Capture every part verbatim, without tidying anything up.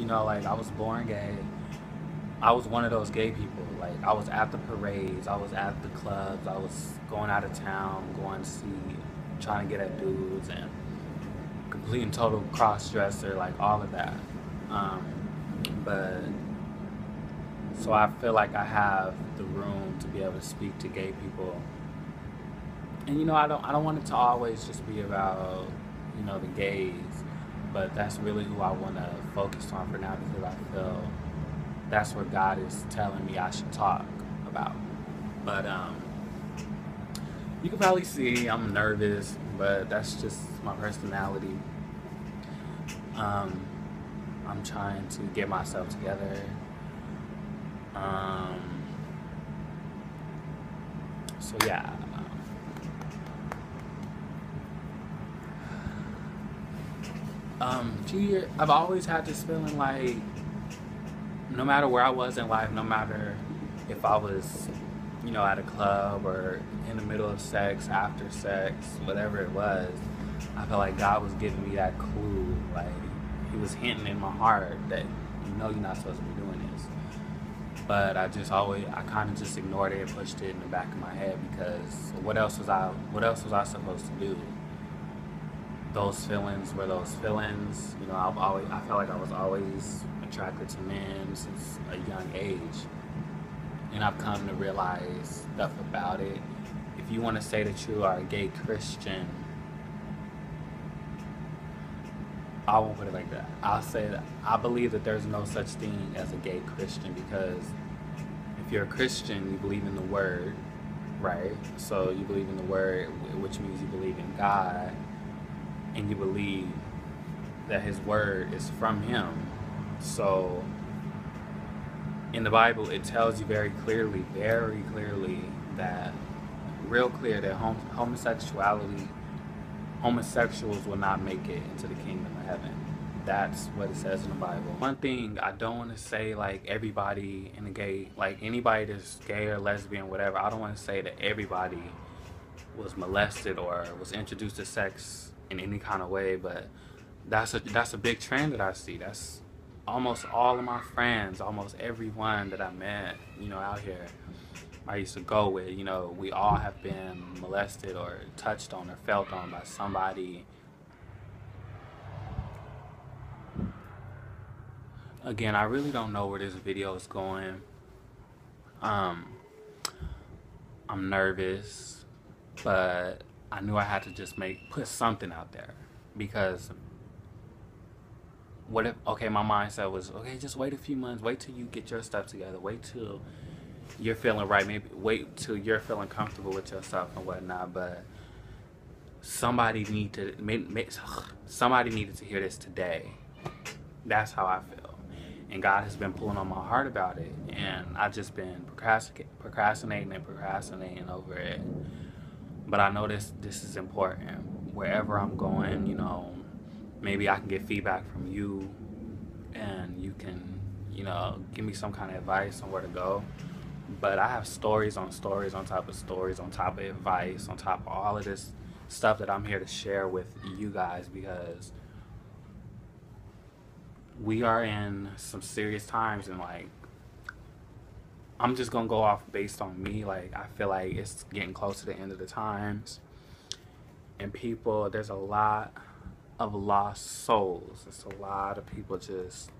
you know, like, I was born gay. I was one of those gay people. Like, I was at the parades, I was at the clubs, I was going out of town, going to see, trying to get at dudes, and complete and total cross-dresser, like, all of that. Um, but, so I feel like I have the room to be able to speak to gay people. And, you know, I don't, I don't want it to always just be about, you know, the gays, but that's really who I want to focus on for now, because I feel that's what God is telling me I should talk about. But um, you can probably see I'm nervous, but that's just my personality. Um, I'm trying to get myself together. Um, so yeah. Um, few years, I've always had this feeling like, no matter where I was in life, no matter if I was, you know, at a club or in the middle of sex, after sex, whatever it was, I felt like God was giving me that clue. Like, He was hinting in my heart that, you know, you're not supposed to be doing this. But I just always, I kind of just ignored it and pushed it in the back of my head, because what else was I, what else was I supposed to do? Those feelings were those feelings. You know, I've always, I felt like I was always attracted to men since a young age. And I've come to realize stuff about it. If you want to say that you are a gay Christian, I won't put it like that. I'll say that I believe that there's no such thing as a gay Christian, because if you're a Christian, you believe in the Word, right? So you believe in the Word, which means you believe in God, and you believe that His Word is from Him. So in the Bible, it tells you very clearly, very clearly, that real clear that hom homosexuality, homosexuals will not make it into the kingdom of heaven. That's what it says in the Bible. One thing I don't want to say, like, everybody in the gay, like anybody that's gay or lesbian, whatever, I don't want to say that everybody was molested or was introduced to sex in any kind of way, but that's a, that's a big trend that I see. That's almost all of my friends, almost everyone that I met, you know, out here, I used to go with, you know, we all have been molested or touched on or felt on by somebody. Again, I really don't know where this video is going. Um, I'm nervous, but I knew I had to just make, put something out there, because what if, okay, my mindset was, okay, just wait a few months, wait till you get your stuff together, wait till you're feeling right, maybe wait till you're feeling comfortable with yourself and whatnot, but somebody need to, somebody needed to hear this today. That's how I feel. And God has been pulling on my heart about it, and I've just been procrastinating and procrastinating over it. But I know this, this is important. Wherever I'm going, you know, maybe I can get feedback from you, and you can, you know, give me some kind of advice on where to go. But I have stories on stories on top of stories on top of advice on top of all of this stuff that I'm here to share with you guys, because we are in some serious times, and like, I'm just gonna go off based on me. Like, I feel like it's getting close to the end of the times, and people, there's a lot of lost souls. It's a lot of people just,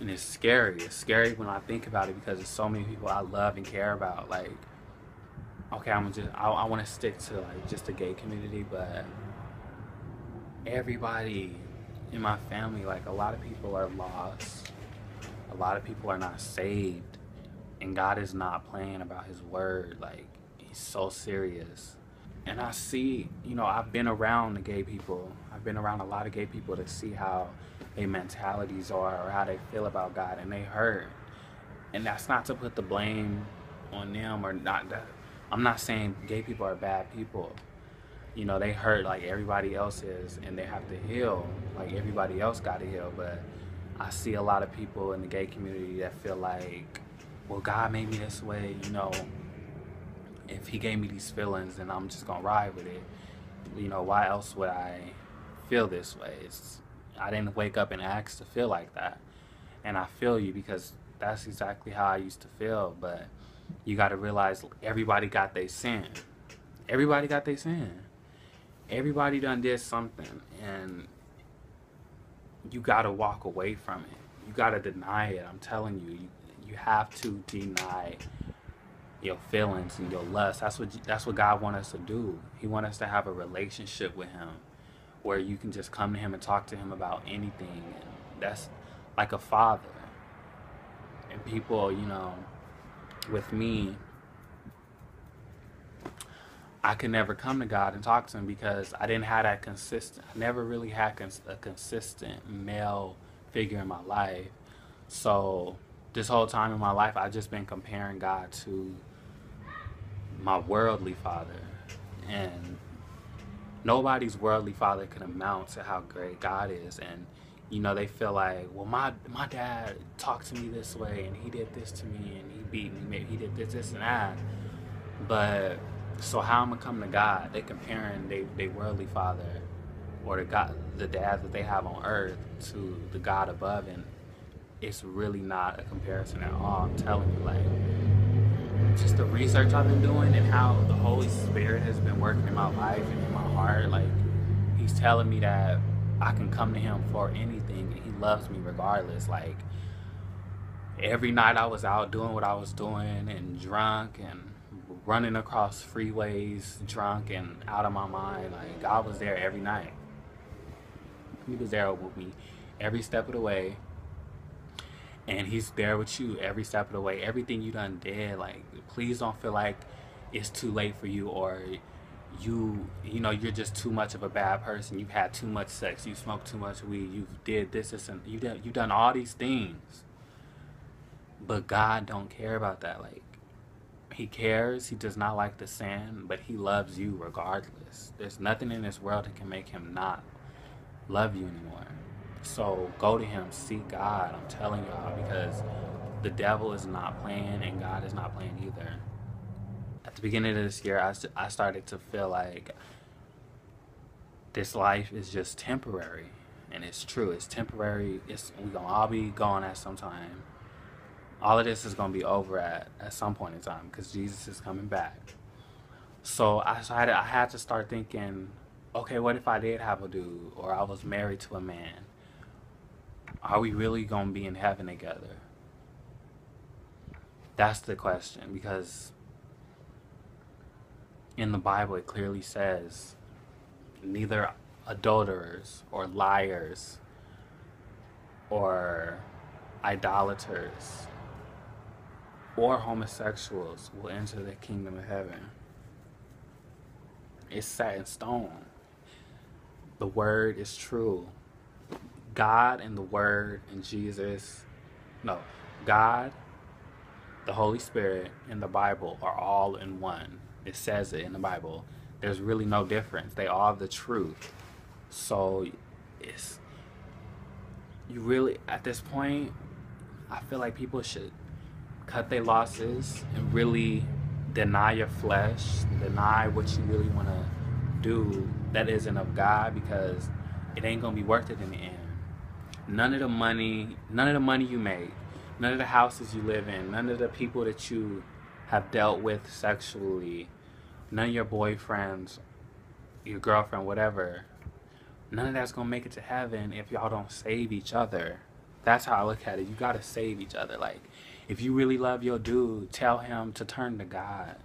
and it's scary. It's scary when I think about it, because there's so many people I love and care about. Like, okay, I'm just, I, I want to stick to like just the gay community, but everybody in my family, like, a lot of people are lost. A lot of people are not saved, and God is not playing about His Word. Like, He's so serious. And I see, you know, I've been around the gay people. I've been around a lot of gay people to see how their mentalities are or how they feel about God, and they hurt. And that's not to put the blame on them or not. That, I'm not saying gay people are bad people. You know, they hurt like everybody else is, and they have to heal like everybody else got to heal. But I see a lot of people in the gay community that feel like, well, God made me this way, you know, if He gave me these feelings, then I'm just gonna ride with it. You know, why else would I feel this way? It's, I didn't wake up and ask to feel like that. And I feel you, because that's exactly how I used to feel. But you got to realize everybody got their sin. Everybody got their sin. Everybody done did something, and you got to walk away from it. You got to deny it. I'm telling you, you, you have to deny your feelings and your lust. That's what that's what God wants us to do. He wants us to have a relationship with Him, where you can just come to Him and talk to Him about anything. And that's like a father. And people, you know, with me, I could never come to God and talk to Him because I didn't have that consistent, I never really had cons a consistent male figure in my life. So this whole time in my life, I've just been comparing God to my worldly father. And nobody's worldly father can amount to how great God is. And, you know, they feel like, well, my my dad talked to me this way, and he did this to me, and he beat me, maybe he did this, this, and that. But so how am I coming to God? They comparing they they worldly father, or the God, the dad that they have on earth, to the God above, and it's really not a comparison at all. I'm telling you, like, just the research I've been doing and how the Holy Spirit has been working in my life and in my heart, like, He's telling me that I can come to Him for anything, and He loves me regardless. Like, every night I was out doing what I was doing, and drunk, and running across freeways, drunk and out of my mind, like, God was there every night. He was there with me every step of the way. And He's there with you every step of the way. Everything you done did, like, please don't feel like it's too late for you, or you, you know, you're just too much of a bad person. You've had too much sex. You smoked too much weed. You did this, this, and you done, you done all these things. But God don't care about that. Like, He cares. He does not like the sin, but He loves you regardless. There's nothing in this world that can make Him not love you anymore. So go to Him, seek God, I'm telling y'all, because the devil is not playing and God is not playing either. At the beginning of this year, I, I started to feel like this life is just temporary. And it's true, it's temporary. It's, we're going to all be gone at some time. All of this is going to be over at, at some point in time, because Jesus is coming back. So I, started, I had to start thinking, okay, what if I did have a dude, or I was married to a man? Are we really going to be in heaven together? That's the question, because in the Bible it clearly says neither adulterers or liars or idolaters or homosexuals will enter the kingdom of heaven. It's set in stone. The word is true. God and the Word and Jesus, no, God, the Holy Spirit, and the Bible are all in one. It says it in the Bible. There's really no difference. They are the truth. So it's, you really, at this point, I feel like people should cut their losses and really deny your flesh, deny what you really want to do that isn't of God, because it ain't going to be worth it in the end. None of the money, none of the money you make, none of the houses you live in, none of the people that you have dealt with sexually, none of your boyfriends, your girlfriend, whatever, none of that's going to make it to heaven if y'all don't save each other. That's how I look at it. You got to save each other. Like, if you really love your dude, tell him to turn to God.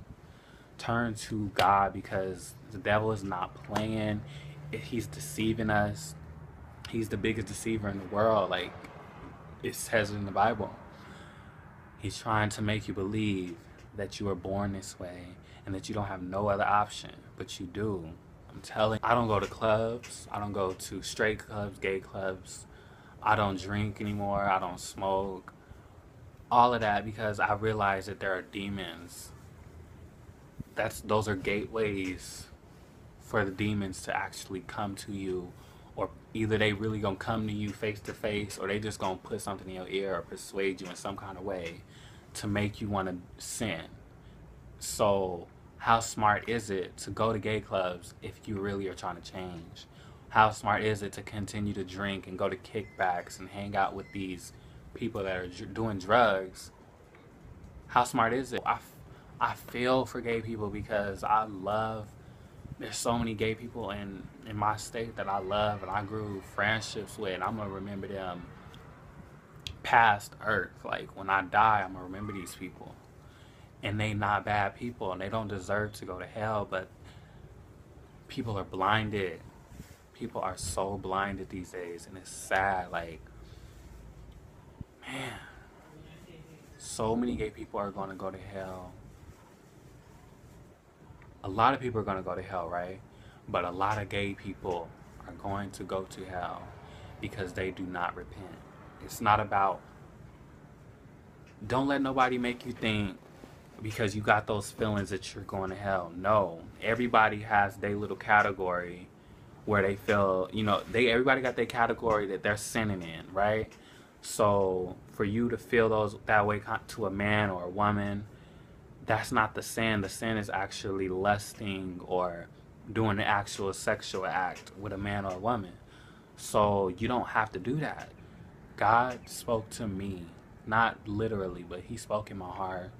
Turn to God, because the devil is not playing. He's deceiving us. He's the biggest deceiver in the world, like it says in the Bible. He's trying to make you believe that you were born this way and that you don't have no other option, but you do. I'm telling you, I don't go to clubs. I don't go to straight clubs, gay clubs. I don't drink anymore. I don't smoke. All of that, because I realize that there are demons. That's, those are gateways for the demons to actually come to you. Or either they really gonna come to you face to face, or they just gonna put something in your ear or persuade you in some kind of way to make you wanna sin. So how smart is it to go to gay clubs if you really are trying to change? How smart is it to continue to drink and go to kickbacks and hang out with these people that are doing drugs? How smart is it? I, I feel for gay people because I love, there's so many gay people in, in my state that I love and I grew friendships with. And I'm going to remember them past earth. Like, when I die, I'm going to remember these people. And they not bad people and they don't deserve to go to hell, but people are blinded. People are so blinded these days, and it's sad. Like, man, so many gay people are going to go to hell. A lot of people are going to go to hell, right? But a lot of gay people are going to go to hell because they do not repent. It's not about, don't let nobody make you think because you got those feelings that you're going to hell. No, everybody has their little category where they feel, you know, they everybody got their category that they're sinning in, right? So for you to feel those that way to a man or a woman, that's not the sin. The sin is actually lusting or doing the actual sexual act with a man or a woman. So you don't have to do that. God spoke to me, not literally, but he spoke in my heart.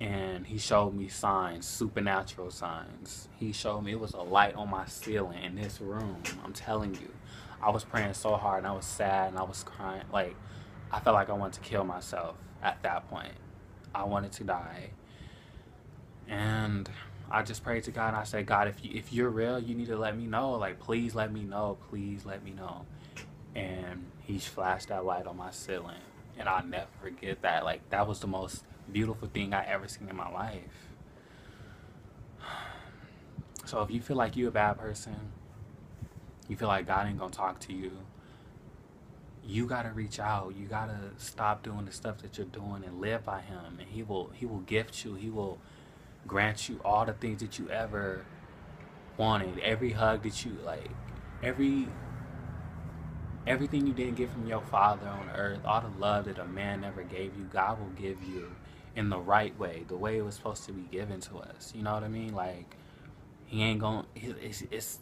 And he showed me signs, supernatural signs. He showed me, it was a light on my ceiling in this room. I'm telling you, I was praying so hard and I was sad and I was crying. Like, I felt like I wanted to kill myself at that point. I wanted to die. And I just prayed to God and I said, God, if, you, if you're real, you need to let me know. Like, please let me know. Please let me know. And he flashed that light on my ceiling. And I'll never forget that. Like, that was the most beautiful thing I ever seen in my life. So if you feel like you a bad person, you feel like God ain't gonna talk to you, you gotta reach out. You gotta stop doing the stuff that you're doing and live by him, and he will he will gift you. He will grant you all the things that you ever wanted. Every hug that you, like, every everything you didn't get from your father on earth, all the love that a man never gave you, God will give you in the right way, the way it was supposed to be given to us. You know what I mean? Like, he ain't gonna, it's, it's,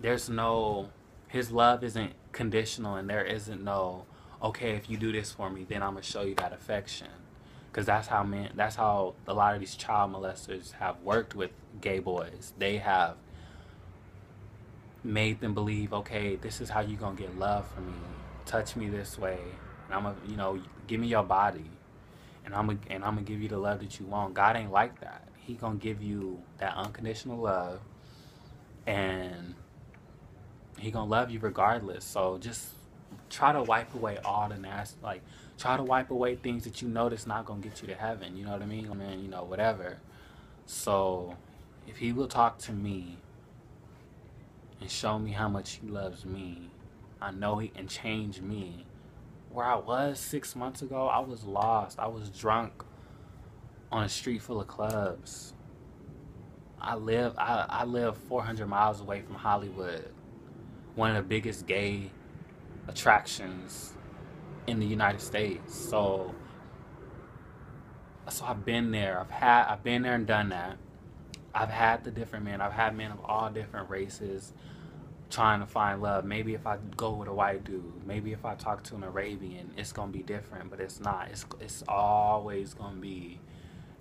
there's no, his love isn't conditional, and there isn't no, okay, if you do this for me, then I'm gonna show you that affection. Because that's how men, that's how a lot of these child molesters have worked with gay boys. They have made them believe, okay, this is how you gonna get love from me. Touch me this way, and I'm gonna, you know, give me your body, and I'm gonna, and I'm gonna give you the love that you want. God ain't like that. He gonna give you that unconditional love, and he gonna love you regardless. So just try to wipe away all the nasty, like, try to wipe away things that you know that's not gonna get you to heaven. You know what I mean? I mean, you know, whatever. So if he will talk to me and show me how much he loves me, I know he can change me. Where I was six months ago, I was lost. I was drunk on a street full of clubs. I live, I, I live four hundred miles away from Hollywood, one of the biggest gay attractions in the United States. So, so I've been there. I've had, I've been there and done that. I've had the different men. I've had men of all different races trying to find love. Maybe if I go with a white dude, maybe if I talk to an Arabian, it's going to be different, but it's not. It's, it's always going to be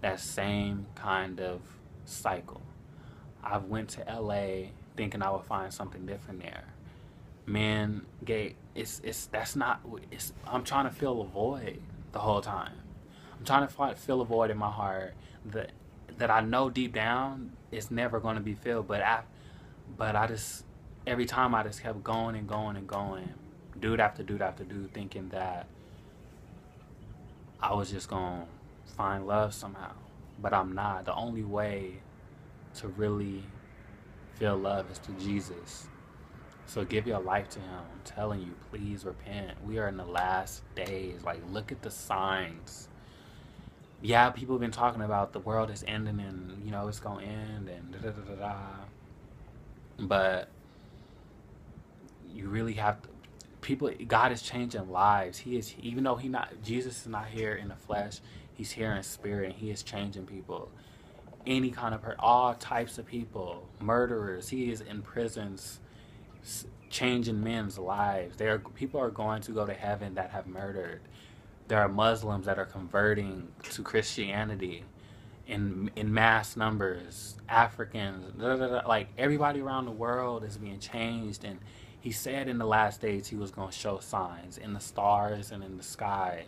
that same kind of cycle. I went to L A thinking I would find something different there. Men, gay, it's, it's, that's not, it's, I'm trying to fill a void the whole time. I'm trying to fill a void in my heart that, that I know deep down it's never going to be filled, but I but I just, every time I just kept going and going and going, dude after dude after dude, thinking that I was just going to find love somehow, but I'm not. The only way to really feel love is through Jesus. So give your life to him. I'm telling you, please repent. We are in the last days. Like, look at the signs. Yeah, people have been talking about the world is ending and, you know, it's going to end and da-da-da-da-da. But you really have to, people, God is changing lives. He is, even though he not, Jesus is not here in the flesh, he's here in spirit, and he is changing people. Any kind of, all types of people, murderers, he is in prisons changing men's lives. There are, people are going to go to heaven that have murdered. There are Muslims that are converting to Christianity in in mass numbers. Africans, blah, blah, blah. Like everybody around the world is being changed. And he said in the last days he was going to show signs in the stars and in the sky.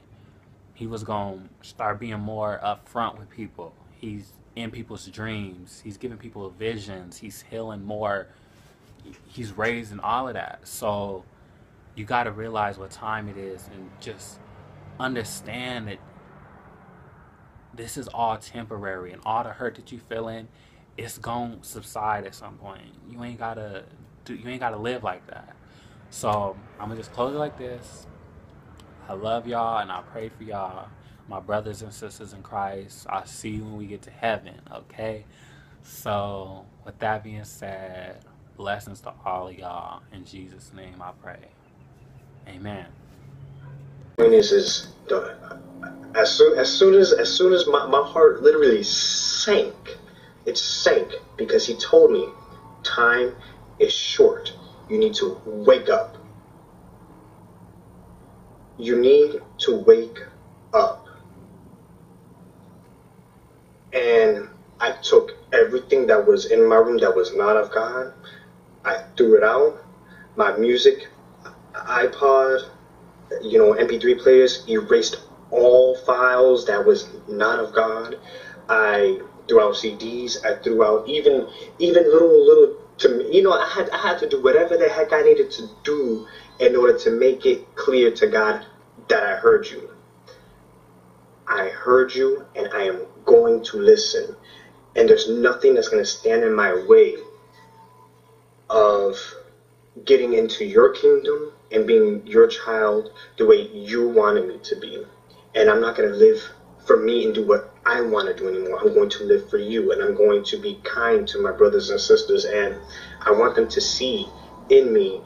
He was going to start being more upfront with people. He's in people's dreams. He's giving people visions. He's healing more. He's raising all of that. So you got to realize what time it is and just understand that this is all temporary, and all the hurt that you feeling, it's gonna subside at some point. You ain't gotta do, you ain't gotta live like that. So I'm gonna just close it like this. I love y'all and I pray for y'all, my brothers and sisters in Christ. I'll see you when we get to heaven, okay? So with that being said, blessings to all of y'all. In Jesus' name I pray. Amen. Is, is as soon as soon as as soon as my, my heart literally sank. It sank because he told me time is short. You need to wake up. You need to wake up. And I took everything that was in my room that was not of God. I threw it out. My music, iPod, you know, M P three players, erased all files that was not of God. I threw out C Ds. I threw out even even little little to you know. I had I had to do whatever the heck I needed to do in order to make it clear to God that I heard you. I heard you, and I am going to listen. And there's nothing that's going to stand in my way of getting into your kingdom and being your child the way you wanted me to be. And I'm not going to live for me and do what I want to do anymore. I'm going to live for you, and I'm going to be kind to my brothers and sisters, and I want them to see in me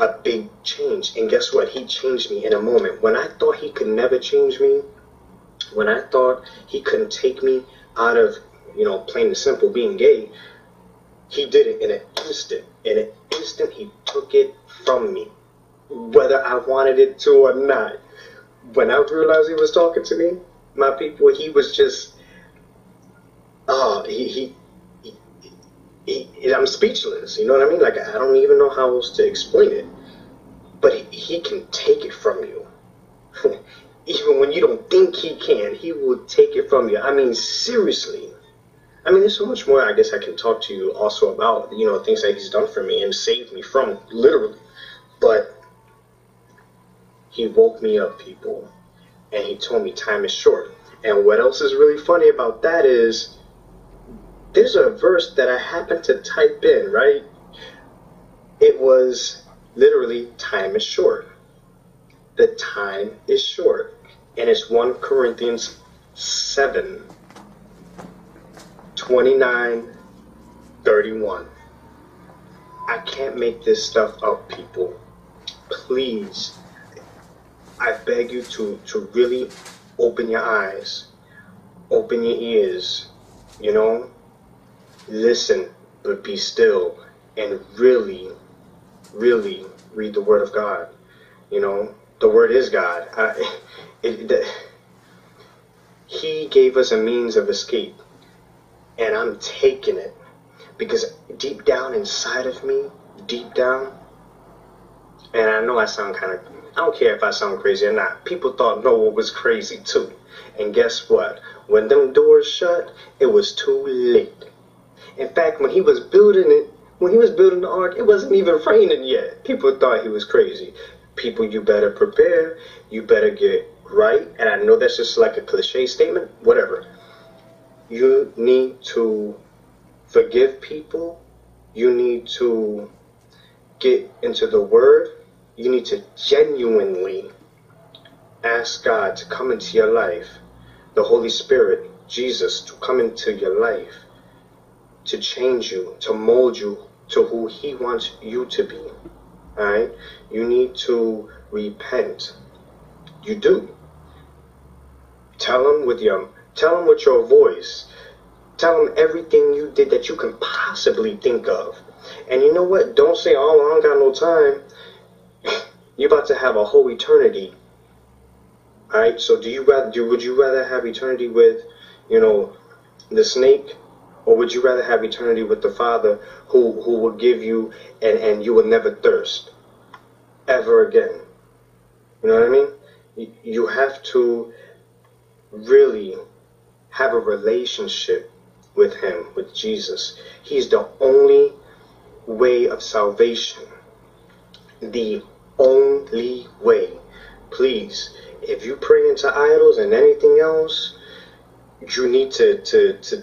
a big change. And guess what? He changed me in a moment. When I thought he could never change me, when I thought he couldn't take me out of, you know, plain and simple being gay, he did it in an instant. In an instant, he took it from me, whether I wanted it to or not. When I realized he was talking to me, my people, he was just, oh, uh, he, he, he, he, he, I'm speechless, you know what I mean? Like, I don't even know how else to explain it, but he, he can take it from you. Even when you don't think he can, he will take it from you. I mean, seriously. I mean, there's so much more I guess I can talk to you also about, you know, things that he's done for me and saved me from, literally. But he woke me up, people, and he told me time is short. And what else is really funny about that is there's a verse that I happened to type in, right? It was literally time is short. The time is short. And it's First Corinthians seven, twenty-nine, thirty-one. I can't make this stuff up, people. Please. I beg you to, to really open your eyes, open your ears, you know, listen, but be still and really, really read the Word of God. You know, the Word is God. I, it, the, he gave us a means of escape, and I'm taking it because deep down inside of me, deep down, and I know I sound kind of, I don't care if I sound crazy or not. People thought Noah was crazy too. And guess what? When them doors shut, it was too late. In fact, when he was building it, when he was building the ark, it wasn't even raining yet. People thought he was crazy. People, you better prepare. You better get right. And I know that's just like a cliche statement, whatever. You need to forgive people. You need to get into the Word. You need to genuinely ask God to come into your life, the Holy Spirit, Jesus, to come into your life, to change you, to mold you to who he wants you to be, all right? You need to repent. You do. Tell him with your, tell him with your voice. Tell him everything you did that you can possibly think of. And you know what? Don't say, oh, I don't got no time. You're about to have a whole eternity. All right. So do you rather do? Would you rather have eternity with, you know, the snake, or would you rather have eternity with the Father, who who will give you and and you will never thirst ever again? You know what I mean? You have to really have a relationship with Him, with Jesus. He's the only way of salvation. The only way. Please, if you pray into idols and anything else, you need to to to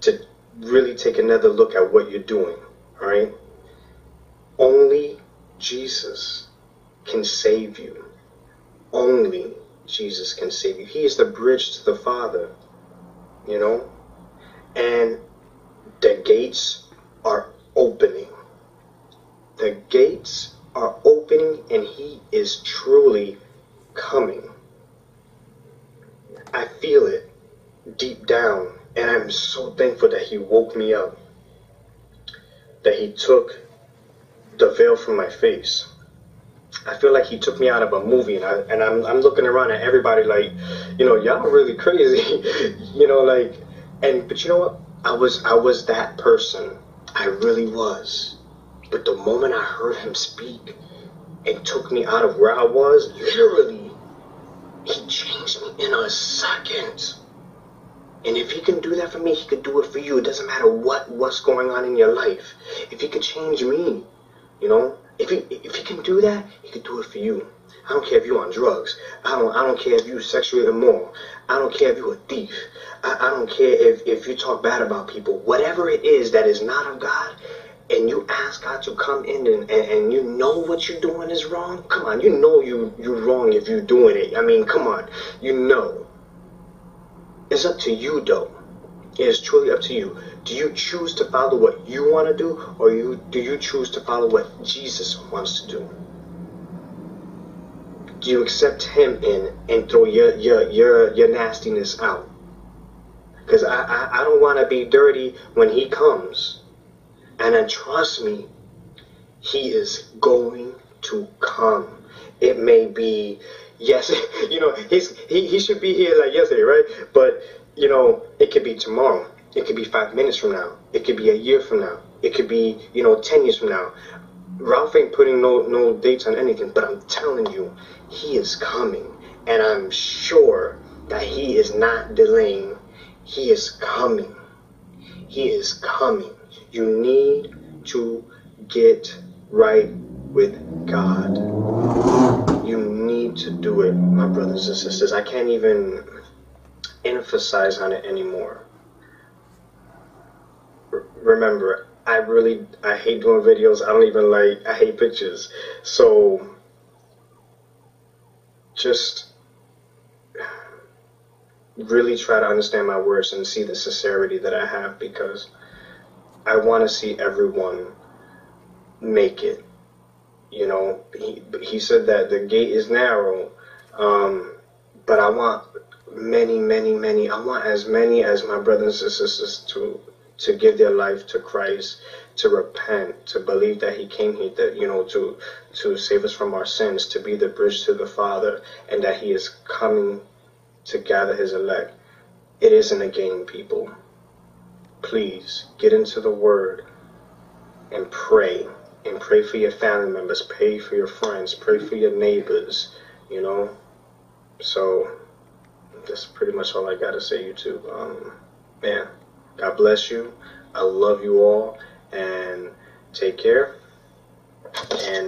to really take another look at what you're doing. All right? Only Jesus can save you. Only Jesus can save you. He is the bridge to the Father, you know, and the gates are opening. The gates are opening, and He is truly coming. I feel it deep down, and I'm so thankful that He woke me up, that He took the veil from my face. I feel like He took me out of a movie, and, I, and I'm, I'm looking around at everybody like, you know, y'all are really crazy, you know, like, and, but you know what? I was, I was that person. I really was. But the moment I heard Him speak and took me out of where I was, literally, He changed me in a second. And if He can do that for me, He could do it for you. It doesn't matter what, what's going on in your life. If He could change me, you know, If he, if he can do that, He can do it for you. I don't care if you're on drugs. I don't I don't care if you're sexually immoral. I don't care if you're a thief. I, I don't care if, if you talk bad about people. Whatever it is that is not of God, and you ask God to come in and, and, and you know what you're doing is wrong, come on, you know you, you're wrong if you're doing it. I mean, come on, you know. It's up to you, though. It is truly up to you. Do you choose to follow what you want to do, or you do you choose to follow what Jesus wants to do? Do you accept Him in and throw your your your, your nastiness out? Because I, I, I don't want to be dirty when He comes. And then trust me, He is going to come. It may be, yes, you know, he's, he, he should be here like yesterday, right? But you know, it could be tomorrow. It could be five minutes from now. It could be a year from now. It could be, you know, ten years from now. Ralph ain't putting no, no dates on anything, but I'm telling you, He is coming. And I'm sure that He is not delaying. He is coming. He is coming. You need to get right with God. You need to do it, my brothers and sisters. I can't even emphasize on it anymore. R remember, I really, I hate doing videos. I don't even like, I hate pictures. So, just really try to understand my words and see the sincerity that I have, because I want to see everyone make it. You know, he, he said that the gate is narrow, um, but I want many, many, many, I want as many as my brothers and sisters to to give their life to Christ, to repent, to believe that He came here, that, you know, to to save us from our sins, to be the bridge to the Father, and that He is coming to gather His elect. It isn't a game, people. Please get into the Word and pray, and pray for your family members, pray for your friends, pray for your neighbors, you know. So that's pretty much all I got to say, YouTube. Um, man, God bless you. I love you all. And take care. And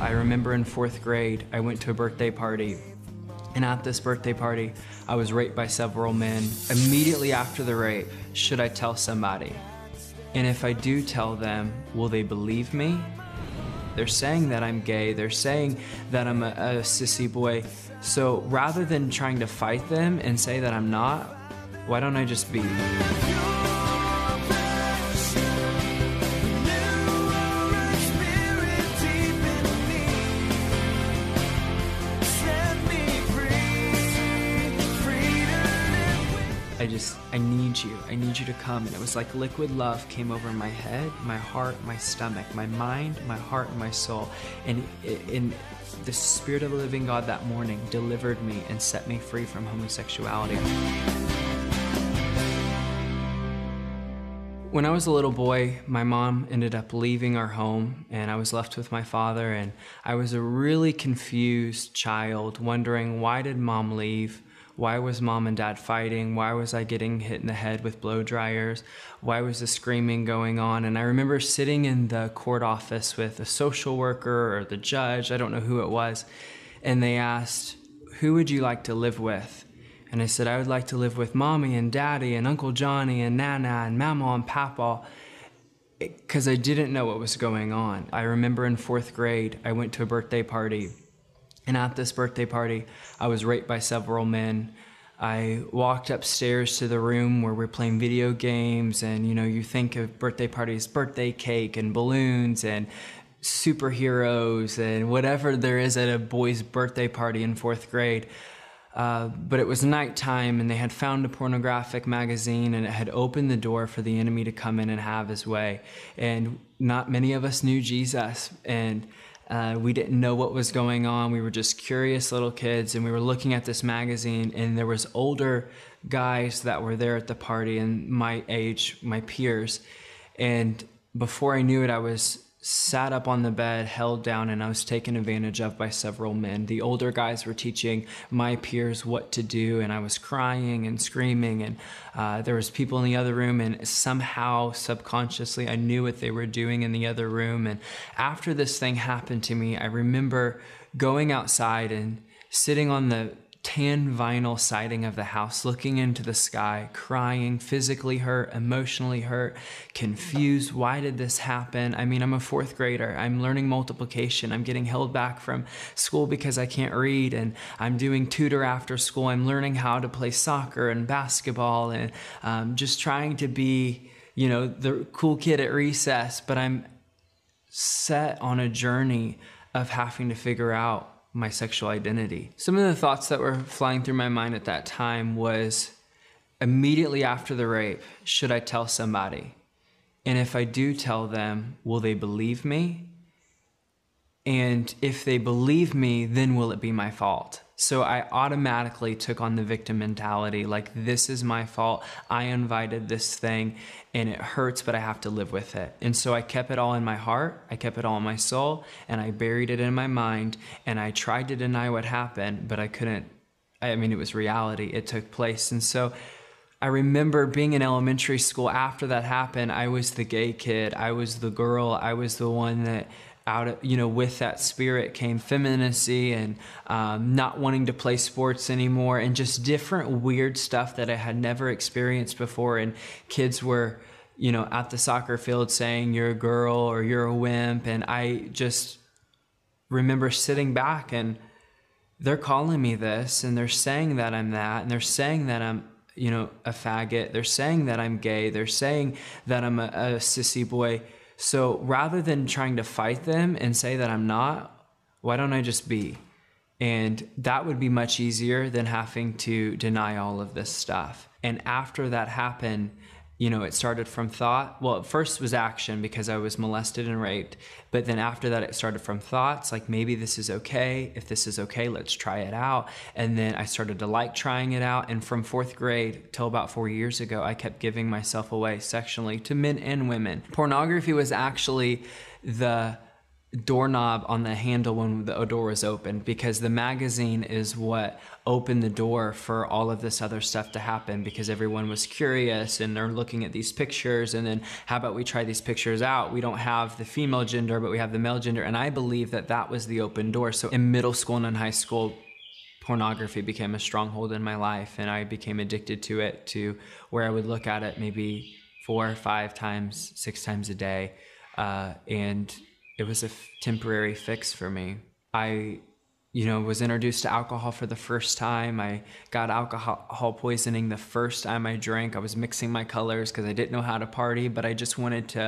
I remember in fourth grade, I went to a birthday party. And at this birthday party, I was raped by several men. Immediately after the rape, should I tell somebody? And if I do tell them, will they believe me? They're saying that I'm gay. They're saying that I'm a, a sissy boy. So rather than trying to fight them and say that I'm not, why don't I just be? I just I need you. I need you to come. And it was like liquid love came over my head, my heart, my stomach, my mind, my heart, and my soul. And in the Spirit of the living God that morning delivered me and set me free from homosexuality. When I was a little boy, my mom ended up leaving our home, and I was left with my father, and I was a really confused child, wondering, why did mom leave? Why was mom and dad fighting? Why was I getting hit in the head with blow dryers? Why was the screaming going on? And I remember sitting in the court office with a social worker or the judge, I don't know who it was, and they asked, who would you like to live with? And I said, I would like to live with Mommy and Daddy and Uncle Johnny and Nana and Mama and Papa, because I didn't know what was going on. I remember in fourth grade, I went to a birthday party. And at this birthday party, I was raped by several men. I walked upstairs to the room where we're playing video games, and you know, you think of birthday parties, birthday cake and balloons and superheroes and whatever there is at a boy's birthday party in fourth grade. Uh, but it was nighttime, and they had found a pornographic magazine, and it had opened the door for the enemy to come in and have his way. And not many of us knew Jesus. And Uh, we didn't know what was going on. We were just curious little kids, and we were looking at this magazine, and there was older guys that were there at the party, and my age, my peers. And before I knew it, I was sat up on the bed, held down, and I was taken advantage of by several men. The older guys were teaching my peers what to do, and I was crying and screaming, and uh, there was people in the other room, and somehow subconsciously I knew what they were doing in the other room. And after this thing happened to me, I remember going outside and sitting on the tan vinyl siding of the house, looking into the sky, crying, physically hurt, emotionally hurt, confused. Why did this happen? I mean, I'm a fourth grader. I'm learning multiplication. I'm getting held back from school because I can't read, and I'm doing tutor after school. I'm learning how to play soccer and basketball, and um, just trying to be, you know, the cool kid at recess. But I'm set on a journey of having to figure out my sexual identity. Some of the thoughts that were flying through my mind at that time was, immediately after the rape, should I tell somebody? And if I do tell them, will they believe me? And if they believe me, then will it be my fault? So I automatically took on the victim mentality, like, this is my fault. I invited this thing, and it hurts, but I have to live with it. And so I kept it all in my heart, I kept it all in my soul, and I buried it in my mind, and I tried to deny what happened, but I couldn't. I mean, it was reality, it took place. And so I remember being in elementary school after that happened. I was the gay kid, I was the girl, I was the one that, out of, you know, with that spirit came feminacy and um, not wanting to play sports anymore, and just different weird stuff that I had never experienced before. And kids were, you know, at the soccer field saying, you're a girl or you're a wimp. And I just remember sitting back, and they're calling me this, and they're saying that I'm that, and they're saying that I'm, you know, a faggot. They're saying that I'm gay. They're saying that I'm a, a sissy boy. So rather than trying to fight them and say that I'm not, why don't I just be? And that would be much easier than having to deny all of this stuff. And after that happened, you know, it started from thought. Well, at first was action, because I was molested and raped. But then after that, it started from thoughts like, maybe this is okay. If this is okay, let's try it out. And then I started to like trying it out. And from fourth grade till about four years ago, I kept giving myself away sexually to men and women. Pornography was actually the doorknob on the handle when the door was open, because the magazine is what opened the door for all of this other stuff to happen, because everyone was curious and they're looking at these pictures, and then how about we try these pictures out? We don't have the female gender, but we have the male gender. And I believe that that was the open door. So in middle school and in high school, pornography became a stronghold in my life, and I became addicted to it, to where I would look at it maybe four, five times, six times a day. Uh, and It was a f- temporary fix for me. I, you know, was introduced to alcohol for the first time. I got alcohol poisoning the first time I drank. I was mixing my colors because I didn't know how to party, but I just wanted to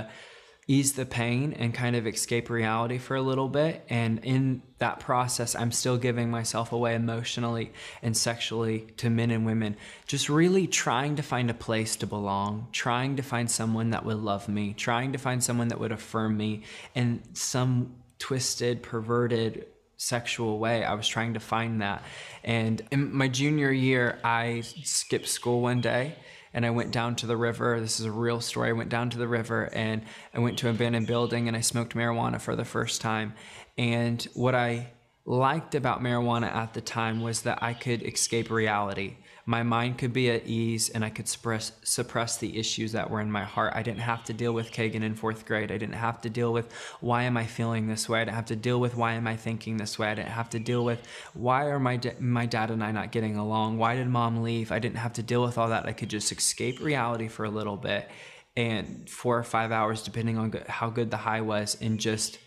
ease the pain and kind of escape reality for a little bit. And in that process, I'm still giving myself away emotionally and sexually to men and women, just really trying to find a place to belong, trying to find someone that would love me, trying to find someone that would affirm me in some twisted, perverted, sexual way. I was trying to find that. And in my junior year, I skipped school one day and I went down to the river. This is a real story. I went down to the river and I went to an abandoned building and I smoked marijuana for the first time. And what I liked about marijuana at the time was that I could escape reality. My mind could be at ease and I could suppress, suppress the issues that were in my heart. I didn't have to deal with Kagan in fourth grade. I didn't have to deal with why am I feeling this way? I didn't have to deal with why am I thinking this way? I didn't have to deal with why are my, my dad and I not getting along? Why did mom leave? I didn't have to deal with all that. I could just escape reality for a little bit and four or five hours, depending on how good the high was, and just,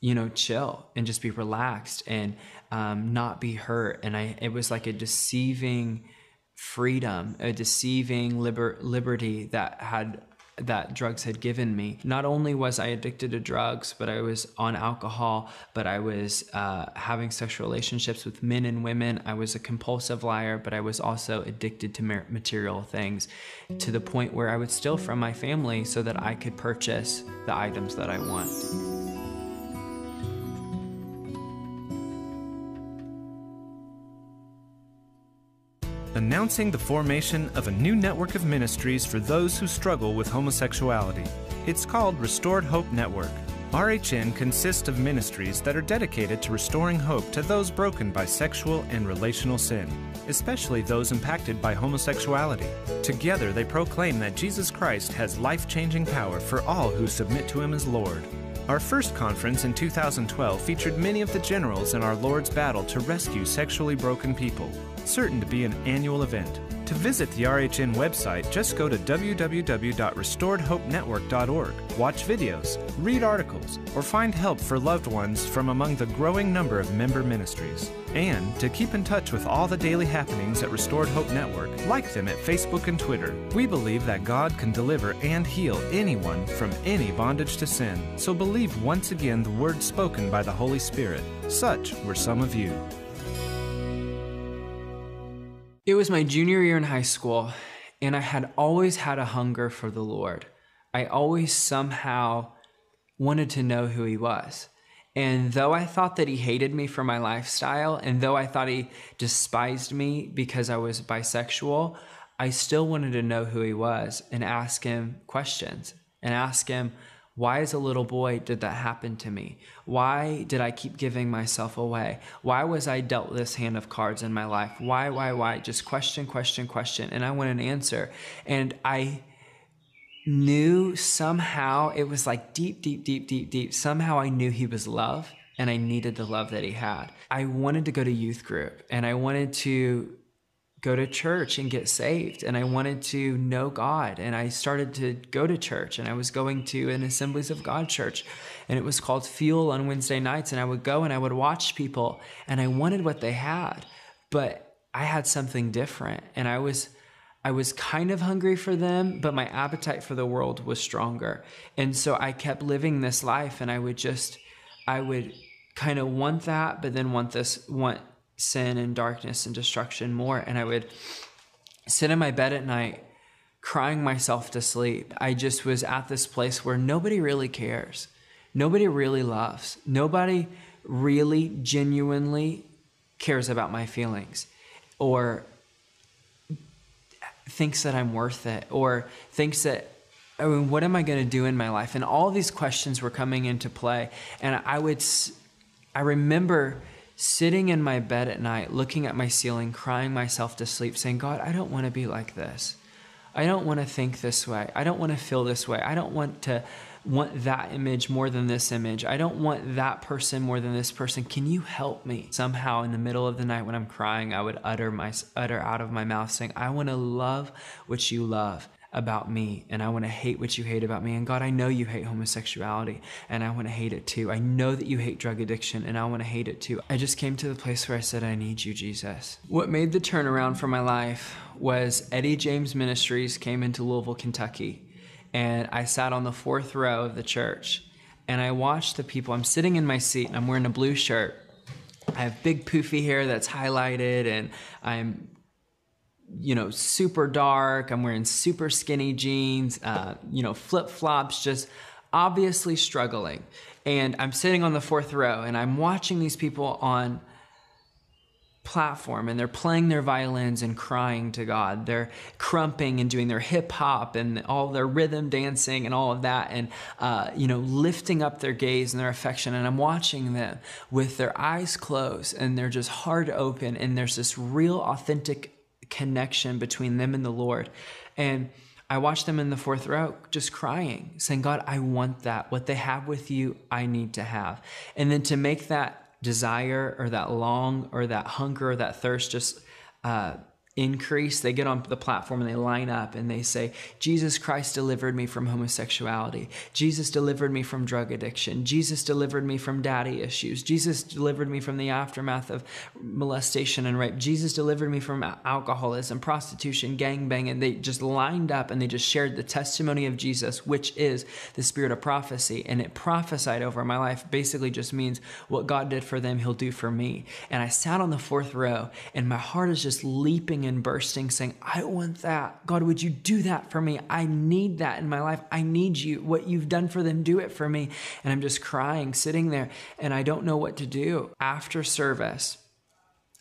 you know, chill and just be relaxed and um, not be hurt. And I, it was like a deceiving freedom, a deceiving liber liberty that had, that drugs had given me. Not only was I addicted to drugs, but I was on alcohol, but I was uh, having sexual relationships with men and women. I was a compulsive liar, but I was also addicted to material things to the point where I would steal from my family so that I could purchase the items that I want. Announcing the formation of a new network of ministries for those who struggle with homosexuality. It's called Restored Hope Network. R H N consists of ministries that are dedicated to restoring hope to those broken by sexual and relational sin, especially those impacted by homosexuality. Together, they proclaim that Jesus Christ has life-changing power for all who submit to Him as Lord. Our first conference in two thousand twelve featured many of the generals in our Lord's battle to rescue sexually broken people, certain to be an annual event. To visit the R H N website, just go to w w w dot restored hope network dot org, watch videos, read articles, or find help for loved ones from among the growing number of member ministries. And to keep in touch with all the daily happenings at Restored Hope Network, like them at Facebook and Twitter. We believe that God can deliver and heal anyone from any bondage to sin. So believe once again the word spoken by the Holy Spirit. Such were some of you. It was my junior year in high school, and I had always had a hunger for the Lord. I always somehow wanted to know who He was. And though I thought that He hated me for my lifestyle, and though I thought He despised me because I was bisexual, I still wanted to know who He was and ask Him questions and ask Him, why as a little boy did that happen to me? Why did I keep giving myself away? Why was I dealt this hand of cards in my life? Why, why, why? Just question, question, question. And I want an answer. And I knew somehow, it was like deep, deep, deep, deep, deep. Somehow I knew He was love and I needed the love that He had. I wanted to go to youth group and I wanted to go to church and get saved. And I wanted to know God. And I started to go to church, and I was going to an Assemblies of God church, and it was called Fuel on Wednesday nights. And I would go and I would watch people, and I wanted what they had, but I had something different. And I was I was kind of hungry for them, but my appetite for the world was stronger. And so I kept living this life, and I would just, I would kind of want that, but then want this, want sin and darkness and destruction more. And I would sit in my bed at night, crying myself to sleep. I just was at this place where nobody really cares. Nobody really loves. Nobody really genuinely cares about my feelings or thinks that I'm worth it, or thinks that, I mean, what am I going to do in my life? And all these questions were coming into play. And I would, I remember sitting in my bed at night, looking at my ceiling, crying myself to sleep, saying, God, I don't want to be like this. I don't want to think this way. I don't want to feel this way. I don't want to want that image more than this image. I don't want that person more than this person. Can you help me? Somehow in the middle of the night when I'm crying, I would utter my utter out of my mouth saying, I want to love what you love about me, and I want to hate what you hate about me. And God, I know you hate homosexuality, and I want to hate it too. I know that you hate drug addiction, and I want to hate it too. I just came to the place where I said, I need you, Jesus. What made the turnaround for my life was Eddie James Ministries came into Louisville, Kentucky. and I sat on the fourth row of the church, and I watched the people. I'm sitting in my seat, and I'm wearing a blue shirt. I have big poofy hair that's highlighted, and I'm, you know, super dark. I'm wearing super skinny jeans, uh, you know, flip-flops, just obviously struggling. And I'm sitting on the fourth row, and I'm watching these people on platform, and they're playing their violins and crying to God. They're crumping and doing their hip hop and all their rhythm dancing and all of that, and uh, you know, lifting up their gaze and their affection. And I'm watching them with their eyes closed, and they're just heart open, and there's this real authentic connection between them and the Lord. And I watched them in the fourth row just crying, saying, God, I want that. What they have with you, I need to have. And then to make that desire or that long or that hunger or that thirst just uh, increase, they get on the platform and they line up and they say, Jesus Christ delivered me from homosexuality. Jesus delivered me from drug addiction. Jesus delivered me from daddy issues. Jesus delivered me from the aftermath of molestation and rape. Jesus delivered me from alcoholism, prostitution, gangbang. And they just lined up and they just shared the testimony of Jesus, which is the spirit of prophecy. And it prophesied over my life. Basically just means what God did for them, he'll do for me. And I sat on the fourth row and my heart is just leaping and bursting, saying, I want that. God, would you do that for me? I need that in my life. I need you. What you've done for them, do it for me. And I'm just crying, sitting there, and I don't know what to do. After service,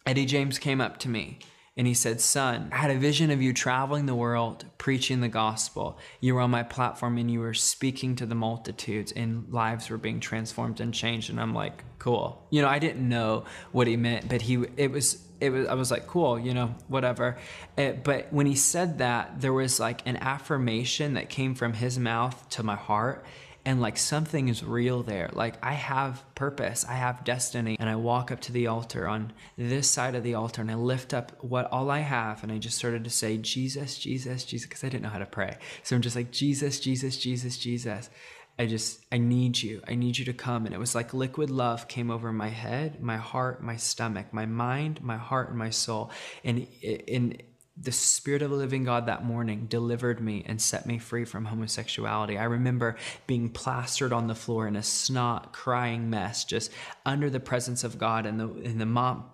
Eddie James came up to me and he said, son, I had a vision of you traveling the world, preaching the gospel. You were on my platform and you were speaking to the multitudes and lives were being transformed and changed. And I'm like, cool. You know, I didn't know what he meant, but he, it was, It was, I was like, cool, you know, whatever. It, but when he said that, there was like an affirmation that came from his mouth to my heart. And like something is real there. Like I have purpose, I have destiny. And I walk up to the altar on this side of the altar and I lift up what all I have. And I just started to say, Jesus, Jesus, Jesus, because I didn't know how to pray. So I'm just like, Jesus, Jesus, Jesus, Jesus. I just, I need you. I need you to come. And it was like liquid love came over my head, my heart, my stomach, my mind, my heart, and my soul. And in the Spirit of the living God that morning delivered me and set me free from homosexuality. I remember being plastered on the floor in a snot, crying mess, just under the presence of God and the, and the mom,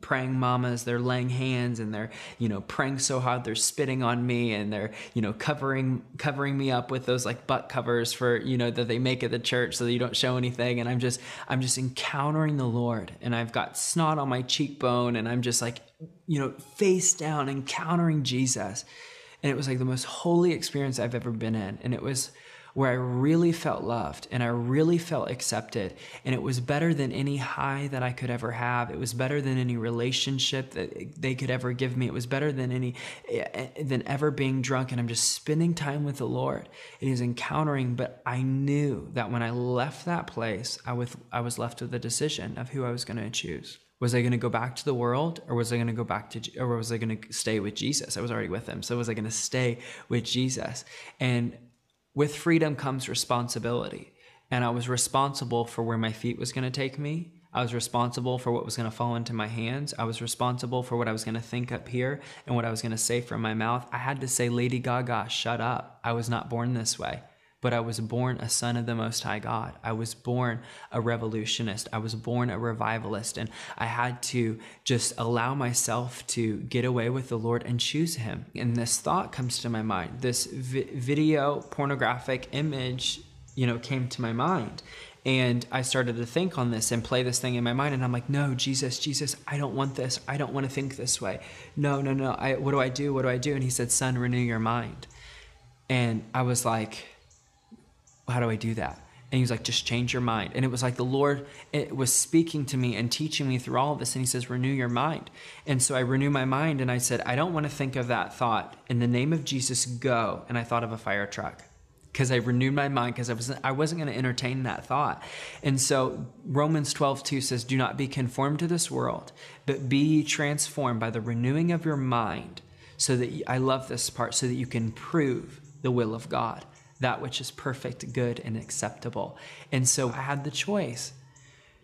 praying mamas, they're laying hands and they're, you know, praying so hard they're spitting on me and they're, you know, covering covering me up with those like butt covers for, you know, that they make at the church so that you don't show anything. And I'm just I'm just encountering the Lord, and I've got snot on my cheekbone and I'm just like, you know, face down encountering Jesus. And it was like the most holy experience I've ever been in, and it was where I really felt loved and I really felt accepted. And it was better than any high that I could ever have. It was better than any relationship that they could ever give me. It was better than any, than ever being drunk. And I'm just spending time with the Lord. It is encountering, but I knew that when I left that place, I was, I was left with a decision of who I was going to choose. Was I going to go back to the world, or was I going to go back to, or was I going to stay with Jesus? I was already with him. So was I going to stay with Jesus? And with freedom comes responsibility. And I was responsible for where my feet was going to take me. I was responsible for what was going to fall into my hands. I was responsible for what I was going to think up here and what I was going to say from my mouth. I had to say, Lady Gaga, shut up. I was not born this way, but I was born a son of the Most High God. I was born a revolutionist. I was born a revivalist. And I had to just allow myself to get away with the Lord and choose him. And this thought comes to my mind. This vi- video pornographic image, you know, came to my mind. And I started to think on this and play this thing in my mind. And I'm like, no, Jesus, Jesus, I don't want this. I don't want to think this way. No, no, no. I, what do I do? What do I do? And he said, son, renew your mind. And I was like, how do I do that? And he was like, just change your mind. And it was like the Lord, it was speaking to me and teaching me through all of this. And he says, renew your mind. And so I renew my mind. And I said, I don't want to think of that thought. In the name of Jesus, go. And I thought of a fire truck, because I renewed my mind, because I wasn't, I wasn't going to entertain that thought. And so Romans twelve two says, do not be conformed to this world, but be ye transformed by the renewing of your mind, so that you, I love this part, so that you can prove the will of God, that which is perfect, good, and acceptable. And so I had the choice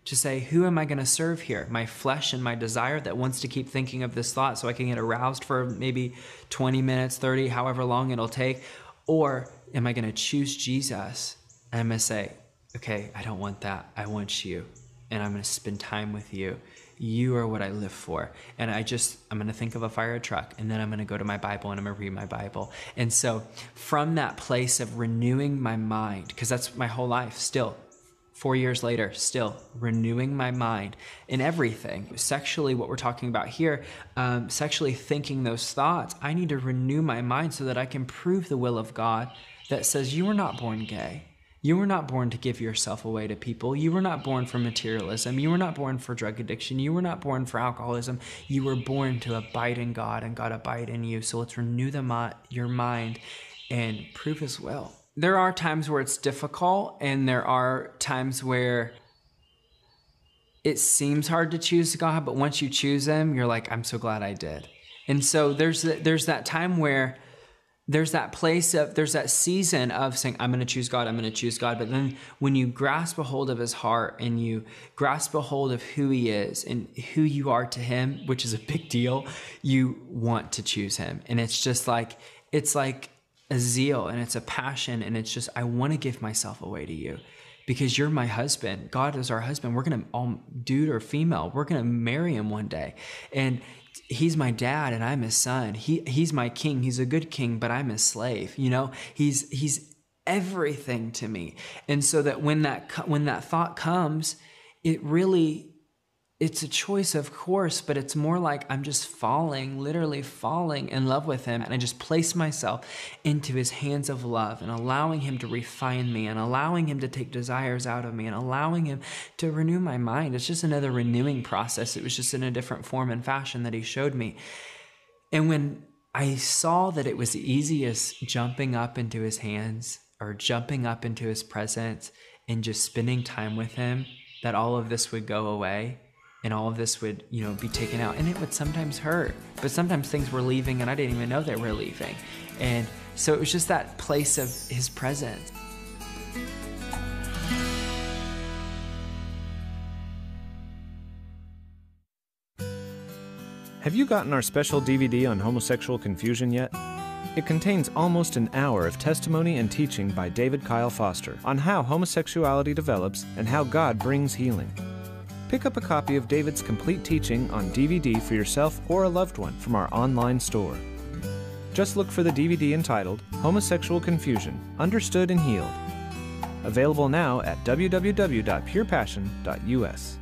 to say, who am I going to serve here? My flesh and my desire that wants to keep thinking of this thought so I can get aroused for maybe twenty minutes, thirty, however long it'll take. Or am I going to choose Jesus? And I'm going to say, okay, I don't want that. I want you. And I'm going to spend time with you. You are what I live for. And I just, I'm going to think of a fire truck, and then I'm going to go to my Bible and I'm going to read my Bible. And so from that place of renewing my mind, because that's my whole life still, four years later, still renewing my mind in everything. Sexually, what we're talking about here, um, sexually thinking those thoughts, I need to renew my mind so that I can prove the will of God that says you were not born gay. You were not born to give yourself away to people. You were not born for materialism. You were not born for drug addiction. You were not born for alcoholism. You were born to abide in God, and God abide in you. So let's renew the mi- your mind and prove His will. There are times where it's difficult, and there are times where it seems hard to choose God, but once you choose Him, you're like, I'm so glad I did. And so there's there's that time where there's that place of, there's that season of saying, I'm going to choose God, I'm going to choose God. But then when you grasp a hold of His heart and you grasp a hold of who He is and who you are to Him, which is a big deal, you want to choose Him. And it's just like, it's like a zeal and it's a passion. And it's just, I want to give myself away to you because you're my husband. God is our husband. We're going to all, dude or female, we're going to marry Him one day. And He's my dad and I'm His son. He he's my king. He's a good king, but I'm His slave. You know, he's he's everything to me. And so that when that when that thought comes, it really it's a choice, of course, but it's more like I'm just falling, literally falling in love with Him, and I just place myself into His hands of love and allowing Him to refine me and allowing Him to take desires out of me and allowing Him to renew my mind. It's just another renewing process. It was just in a different form and fashion that He showed me. And when I saw that it was the easiest jumping up into His hands or jumping up into His presence and just spending time with Him, that all of this would go away. And all of this would, you know, be taken out. And it would sometimes hurt. But sometimes things were leaving and I didn't even know they were leaving. And so it was just that place of His presence. Have you gotten our special D V D on homosexual confusion yet? It contains almost an hour of testimony and teaching by David Kyle Foster on how homosexuality develops and how God brings healing. Pick up a copy of David's complete teaching on D V D for yourself or a loved one from our online store. Just look for the D V D entitled Homosexual Confusion, Understood and Healed. Available now at w w w dot pure passion dot u s.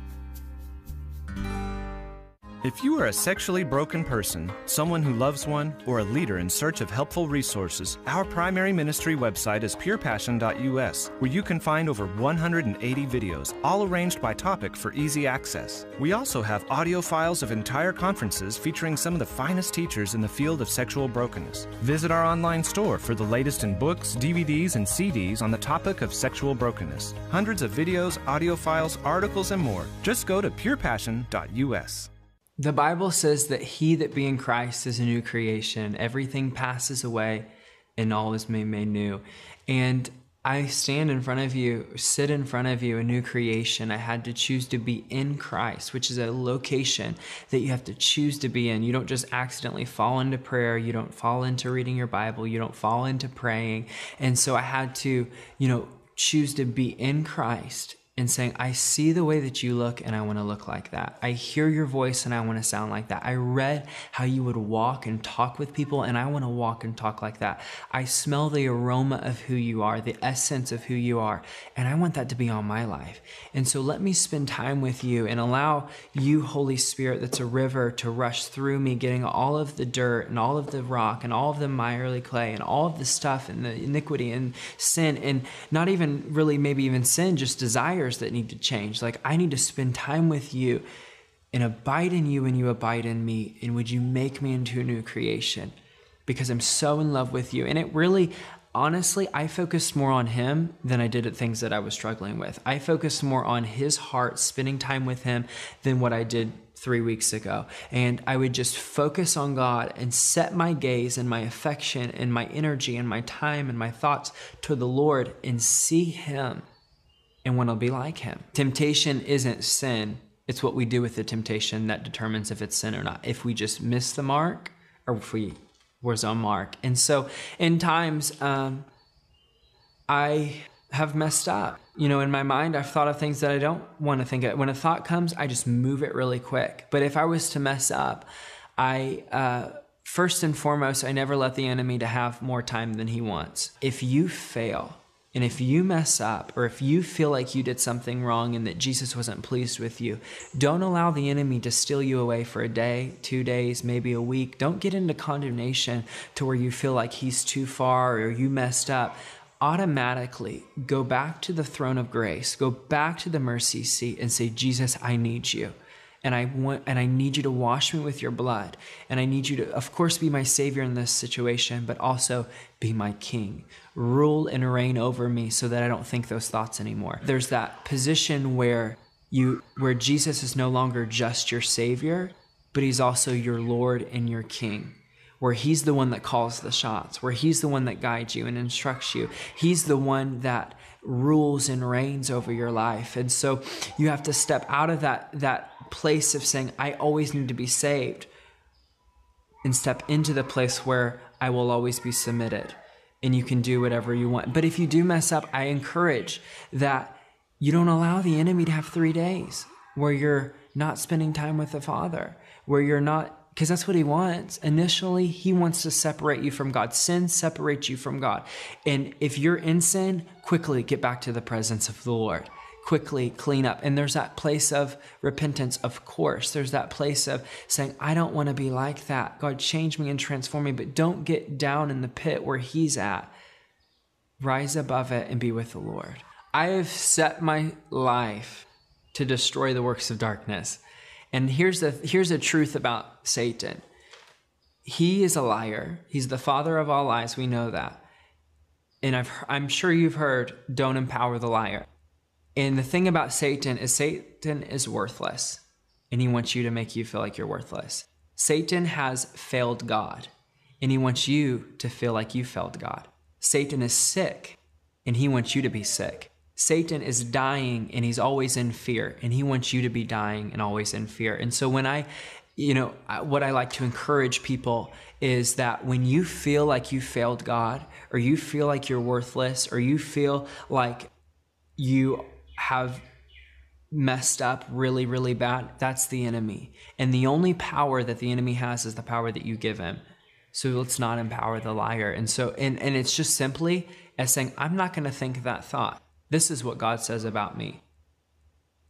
If you are a sexually broken person, someone who loves one, or a leader in search of helpful resources, our primary ministry website is pure passion dot u s, where you can find over one hundred eighty videos, all arranged by topic for easy access. We also have audio files of entire conferences featuring some of the finest teachers in the field of sexual brokenness. Visit our online store for the latest in books, D V Ds, and C Ds on the topic of sexual brokenness. Hundreds of videos, audio files, articles, and more. Just go to pure passion dot u s. The Bible says that he that be in Christ is a new creation. Everything passes away and all is made new. And I stand in front of you, sit in front of you, a new creation. I had to choose to be in Christ, which is a location that you have to choose to be in. You don't just accidentally fall into prayer. You don't fall into reading your Bible. You don't fall into praying. And so I had to, you know, choose to be in Christ. And saying, I see the way that you look and I want to look like that. I hear your voice and I want to sound like that. I read how you would walk and talk with people and I want to walk and talk like that. I smell the aroma of who you are, the essence of who you are, and I want that to be on my life. And so let me spend time with you and allow you, Holy Spirit, that's a river, to rush through me, getting all of the dirt and all of the rock and all of the miry clay and all of the stuff and the iniquity and sin and not even really maybe even sin, just desires that need to change. Like, I need to spend time with you and abide in you and you abide in me. And would you make me into a new creation? Because I'm so in love with you. And it really, honestly, I focused more on him than I did at things that I was struggling with. I focused more on his heart, spending time with him, than what I did three weeks ago. And I would just focus on God and set my gaze and my affection and my energy and my time and my thoughts to the Lord and see him. And want to be like him. Temptation isn't sin. It's what we do with the temptation that determines if it's sin or not. If we just miss the mark or if we were on mark. And so in times um, I have messed up. You know, in my mind, I've thought of things that I don't want to think of. When a thought comes, I just move it really quick. But if I was to mess up, I, uh, first and foremost, I never let the enemy to have more time than he wants. If you fail, and if you mess up, or if you feel like you did something wrong and that Jesus wasn't pleased with you, don't allow the enemy to steal you away for a day, two days, maybe a week. Don't get into condemnation to where you feel like he's too far or you messed up. Automatically go back to the throne of grace, go back to the mercy seat and say, Jesus, I need you. And I want, and I need you to wash me with your blood. And I need you to, of course, be my savior in this situation, but also be my king. Rule and reign over me so that I don't think those thoughts anymore. There's that position where you, where Jesus is no longer just your savior, but he's also your Lord and your king, where he's the one that calls the shots, where he's the one that guides you and instructs you. He's the one that rules and reigns over your life. And so you have to step out of that, that place of saying, I always need to be saved, and step into the place where I will always be submitted and you can do whatever you want. But if you do mess up, I encourage that you don't allow the enemy to have three days where you're not spending time with the Father, where you're not, because that's what he wants. Initially, he wants to separate you from God. Sin separates you from God. And if you're in sin, quickly get back to the presence of the Lord. Quickly clean up. And there's that place of repentance, of course. There's that place of saying, I don't want to be like that. God, change me and transform me, but don't get down in the pit where he's at. Rise above it and be with the Lord. I have set my life to destroy the works of darkness. And here's the, here's the truth about Satan. He is a liar. He's the father of all lies. We know that. And I've, I'm sure you've heard, don't empower the liar. And the thing about Satan is Satan is worthless, and he wants you to make you feel like you're worthless. Satan has failed God, and he wants you to feel like you failed God. Satan is sick, and he wants you to be sick. Satan is dying, and he's always in fear, and he wants you to be dying and always in fear. And so when I, you know, what I like to encourage people is that when you feel like you failed God, or you feel like you're worthless, or you feel like you have messed up really, really bad, that's the enemy. And the only power that the enemy has is the power that you give him. So let's not empower the liar. And so, and, and it's just simply as saying, I'm not going to think that thought. This is what God says about me.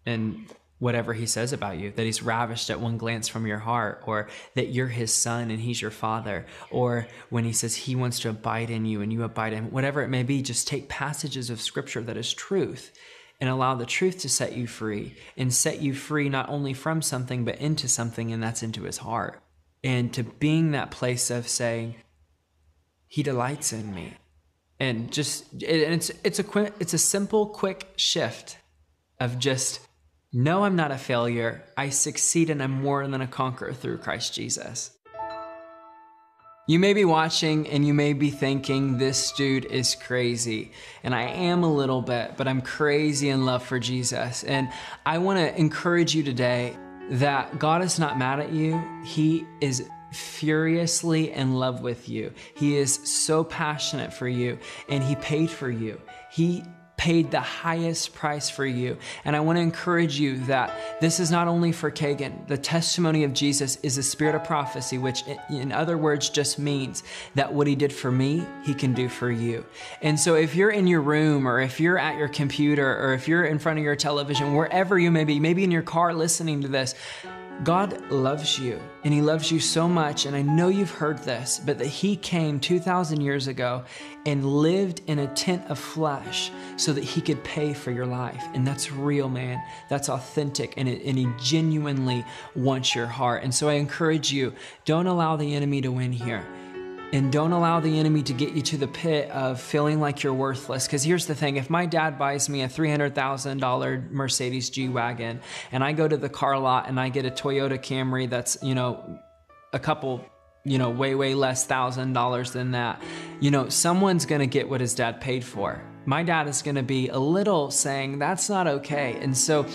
And whatever he says about you, that he's ravished at one glance from your heart, or that you're his son and he's your father, or when he says he wants to abide in you and you abide in him, whatever it may be, just take passages of scripture that is truth and allow the truth to set you free, and set you free not only from something, but into something, and that's into his heart. And to being that place of saying, he delights in me. And just, and it's, it's, a, quick, it's a simple, quick shift of just, no, I'm not a failure. I succeed, and I'm more than a conqueror through Christ Jesus. You may be watching and you may be thinking, this dude is crazy. And I am a little bit, but I'm crazy in love for Jesus. And I want to encourage you today that God is not mad at you. He is furiously in love with you. He is so passionate for you, and he paid for you. He paid the highest price for you. And I want to encourage you that this is not only for Kagan. The testimony of Jesus is a spirit of prophecy, which in other words just means that what he did for me, he can do for you. And so if you're in your room, or if you're at your computer, or if you're in front of your television, wherever you may be, maybe in your car listening to this, God loves you, and he loves you so much, and I know you've heard this, but that he came two thousand years ago and lived in a tent of flesh so that he could pay for your life. And that's real, man. That's authentic, and, it, and he genuinely wants your heart. And so I encourage you, don't allow the enemy to win here. And don't allow the enemy to get you to the pit of feeling like you're worthless. Because here's the thing, if my dad buys me a three hundred thousand dollar Mercedes G-Wagon, and I go to the car lot and I get a Toyota Camry that's, you know, a couple, you know, way, way less thousand dollars than that, you know, someone's going to get what his dad paid for. my dad is going to be a little saying, that's not okay. And so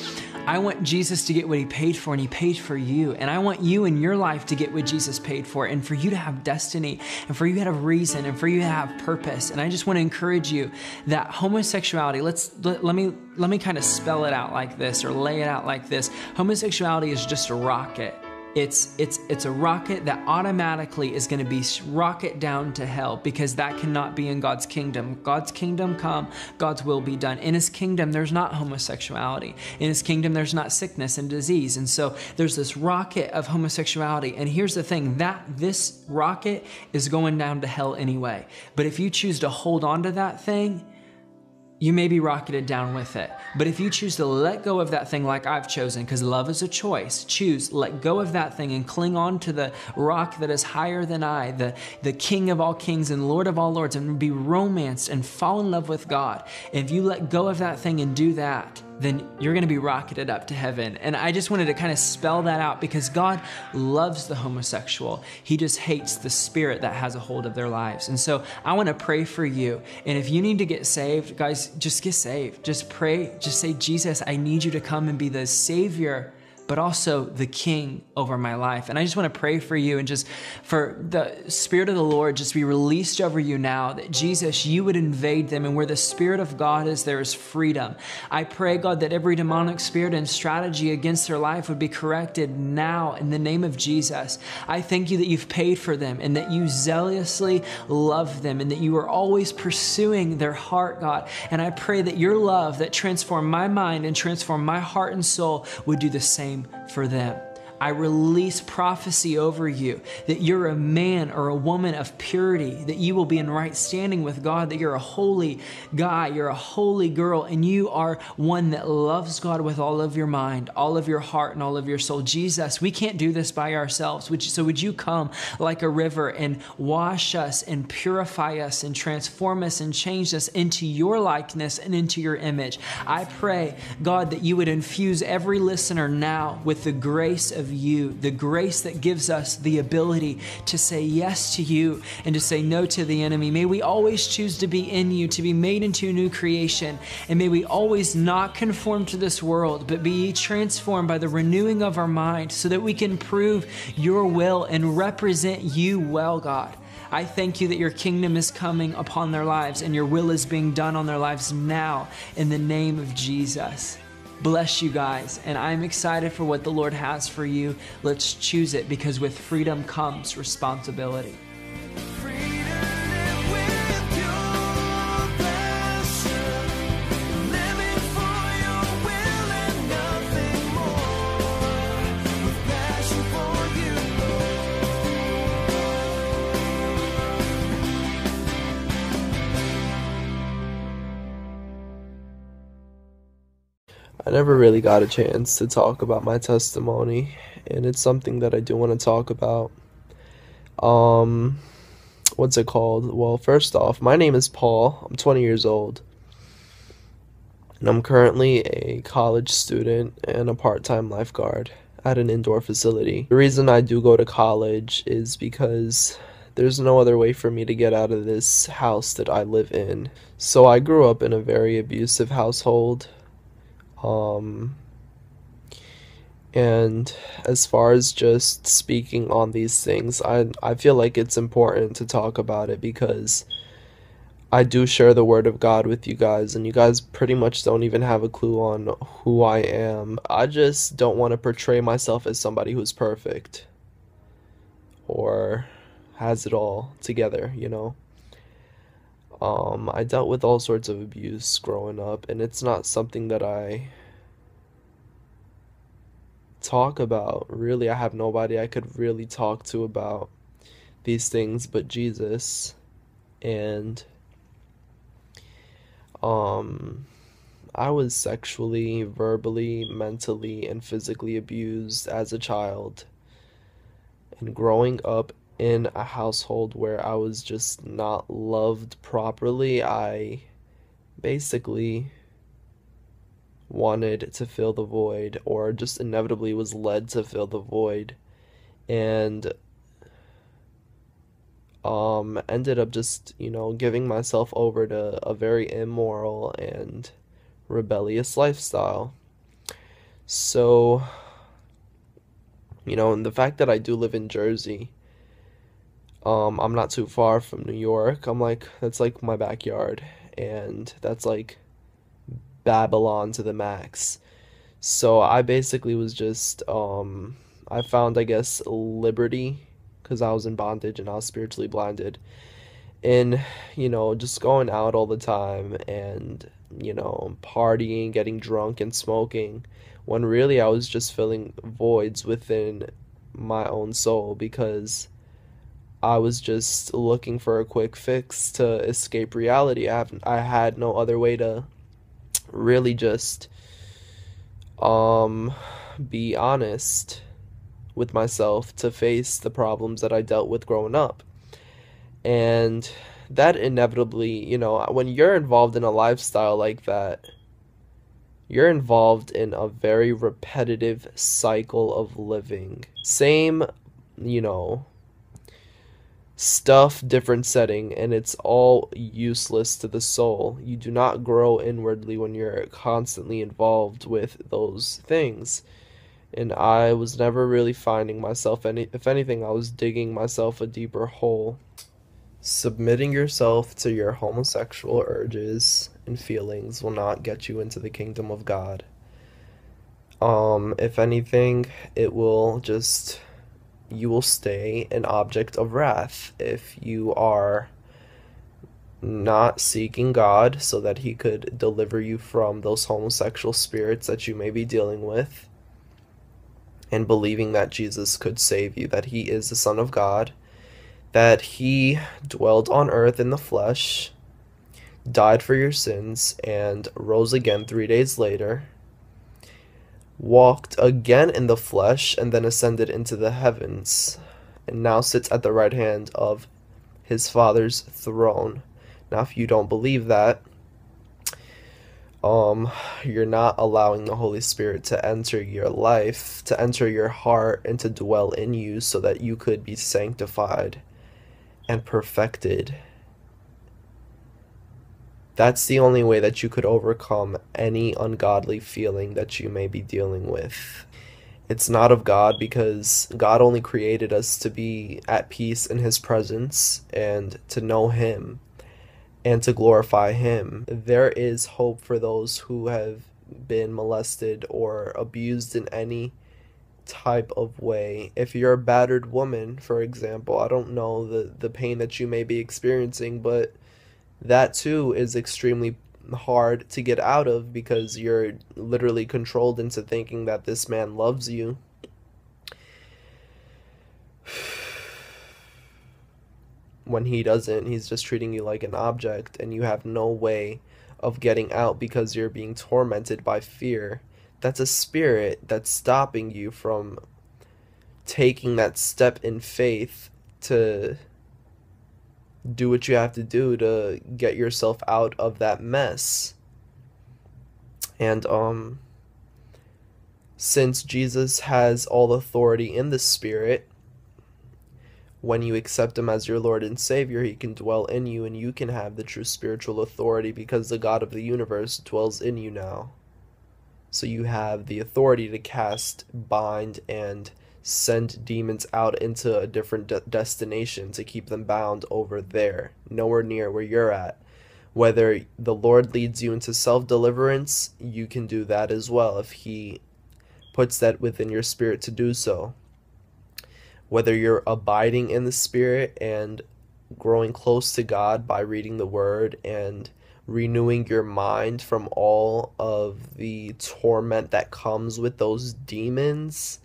I want Jesus to get what he paid for, and he paid for you. And I want you in your life to get what Jesus paid for, and for you to have destiny, and for you to have reason, and for you to have purpose. And I just want to encourage you that homosexuality, let's, let, let me, let me kind of spell it out like this, or lay it out like this. Homosexuality is just a rocket. It's, it's, it's a rocket that automatically is going to be rocket down to hell, because that cannot be in God's kingdom. God's kingdom come, God's will be done. In his kingdom, there's not homosexuality. In his kingdom, there's not sickness and disease. And so there's this rocket of homosexuality. And here's the thing, that this rocket is going down to hell anyway. But if you choose to hold on to that thing, you may be rocketed down with it. But if you choose to let go of that thing, like I've chosen, because love is a choice, choose, let go of that thing and cling on to the rock that is higher than I, the, the King of all kings and Lord of all lords, and be romanced and fall in love with God. If you let go of that thing and do that, then you're going to be rocketed up to heaven. And I just wanted to kind of spell that out, because God loves the homosexual. He just hates the spirit that has a hold of their lives. And so I want to pray for you. And if you need to get saved, guys, just get saved. Just pray. Just say, Jesus, I need you to come and be the Savior, but also the King over my life. And I just want to pray for you, and just for the Spirit of the Lord just be released over you now, that Jesus, you would invade them. And where the Spirit of God is, there is freedom. I pray, God, that every demonic spirit and strategy against their life would be corrected now in the name of Jesus. I thank you that you've paid for them, and that you zealously love them, and that you are always pursuing their heart, God. And I pray that your love that transformed my mind and transformed my heart and soul would do the same for them. I release prophecy over you, that you're a man or a woman of purity, that you will be in right standing with God, that you're a holy guy, you're a holy girl, and you are one that loves God with all of your mind, all of your heart, and all of your soul. Jesus, we can't do this by ourselves. Would you, so would you come like a river and wash us and purify us and transform us and change us into your likeness and into your image? I pray, God, that you would infuse every listener now with the grace of you, the grace that gives us the ability to say yes to you and to say no to the enemy. May we always choose to be in you, to be made into a new creation. And may we always not conform to this world, but be transformed by the renewing of our mind, so that we can prove your will and represent you well, God. I thank you that your kingdom is coming upon their lives, and your will is being done on their lives now in the name of Jesus. Bless you guys, and I'm excited for what the Lord has for you. Let's choose it, because with freedom comes responsibility. I never really got a chance to talk about my testimony, and it's something that I do want to talk about. Um, what's it called? Well, first off, my name is Paul. I'm twenty years old, and I'm currently a college student and a part-time lifeguard at an indoor facility. The reason I do go to college is because there's no other way for me to get out of this house that I live in. So I grew up in a very abusive household. Um, and as far as just speaking on these things, I, I feel like it's important to talk about it, because I do share the word of God with you guys, and you guys pretty much don't even have a clue on who I am. I just don't want to portray myself as somebody who's perfect or has it all together, you know? Um, I dealt with all sorts of abuse growing up, and it's not something that I talk about, really. I have nobody I could really talk to about these things but Jesus. And um, I was sexually, verbally, mentally, and physically abused as a child, and growing up in a household where I was just not loved properly, I basically wanted to fill the void, or just inevitably was led to fill the void. And um, ended up just, you know, giving myself over to a very immoral and rebellious lifestyle. So, you know, and the fact that I do live in Jersey, um, I'm not too far from New York. I'm like, that's like my backyard, and that's like Babylon to the max. So I basically was just, um, I found, I guess, liberty, because I was in bondage and I was spiritually blinded, and, you know, just going out all the time and, you know, partying, getting drunk and smoking, when really I was just filling voids within my own soul, because I was just looking for a quick fix to escape reality. I haven't, I had no other way to really just um be honest with myself, to face the problems that I dealt with growing up. And that inevitably, you know, when you're involved in a lifestyle like that, you're involved in a very repetitive cycle of living. Same, you know, stuff, different setting, and it's all useless to the soul. You do not grow inwardly when you're constantly involved with those things. And I was never really finding myself. Any, if anything, I was digging myself a deeper hole. Submitting yourself to your homosexual urges and feelings will not get you into the kingdom of God. Um, if anything, it will just, you will stay an object of wrath if you are not seeking God so that He could deliver you from those homosexual spirits that you may be dealing with, and believing that Jesus could save you, that He is the Son of God, that He dwelt on earth in the flesh, died for your sins, and rose again three days later, walked again in the flesh, and then ascended into the heavens, and now sits at the right hand of His Father's throne. Now, if you don't believe that, um, you're not allowing the Holy Spirit to enter your life, to enter your heart, and to dwell in you so that you could be sanctified and perfected. That's the only way that you could overcome any ungodly feeling that you may be dealing with. It's not of God, because God only created us to be at peace in His presence and to know Him and to glorify Him. There is hope for those who have been molested or abused in any type of way. If you're a battered woman, for example, I don't know the, the pain that you may be experiencing, but that too is extremely hard to get out of, because you're literally controlled into thinking that this man loves you. When he doesn't, he's just treating you like an object, and you have no way of getting out because you're being tormented by fear. That's a spirit that's stopping you from taking that step in faith to do what you have to do to get yourself out of that mess. And um, since Jesus has all authority in the Spirit, when you accept Him as your Lord and Savior, He can dwell in you, and you can have the true spiritual authority, because the God of the universe dwells in you now. So you have the authority to cast, bind, and send demons out into a different de- destination to keep them bound over there, nowhere near where you're at. Whether the Lord leads you into self-deliverance, you can do that as well if He puts that within your spirit to do so. Whether you're abiding in the Spirit and growing close to God by reading the Word and renewing your mind from all of the torment that comes with those demons,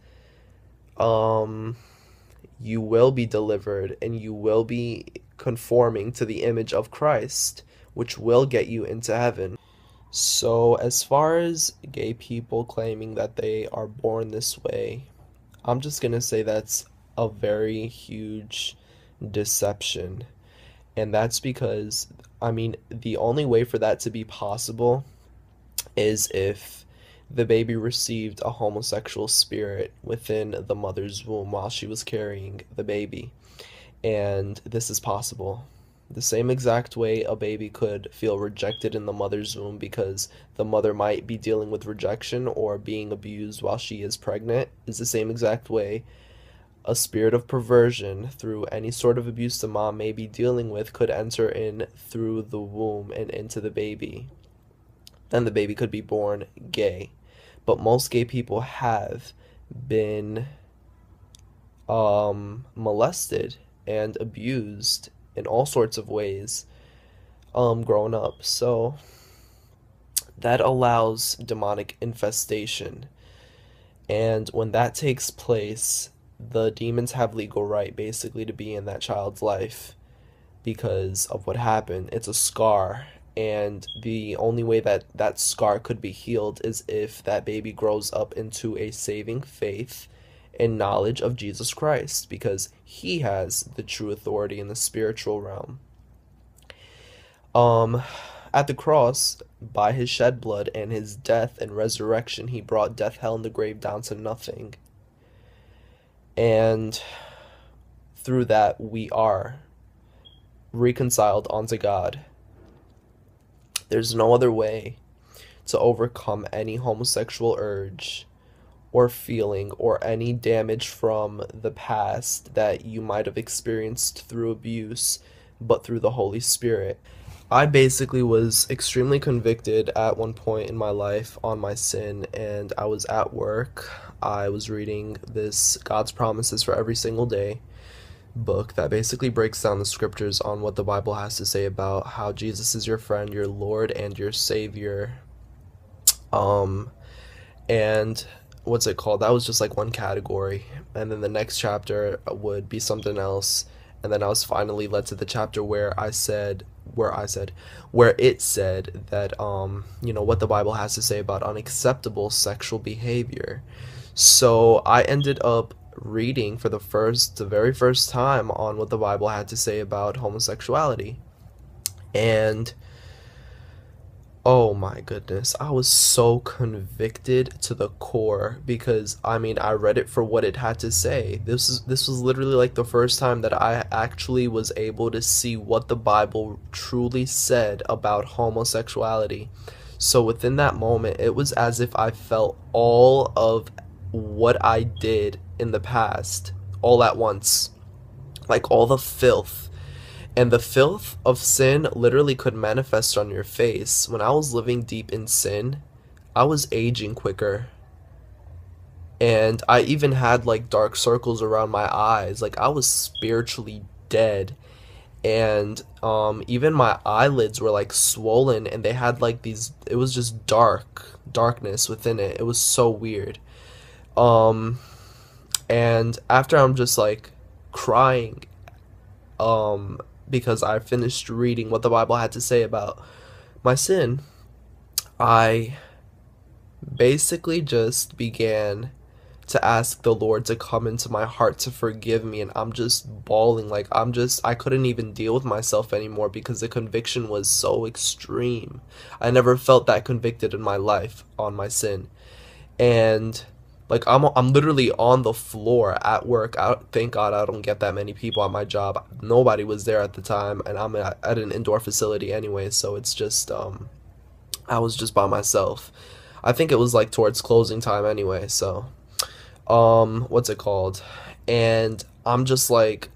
Um, you will be delivered, and you will be conforming to the image of Christ, which will get you into heaven. So as far as gay people claiming that they are born this way, I'm just going to say that's a very huge deception. And that's because, I mean, the only way for that to be possible is if the baby received a homosexual spirit within the mother's womb while she was carrying the baby. and this is possible. The same exact way a baby could feel rejected in the mother's womb because the mother might be dealing with rejection or being abused while she is pregnant is the same exact way a spirit of perversion through any sort of abuse the mom may be dealing with could enter in through the womb and into the baby. Then the baby could be born gay. But most gay people have been um, molested and abused in all sorts of ways um, growing up. So that allows demonic infestation. And when that takes place, the demons have legal right basically to be in that child's life because of what happened. It's a scar. And the only way that that scar could be healed is if that baby grows up into a saving faith and knowledge of Jesus Christ, because he has the true authority in the spiritual realm. Um, at the cross, by his shed blood and his death and resurrection, he brought death, hell, and the grave down to nothing. And through that, we are reconciled unto God. There's no other way to overcome any homosexual urge or feeling or any damage from the past that you might have experienced through abuse, but through the Holy Spirit. I basically was extremely convicted at one point in my life on my sin, and I was at work. I was reading this God's Promises for Every Single Day book that basically breaks down the scriptures on what the Bible has to say about how Jesus is your friend, your Lord, and your Savior. Um, and what's it called? That was just like one category. And then the next chapter would be something else. And then I was finally led to the chapter where I said, where I said, where it said that, um, you know, what the Bible has to say about unacceptable sexual behavior. So I ended up reading for the first the very first time on what the Bible had to say about homosexuality, and oh my goodness, I was so convicted to the core, because I mean, I read it for what it had to say. This is this was literally like the first time that I actually was able to see what the Bible truly said about homosexuality. So within that moment, it was as if I felt all of what I did in the past all at once, like all the filth. And the filth of sin literally could manifest on your face. When I was living deep in sin, I was aging quicker, and I even had like dark circles around my eyes. Like, I was spiritually dead, and um even my eyelids were like swollen, and they had like these, it was just dark darkness within it. It was so weird. Um, and after I'm just like crying, um, because I finished reading what the Bible had to say about my sin, I basically just began to ask the Lord to come into my heart to forgive me. And I'm just bawling. Like, I'm just, I couldn't even deal with myself anymore because the conviction was so extreme. I never felt that convicted in my life on my sin. And Like, I'm I'm literally on the floor at work. I, thank God I don't get that many people at my job. Nobody was there at the time, and I'm at, at an indoor facility anyway, so it's just, um, I was just by myself. I think it was, like, towards closing time anyway, so, um, what's it called? And I'm just, like,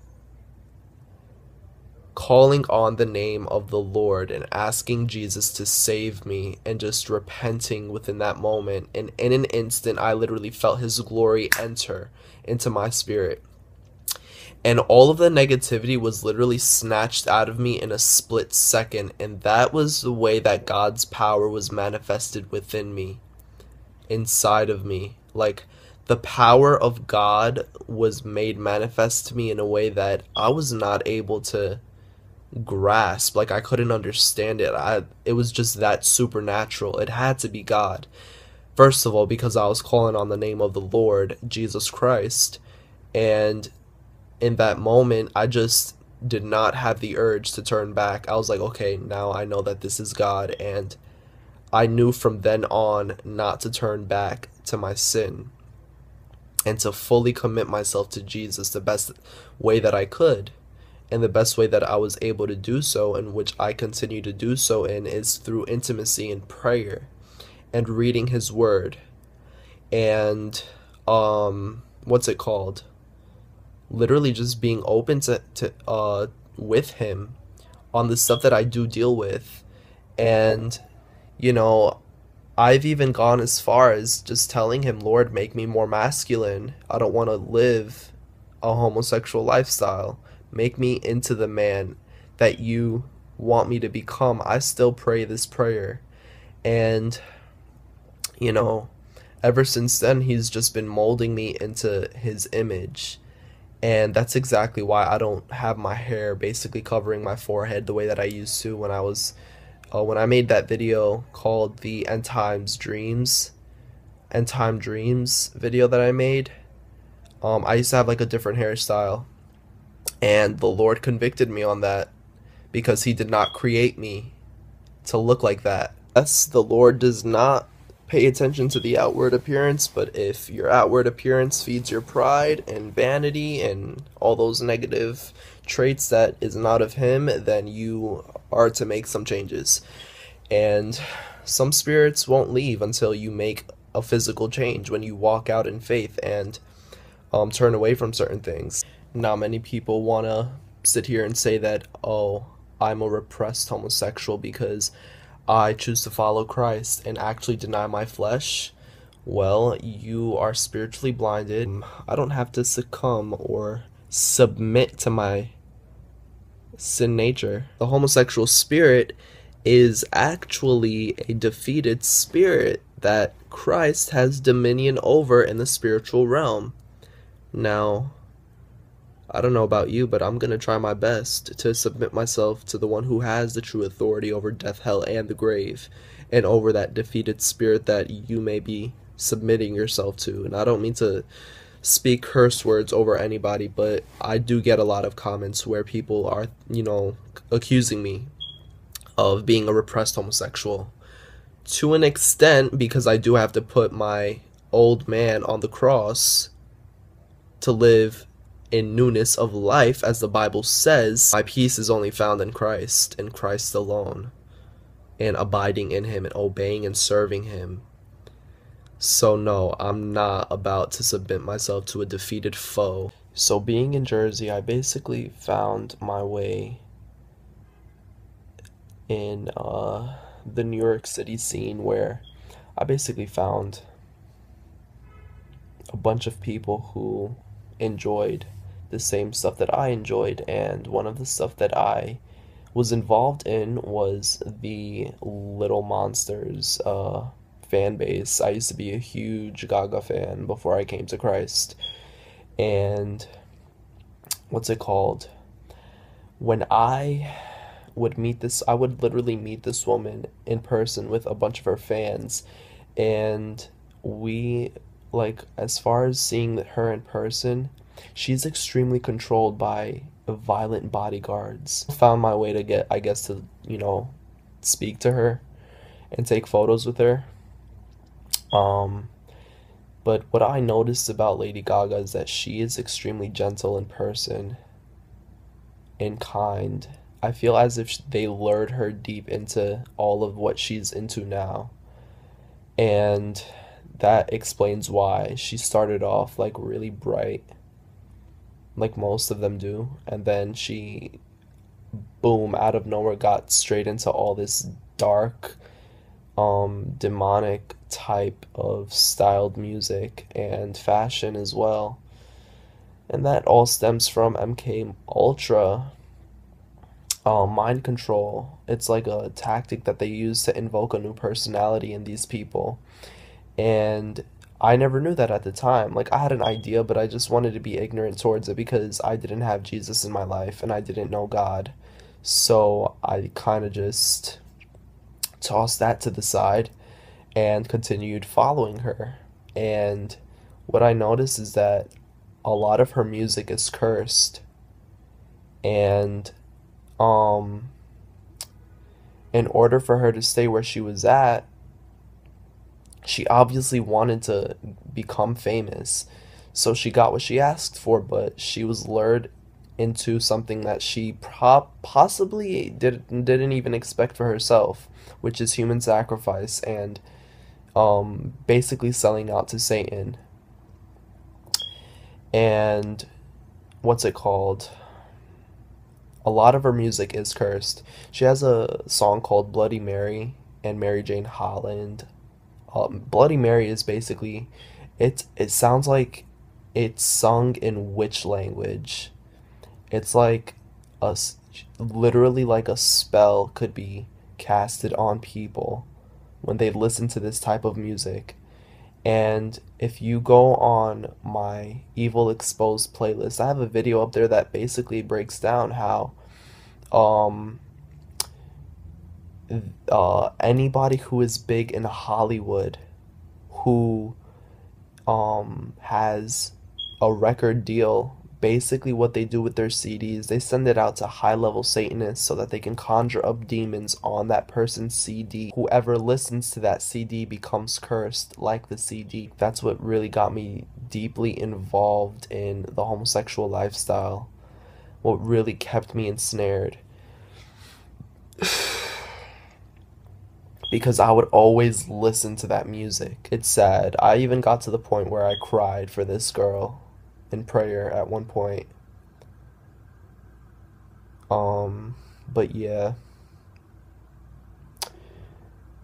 calling on the name of the Lord and asking Jesus to save me, and just repenting within that moment. And in an instant, I literally felt his glory enter into my spirit, and all of the negativity was literally snatched out of me in a split second. And that was the way that God's power was manifested within me, inside of me. Like, the power of God was made manifest to me in a way that I was not able to grasp. Like, I couldn't understand it. I it was just that supernatural. It had to be God, first of all, because I was calling on the name of the Lord Jesus Christ. And in that moment, I just did not have the urge to turn back. I was like, okay, now I know that this is God. And I knew from then on not to turn back to my sin and to fully commit myself to Jesus the best way that I could. And the best way that I was able to do so, and which I continue to do so in, is through intimacy and prayer and reading his word and um what's it called literally just being open to, to uh with him on the stuff that I do deal with. And you know, I've even gone as far as just telling him, Lord, make me more masculine. I don't want to live a homosexual lifestyle. Make me into the man that you want me to become. I still pray this prayer. And, you know, ever since then, he's just been molding me into his image. And that's exactly why I don't have my hair basically covering my forehead the way that I used to when I was... Uh, when I made that video called the End Times Dreams, End Time Dreams video that I made, um, I used to have like a different hairstyle, and the Lord convicted me on that because He did not create me to look like that. Yes, the Lord does not pay attention to the outward appearance, but if your outward appearance feeds your pride and vanity and all those negative traits that is not of Him, then you are to make some changes. And some spirits won't leave until you make a physical change, when you walk out in faith and um, turn away from certain things. Not many people want to sit here and say that, oh, I'm a repressed homosexual because I choose to follow Christ and actually deny my flesh. Well, you are spiritually blinded. I don't have to succumb or submit to my sin nature. The homosexual spirit is actually a defeated spirit that Christ has dominion over in the spiritual realm. Now, I don't know about you, but I'm going to try my best to submit myself to the one who has the true authority over death, hell, and the grave, and over that defeated spirit that you may be submitting yourself to. And I don't mean to speak curse words over anybody, but I do get a lot of comments where people are, you know, accusing me of being a repressed homosexual. To an extent, because I do have to put my old man on the cross to live in newness of life, as the Bible says. My peace is only found in Christ, in Christ alone, and abiding in Him and obeying and serving Him. So no, I'm not about to submit myself to a defeated foe. So being in Jersey, I basically found my way in uh, the New York City scene, where I basically found a bunch of people who enjoyed the same stuff that I enjoyed. And one of the stuff that I was involved in was the Little Monsters uh fan base. I used to be a huge Gaga fan before I came to Christ. And what's it called? When I would meet this, I would literally meet this woman in person with a bunch of her fans. And we, like, as far as seeing her in person, she's extremely controlled by violent bodyguards. Found my way to get, I guess, to, you know, speak to her and take photos with her. Um, but what I noticed about Lady Gaga is that she is extremely gentle in person and kind. I feel as if they lured her deep into all of what she's into now. And that explains why she started off, like, really bright, like most of them do. And then she, boom, out of nowhere, got straight into all this dark, um, demonic type of styled music and fashion as well. And that all stems from M K Ultra, um, mind control. It's like a tactic that they use to invoke a new personality in these people. And I never knew that at the time. Like, I had an idea, but I just wanted to be ignorant towards it because I didn't have Jesus in my life and I didn't know God. So I kind of just tossed that to the side and continued following her. And what I noticed is that a lot of her music is cursed. And um, in order for her to stay where she was at, she obviously wanted to become famous. So she got what she asked for, but she was lured into something that she pro- possibly did, didn't even expect for herself, which is human sacrifice and um, basically selling out to Satan. And what's it called? A lot of her music is cursed. She has a song called Bloody Mary and Mary Jane Holland. Um, Bloody Mary is basically, it, it sounds like it's sung in witch language. It's like a, literally like a spell could be casted on people when they listen to this type of music. And if you go on my Evil Exposed playlist, I have a video up there that basically breaks down how um, uh, anybody who is big in Hollywood, who um, has a record deal, basically what they do with their C Ds, they send it out to high-level Satanists so that they can conjure up demons on that person's C D. Whoever listens to that C D becomes cursed like the C D. That's what really got me deeply involved in the homosexual lifestyle, what really kept me ensnared. Because I would always listen to that music. It's sad. I even got to the point where I cried for this girl in prayer at one point. Um, but yeah.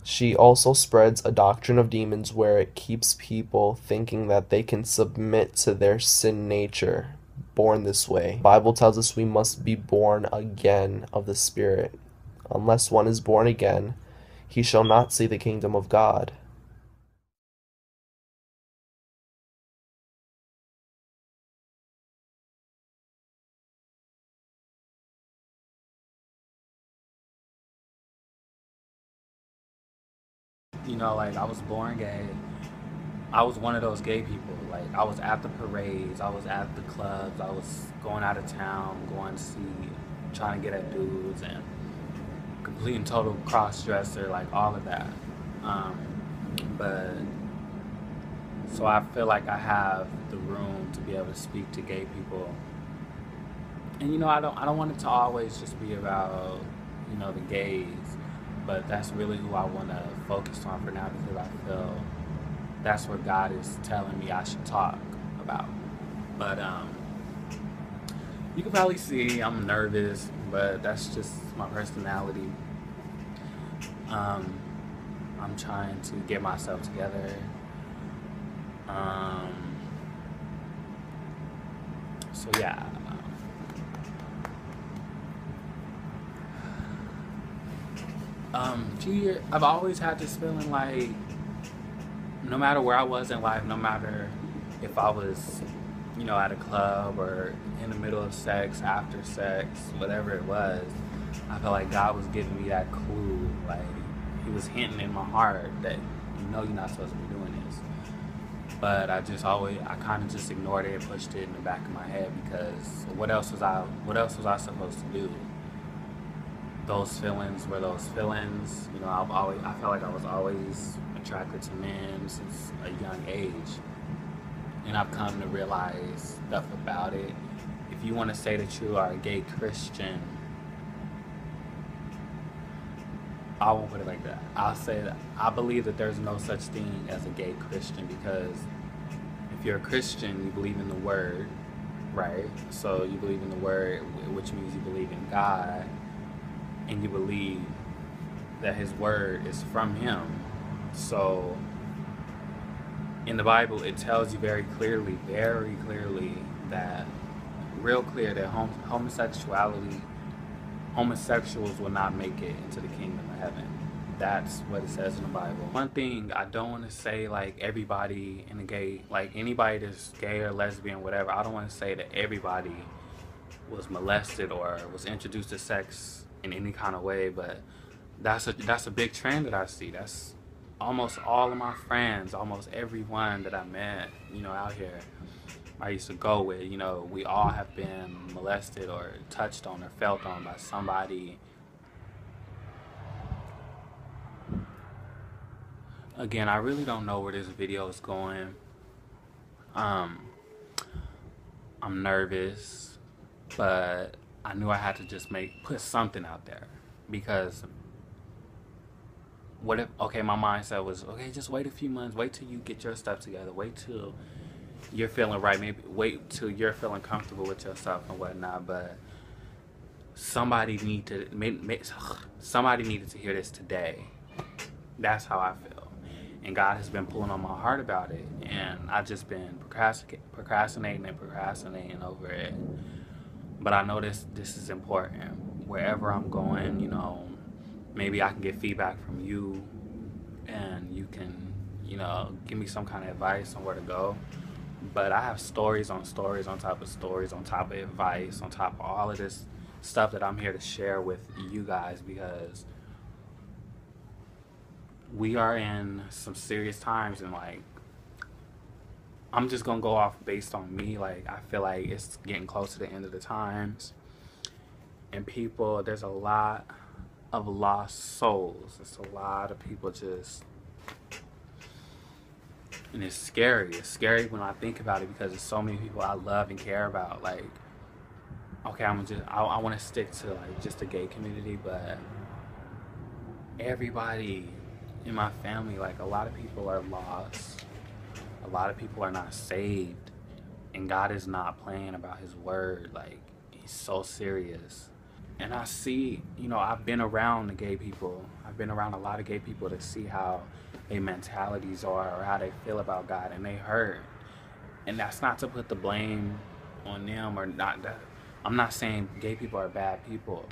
She also spreads a doctrine of demons where it keeps people thinking that they can submit to their sin nature, born this way. The Bible tells us we must be born again of the Spirit. Unless one is born again, he shall not see the kingdom of God. You know, like, I was born gay. I was one of those gay people. Like, I was at the parades, I was at the clubs, I was going out of town, going to see, trying to get at dudes, and complete and total cross-dresser, like, all of that. Um, but, so I feel like I have the room to be able to speak to gay people. And, you know, I don't, I don't want it to always just be about, you know, the gays. But that's really who I want to focus on for now, because I feel that's what God is telling me I should talk about. But um, you can probably see I'm nervous, but that's just my personality. Um, I'm trying to get myself together. Um, so yeah. Um, gee, I've always had this feeling like no matter where I was in life, no matter if I was, you know, at a club or in the middle of sex, after sex, whatever it was, I felt like God was giving me that clue. Like, he was hinting in my heart that, you know, you're not supposed to be doing this. But I just always, I kind of just ignored it and pushed it in the back of my head, because what else was I, what else was I supposed to do? Those feelings were those feelings. You know, I've always, I felt like I was always attracted to men since a young age. And I've come to realize stuff about it. If you want to say that you are a gay Christian, I won't put it like that. I'll say that I believe that there's no such thing as a gay Christian, because if you're a Christian, you believe in the Word, right? So you believe in the Word, which means you believe in God. And you believe that his word is from him. So in the Bible, it tells you very clearly, very clearly that, real clear, that hom- homosexuality, homosexuals will not make it into the kingdom of heaven. That's what it says in the Bible. One thing I don't want to say, like, everybody in the gay, like anybody that's gay or lesbian, whatever, I don't want to say that everybody was molested or was introduced to sex in any kind of way, but that's a that's a big trend that I see. That's almost all of my friends, almost everyone that I met, you know, out here, I used to go with, you know, we all have been molested or touched on or felt on by somebody. Again, I really don't know where this video is going. Um, I'm nervous. but I knew I had to just make put something out there, because what if, okay, my mindset was, okay, just wait a few months, wait till you get your stuff together, wait till you're feeling right, maybe wait till you're feeling comfortable with yourself and whatnot. But somebody needed to somebody needed to hear this today. That's how I feel, and God has been pulling on my heart about it, and I've just been procrastinating and procrastinating over it. But I know this this is important. Wherever I'm going, you know, maybe I can get feedback from you, and you can, you know, give me some kind of advice on where to go. But I have stories on stories on top of stories on top of advice on top of all of this stuff that I'm here to share with you guys, because we are in some serious times. And like, I'm just gonna go off based on me. Like, I feel like it's getting close to the end of the times, and people, there's a lot of lost souls. There's a lot of people just, and it's scary. It's scary when I think about it, because there's so many people I love and care about. Like, okay, I'm just I, I want to stick to like just the gay community, but everybody in my family, like a lot of people are lost. A lot of people are not saved, and God is not playing about his word. Like, he's so serious. And I see, you know, I've been around the gay people. I've been around a lot of gay people to see how their mentalities are or how they feel about God, and they hurt. And that's not to put the blame on them or not. That, I'm not saying gay people are bad people.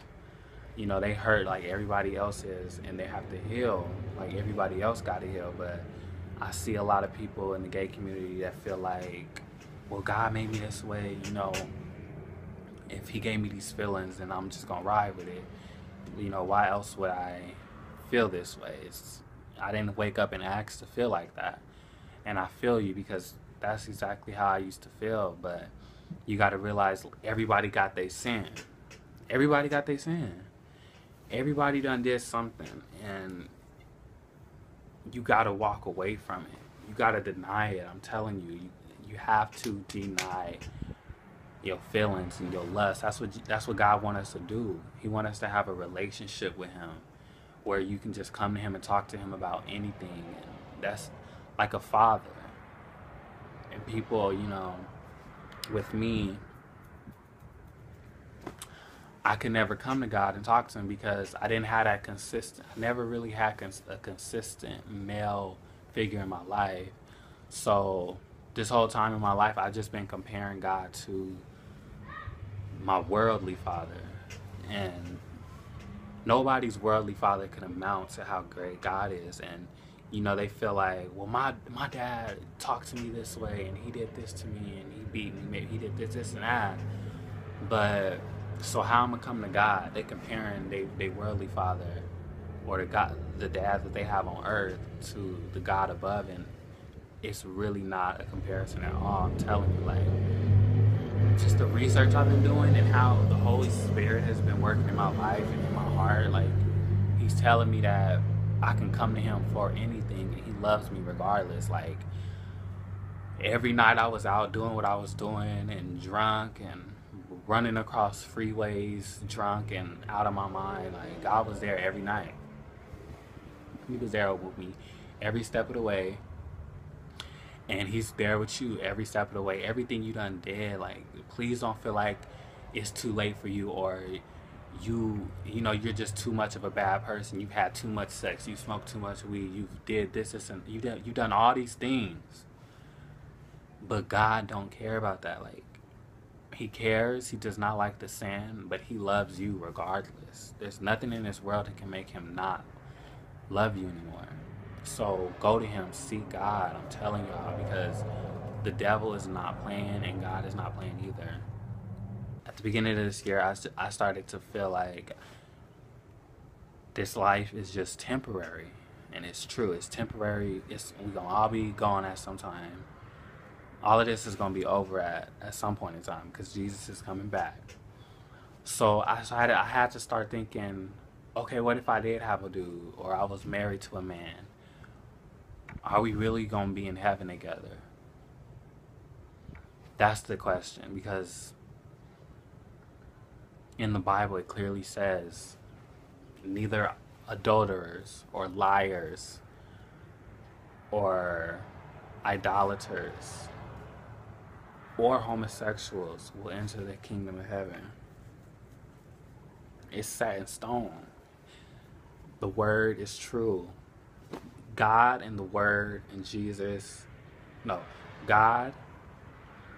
You know, they hurt like everybody else is, and they have to heal. Like, everybody else got to heal, but I see a lot of people in the gay community that feel like, well, God made me this way, you know, if he gave me these feelings, then I'm just gonna ride with it. You know, why else would I feel this way? It's, I didn't wake up and ask to feel like that. And I feel you, because that's exactly how I used to feel. But you gotta realize everybody got their sin. Everybody got their sin. Everybody done did something, and you gotta walk away from it. You gotta deny it. I'm telling you, you, you have to deny your feelings and your lust. That's what that's what God wants us to do. He wants us to have a relationship with him, where you can just come to him and talk to him about anything. And that's like a father. And people, you know, with me, I could never come to God and talk to him, because I didn't have that consistent, I never really had cons a consistent male figure in my life. So this whole time in my life, I've just been comparing God to my worldly father. And nobody's worldly father could amount to how great God is. And, you know, they feel like, well, my my dad talked to me this way, and he did this to me, and he beat me, maybe he did this, this, and that. But so how am I coming to God? They comparing they they worldly father, or the God, the dad that they have on earth, to the God above, and it's really not a comparison at all. I'm telling you, like, just the research I've been doing and how the Holy Spirit has been working in my life and in my heart. Like, he's telling me that I can come to him for anything, and he loves me regardless. Like, every night I was out doing what I was doing, and drunk, and running across freeways, drunk and out of my mind. Like, God was there every night. He was there with me every step of the way, and he's there with you every step of the way. Everything you done did, like, please don't feel like it's too late for you, or you you know, you're just too much of a bad person. You've had too much sex, you smoked too much weed, you did this, this, and you done, you done all these things. But God don't care about that. Like, he cares. He does not like the sin, but he loves you regardless. There's nothing in this world that can make him not love you anymore. So go to him, seek God. I'm telling y'all, because the devil is not playing, and God is not playing either. At the beginning of this year, I, I started to feel like this life is just temporary, and it's true. It's temporary. It's, we're gonna all be gone at some time. All of this is going to be over at, at some point in time, because Jesus is coming back. So I, so I, had to, I had to start thinking, okay, what if I did have a dude, or I was married to a man? Are we really going to be in heaven together? That's the question, because in the Bible, it clearly says neither adulterers or liars or idolaters or homosexuals will enter the kingdom of heaven. It's set in stone. The word is true. God and the word and Jesus, no, God,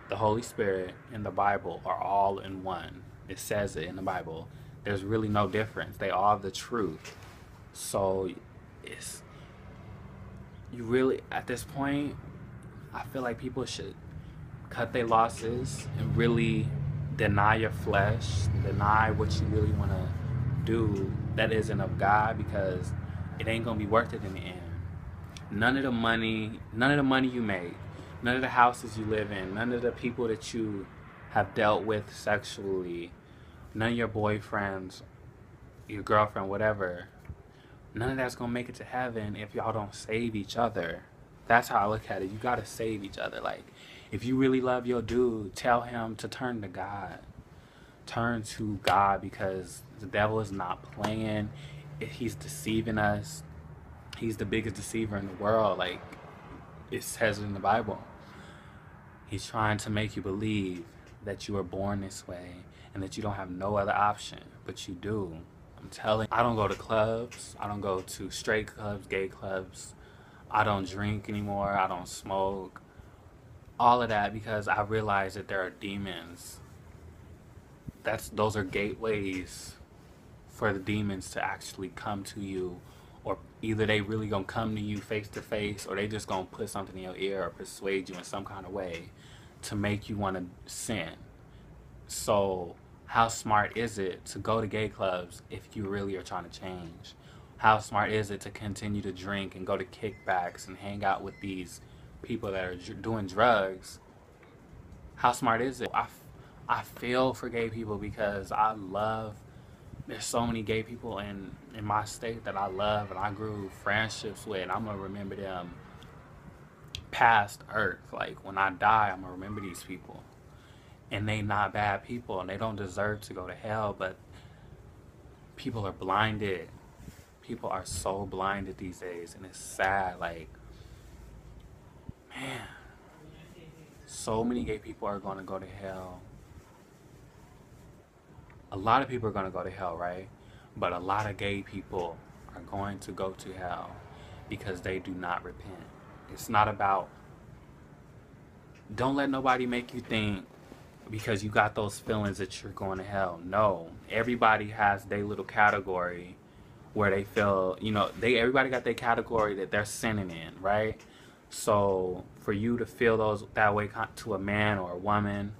the Holy Spirit, and the Bible are all in one. It says it in the Bible. There's really no difference. They are the truth. So it's, you really, at this point, I feel like people should cut their losses and really deny your flesh, deny what you really want to do that isn't of God, because it ain't gonna be worth it in the end. None of the money, none of the money you make, none of the houses you live in, none of the people that you have dealt with sexually, none of your boyfriends, your girlfriend, whatever, none of that's gonna make it to heaven if y'all don't save each other. That's how I look at it. You gotta save each other. Like, if you really love your dude, tell him to turn to God. Turn to God, because the devil is not playing. He's deceiving us. He's the biggest deceiver in the world. Like it says in the Bible, he's trying to make you believe that you were born this way and that you don't have no other option, but you do. I'm telling you, I don't go to clubs. I don't go to straight clubs, gay clubs. I don't drink anymore. I don't smoke. All of that, because I realize that there are demons. That's, those are gateways for the demons to actually come to you, or either they really gonna come to you face to face, or they just gonna put something in your ear or persuade you in some kind of way to make you want to sin. So how smart is it to go to gay clubs if you really are trying to change? How smart is it to continue to drink and go to kickbacks and hang out with these people that are doing drugs? How smart is it? I, I feel for gay people, because I love, there's so many gay people in, in my state that I love and I grew friendships with, and I'm going to remember them past earth. Like, when I die, I'm going to remember these people. And they not bad people, and they don't deserve to go to hell, but people are blinded. People are so blinded these days, and it's sad. Like, man, so many gay people are going to go to hell. A lot of people are going to go to hell, right? But a lot of gay people are going to go to hell because they do not repent. It's not about, don't let nobody make you think because you got those feelings that you're going to hell. No, everybody has their little category where they feel, you know, they everybody got their category that they're sinning in, right? So for you to feel those that way to a man or a woman,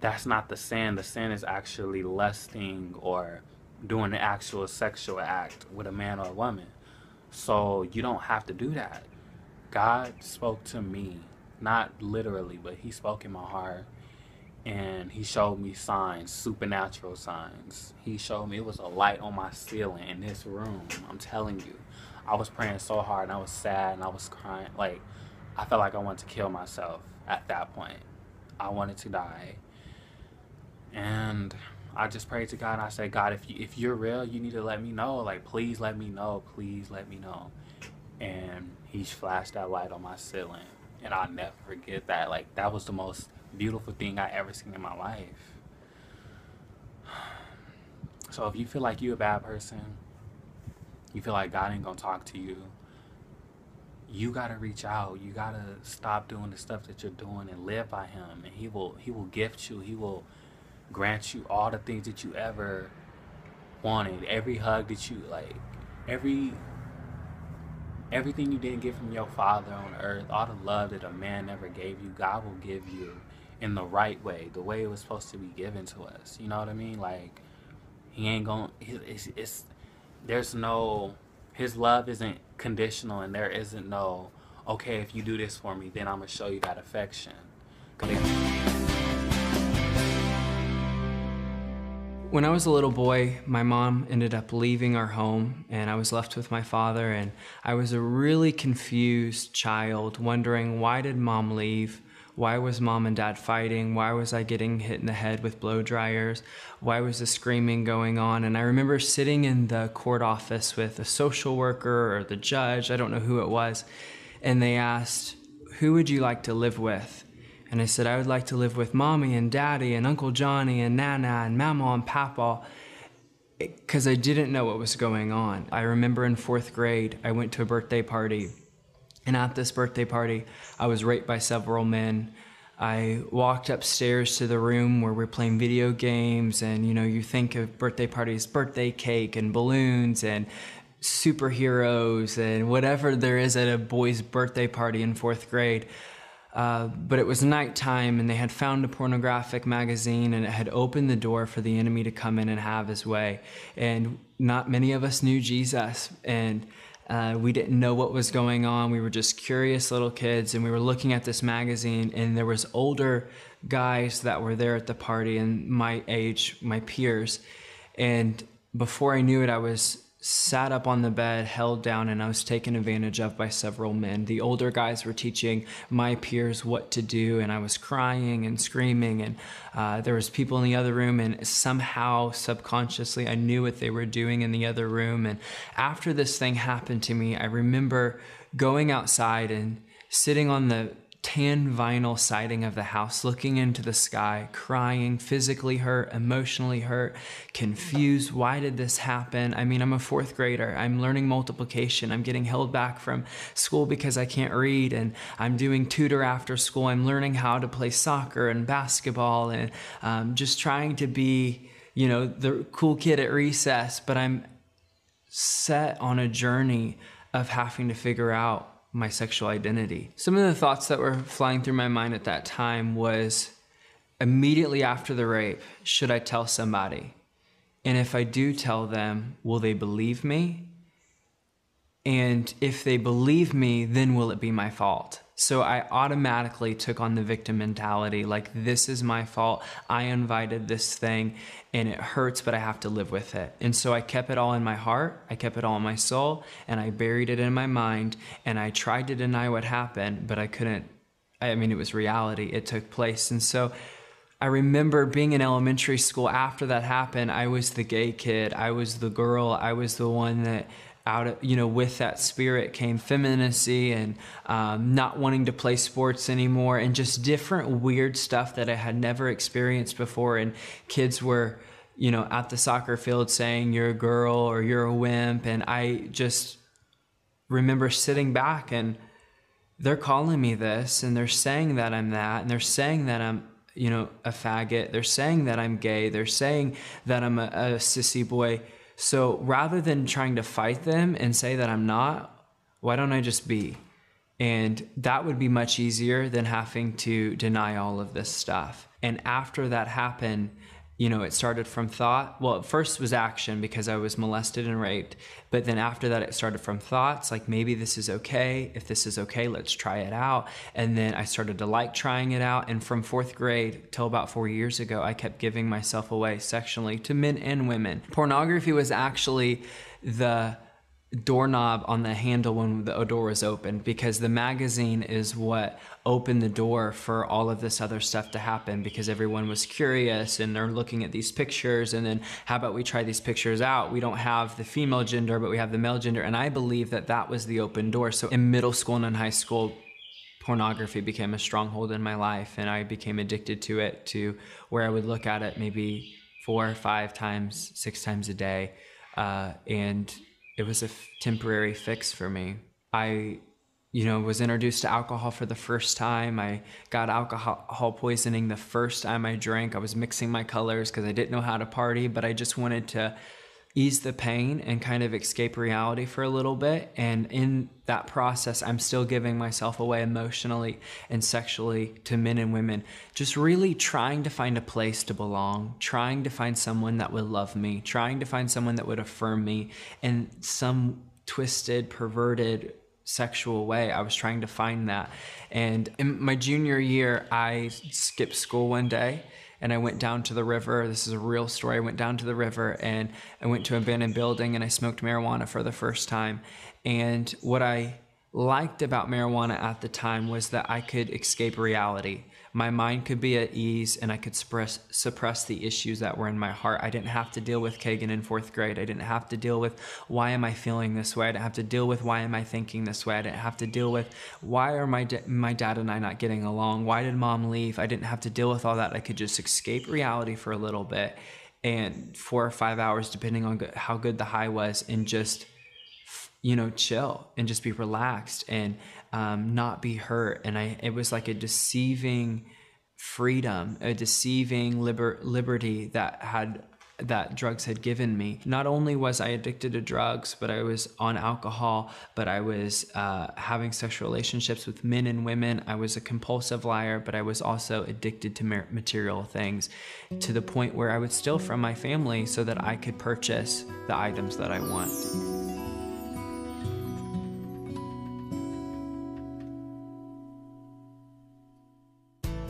that's not the sin. The sin is actually lusting or doing an actual sexual act with a man or a woman. So you don't have to do that. God spoke to me, not literally, but he spoke in my heart. And he showed me signs, supernatural signs. He showed me, it was a light on my ceiling in this room. I'm telling you, I was praying so hard and I was sad and I was crying. Like, I felt like I wanted to kill myself at that point. I wanted to die. And I just prayed to God and I said, God, if, you, if you're real, you need to let me know. Like, please let me know. Please let me know. And he flashed that light on my ceiling. And I'll never forget that. Like, that was the most beautiful thing I ever seen in my life. So if you feel like you're a bad person, you feel like God ain't gonna talk to you, you gotta reach out. You gotta stop doing the stuff that you're doing and live by him. And he will, he will gift you. He will grant you all the things that you ever wanted. Every hug that you, like, every everything you didn't get from your father on earth, all the love that a man never gave you, God will give you in the right way, the way it was supposed to be given to us. You know what I mean? Like, he ain't gonna, it's, it's there's no, his love isn't conditional, and there isn't no, okay, if you do this for me, then I'm gonna show you that affection. When I was a little boy, my mom ended up leaving our home, and I was left with my father, and I was a really confused child, wondering, why did mom leave? Why was mom and dad fighting? Why was I getting hit in the head with blow dryers? Why was the screaming going on? And I remember sitting in the court office with a social worker or the judge, I don't know who it was, and they asked, who would you like to live with? And I said, I would like to live with mommy and daddy and Uncle Johnny and Nana and Mama and Papa, because I didn't know what was going on. I remember in fourth grade, I went to a birthday party. And at this birthday party, I was raped by several men. I walked upstairs to the room where we're playing video games, and you know, you think of birthday parties, birthday cake and balloons and superheroes and whatever there is at a boy's birthday party in fourth grade. Uh, but it was nighttime, and they had found a pornographic magazine, and it had opened the door for the enemy to come in and have his way. And not many of us knew Jesus, and Uh, we didn't know what was going on. We were just curious little kids, and we were looking at this magazine, and there was older guys that were there at the party and my age, my peers. And before I knew it, I was sat up on the bed, held down, and I was taken advantage of by several men. The older guys were teaching my peers what to do, and I was crying and screaming, and uh, there was people in the other room, and somehow subconsciously I knew what they were doing in the other room. And after this thing happened to me, I remember going outside and sitting on the tan vinyl siding of the house, looking into the sky, crying, physically hurt, emotionally hurt, confused. Why did this happen? I mean, I'm a fourth grader. I'm learning multiplication. I'm getting held back from school because I can't read, and I'm doing tutor after school. I'm learning how to play soccer and basketball, and um, just trying to be, you know, the cool kid at recess, but I'm set on a journey of having to figure out my sexual identity. Some of the thoughts that were flying through my mind at that time was, immediately after the rape, should I tell somebody? And if I do tell them, will they believe me? And if they believe me, then will it be my fault? So I automatically took on the victim mentality, like, this is my fault. I invited this thing, and it hurts, but I have to live with it. And so I kept it all in my heart, I kept it all in my soul, and I buried it in my mind, and I tried to deny what happened, but I couldn't. I mean, it was reality, it took place. And so I remember being in elementary school after that happened. I was the gay kid, I was the girl, I was the one that out of, you know, with that spirit came femininity and um, not wanting to play sports anymore, and just different weird stuff that I had never experienced before. And kids were, you know, at the soccer field saying, you're a girl or you're a wimp. And I just remember sitting back, and they're calling me this, and they're saying that I'm that, and they're saying that I'm, you know, a faggot. They're saying that I'm gay. They're saying that I'm a, a sissy boy. So rather than trying to fight them and say that I'm not, why don't I just be? And that would be much easier than having to deny all of this stuff. And after that happened, you know, it started from thought. Well, at first was action, because I was molested and raped. But then after that, it started from thoughts like, maybe this is okay. If this is okay, let's try it out. And then I started to like trying it out. And from fourth grade till about four years ago, I kept giving myself away sexually to men and women. Pornography was actually the doorknob on the handle when the door was open, because the magazine is what opened the door for all of this other stuff to happen, because everyone was curious and they're looking at these pictures, and then how about we try these pictures out? We don't have the female gender, but we have the male gender. And I believe that that was the open door. So in middle school and in high school, pornography became a stronghold in my life, and I became addicted to it, to where I would look at it maybe four, five times, six times a day, uh, and it was a f- temporary fix for me. I, you know, was introduced to alcohol for the first time. I got alcohol poisoning the first time I drank. I was mixing my colors because I didn't know how to party, but I just wanted to ease the pain and kind of escape reality for a little bit. And in that process, I'm still giving myself away emotionally and sexually to men and women, just really trying to find a place to belong, trying to find someone that would love me, trying to find someone that would affirm me in some twisted, perverted, sexual way. I was trying to find that. And in my junior year, I skipped school one day, and I went down to the river. This is a real story. I went down to the river, and I went to an abandoned building, and I smoked marijuana for the first time. And what I liked about marijuana at the time was that I could escape reality. My mind could be at ease, and I could suppress, suppress the issues that were in my heart. I didn't have to deal with Kagan in fourth grade. I didn't have to deal with, why am I feeling this way? I didn't have to deal with, why am I thinking this way? I didn't have to deal with, why are my, da- my dad and I not getting along? Why did mom leave? I didn't have to deal with all that. I could just escape reality for a little bit, and four or five hours, depending on how good the high was, and just, you know, chill and just be relaxed and um, not be hurt. And I, it was like a deceiving freedom, a deceiving liber- liberty that had, that drugs had given me. Not only was I addicted to drugs, but I was on alcohol, but I was uh, having sexual relationships with men and women. I was a compulsive liar, but I was also addicted to material things, to the point where I would steal from my family so that I could purchase the items that I want.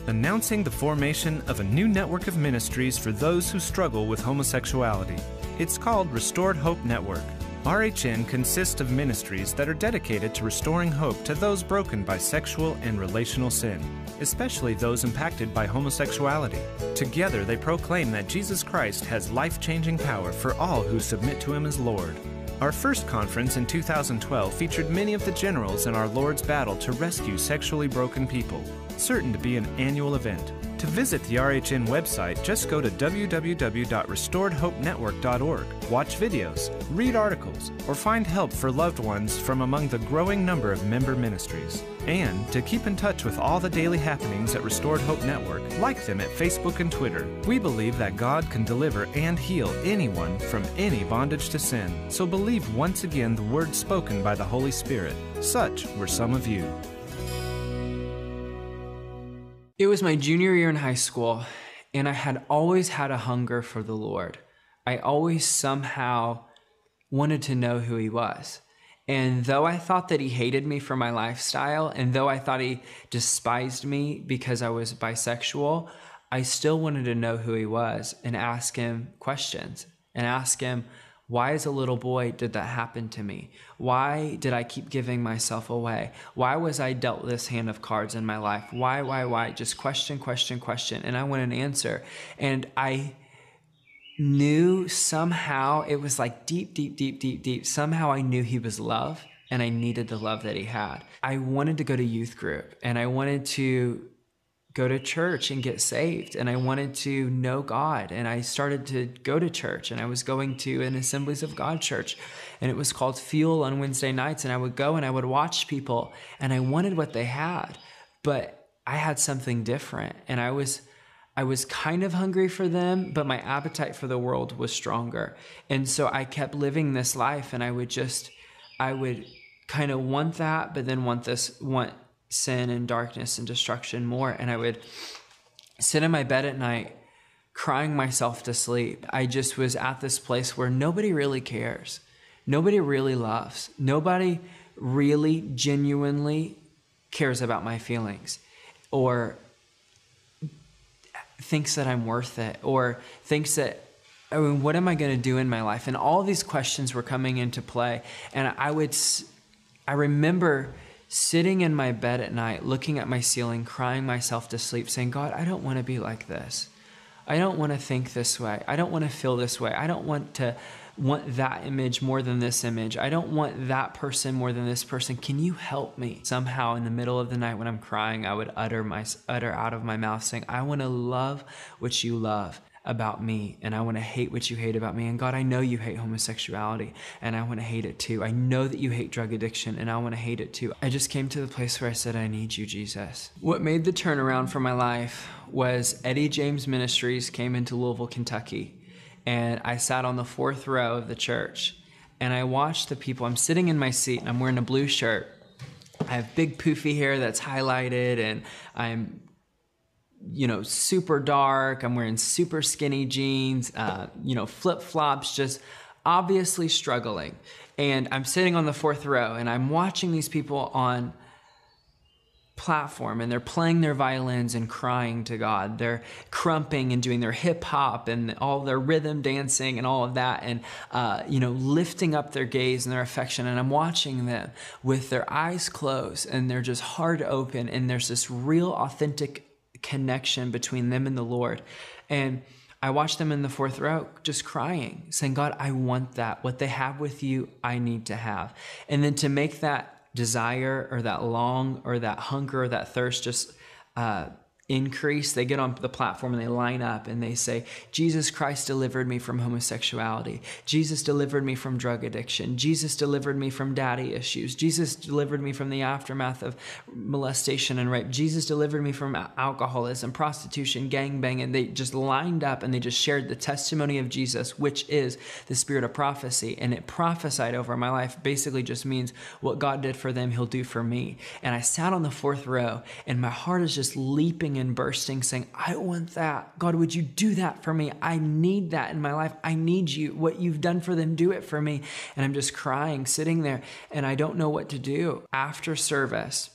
Announcing the formation of a new network of ministries for those who struggle with homosexuality. It's called Restored Hope Network. R H N consists of ministries that are dedicated to restoring hope to those broken by sexual and relational sin, especially those impacted by homosexuality. Together, they proclaim that Jesus Christ has life-changing power for all who submit to Him as Lord. Our first conference in two thousand twelve featured many of the generals in our Lord's battle to rescue sexually broken people, certain to be an annual event. To visit the R H N website, just go to w w w dot restored hope network dot org, watch videos, read articles, or find help for loved ones from among the growing number of member ministries. And to keep in touch with all the daily happenings at Restored Hope Network, like them at Facebook and Twitter. We believe that God can deliver and heal anyone from any bondage to sin. So believe once again the word spoken by the Holy Spirit. Such were some of you. It was my junior year in high school, and I had always had a hunger for the Lord. I always somehow wanted to know who He was. And though I thought that He hated me for my lifestyle, and though I thought He despised me because I was bisexual, I still wanted to know who He was and ask Him questions and ask Him, why as a little boy did that happen to me? Why did I keep giving myself away? Why was I dealt this hand of cards in my life? Why, why, why? Just question, question, question. And I want an answer. And I knew somehow, it was like deep, deep, deep, deep, deep. Somehow I knew He was love, and I needed the love that He had. I wanted to go to youth group, and I wanted to go to church and get saved. And I wanted to know God. And I started to go to church, and I was going to an Assemblies of God church, and it was called Fuel on Wednesday nights. And I would go and I would watch people, and I wanted what they had, but I had something different. And I was, I was kind of hungry for them, but my appetite for the world was stronger. And so I kept living this life, and I would just, I would kind of want that, but then want this, want sin and darkness and destruction more. And I would sit in my bed at night crying myself to sleep. I just was at this place where nobody really cares. Nobody really loves. Nobody really genuinely cares about my feelings, or thinks that I'm worth it, or thinks that, I mean, what am I going to do in my life? And all these questions were coming into play. And I would, I remember sitting in my bed at night, looking at my ceiling, crying myself to sleep, saying, God, I don't want to be like this. I don't want to think this way. I don't want to feel this way. I don't want to want that image more than this image. I don't want that person more than this person. Can you help me? Somehow in the middle of the night when I'm crying, I would utter my utter out of my mouth saying, I want to love what you love about me, and I want to hate what you hate about me. And God, I know you hate homosexuality, and I want to hate it too. I know that you hate drug addiction, and I want to hate it too. I just came to the place where I said, I need you, Jesus. What made the turnaround for my life was Eddie James Ministries came into Louisville, Kentucky, and I sat on the fourth row of the church, and I watched the people. I'm sitting in my seat, and I'm wearing a blue shirt. I have big poofy hair that's highlighted, and I'm you know, super dark. I'm wearing super skinny jeans, uh, you know, flip-flops, just obviously struggling. And I'm sitting on the fourth row, and I'm watching these people on platform and they're playing their violins and crying to God. They're crumping and doing their hip hop and all their rhythm dancing and all of that, and uh, you know, lifting up their gaze and their affection. And I'm watching them with their eyes closed and they're just heart open, and there's this real authentic connection between them and the Lord. And I watched them in the fourth row just crying, saying, God, I want that. What they have with you, I need to have. And then to make that desire or that long or that hunger or that thirst just uh, increase, they get on the platform and they line up and they say, Jesus Christ delivered me from homosexuality. Jesus delivered me from drug addiction. Jesus delivered me from daddy issues. Jesus delivered me from the aftermath of molestation and rape. Jesus delivered me from alcoholism, prostitution, gangbang. And they just lined up and they just shared the testimony of Jesus, which is the spirit of prophecy. And it prophesied over my life, basically just means what God did for them, he'll do for me. And I sat on the fourth row and my heart is just leaping and bursting, saying, I want that. God, would you do that for me? I need that in my life. I need you. What you've done for them, do it for me. And I'm just crying, sitting there, and I don't know what to do. After service,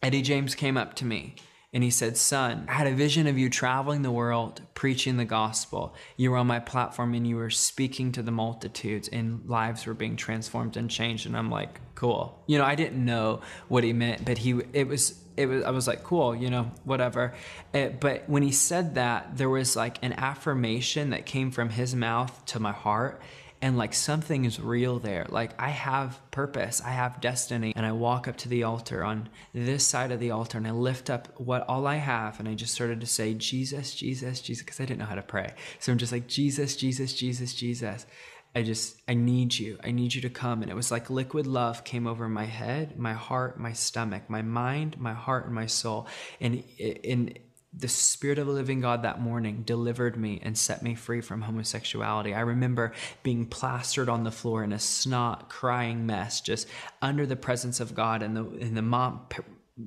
Eddie James came up to me and he said, son, I had a vision of you traveling the world, preaching the gospel. You were on my platform and you were speaking to the multitudes and lives were being transformed and changed. And I'm like, cool. You know, I didn't know what he meant, but he, it was, it was, I was like, cool, you know, whatever. It, but when he said that, there was like an affirmation that came from his mouth to my heart. And like something is real there. Like I have purpose, I have destiny. And I walk up to the altar on this side of the altar and I lift up what all I have. And I just started to say, Jesus, Jesus, Jesus, because I didn't know how to pray. So I'm just like, Jesus, Jesus, Jesus, Jesus. I just, I need you. I need you to come. And it was like liquid love came over my head, my heart, my stomach, my mind, my heart, and my soul. And in the Spirit of the living God that morning delivered me and set me free from homosexuality. I remember being plastered on the floor in a snot, crying mess, just under the presence of God, and the, and the mom,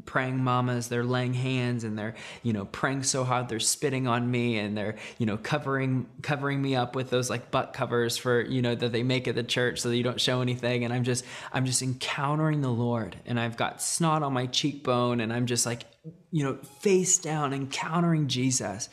praying mamas, they're laying hands and they're, you know, praying so hard, they're spitting on me and they're, you know, covering, covering me up with those like butt covers for, you know, that they make at the church so that you don't show anything. And I'm just, I'm just encountering the Lord, and I've got snot on my cheekbone and I'm just like, you know, face down, encountering Jesus.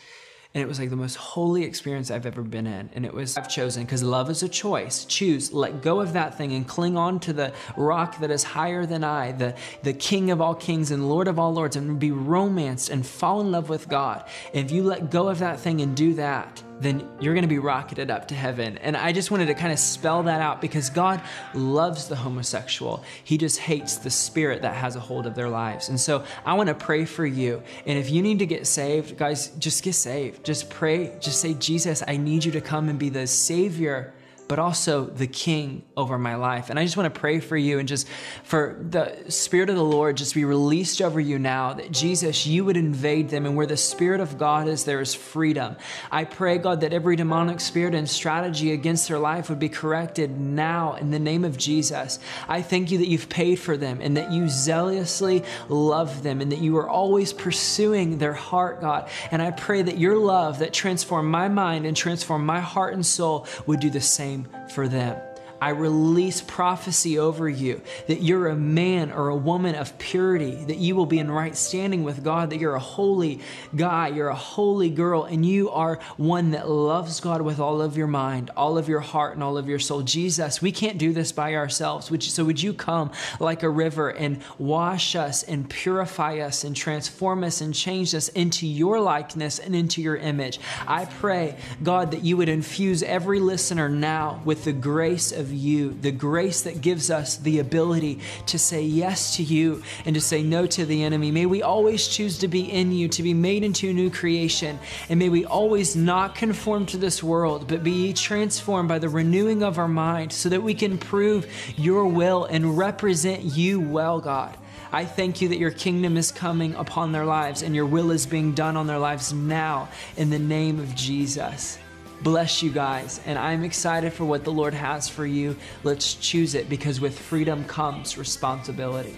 And it was like the most holy experience I've ever been in. And it was, I've chosen, because love is a choice. Choose, let go of that thing and cling on to the rock that is higher than I, the, the King of all kings and Lord of all lords, and be romanced and fall in love with God. And if you let go of that thing and do that, then you're gonna be rocketed up to heaven. And I just wanted to kind of spell that out, because God loves the homosexual. He just hates the spirit that has a hold of their lives. And so I wanna pray for you. And if you need to get saved, guys, just get saved. Just pray, just say, Jesus, I need you to come and be the Savior, but also the King over my life. And I just wanna pray for you, and just for the Spirit of the Lord just be released over you now, that Jesus, you would invade them, and where the Spirit of God is, there is freedom. I pray, God, that every demonic spirit and strategy against their life would be corrected now in the name of Jesus. I thank you that you've paid for them and that you zealously love them and that you are always pursuing their heart, God. And I pray that your love that transformed my mind and transformed my heart and soul would do the same for them. I release prophecy over you, that you're a man or a woman of purity, that you will be in right standing with God, that you're a holy guy, you're a holy girl, and you are one that loves God with all of your mind, all of your heart, and all of your soul. Jesus, we can't do this by ourselves, would you, so would you come like a river and wash us and purify us and transform us and change us into your likeness and into your image. I pray, God, that you would infuse every listener now with the grace of you, the grace that gives us the ability to say yes to you and to say no to the enemy. May we always choose to be in you, to be made into a new creation. And may we always not conform to this world, but be transformed by the renewing of our mind so that we can prove your will and represent you well, God. I thank you that your kingdom is coming upon their lives and your will is being done on their lives now in the name of Jesus. Bless you guys, and I'm excited for what the Lord has for you. Let's choose it, because with freedom comes responsibility.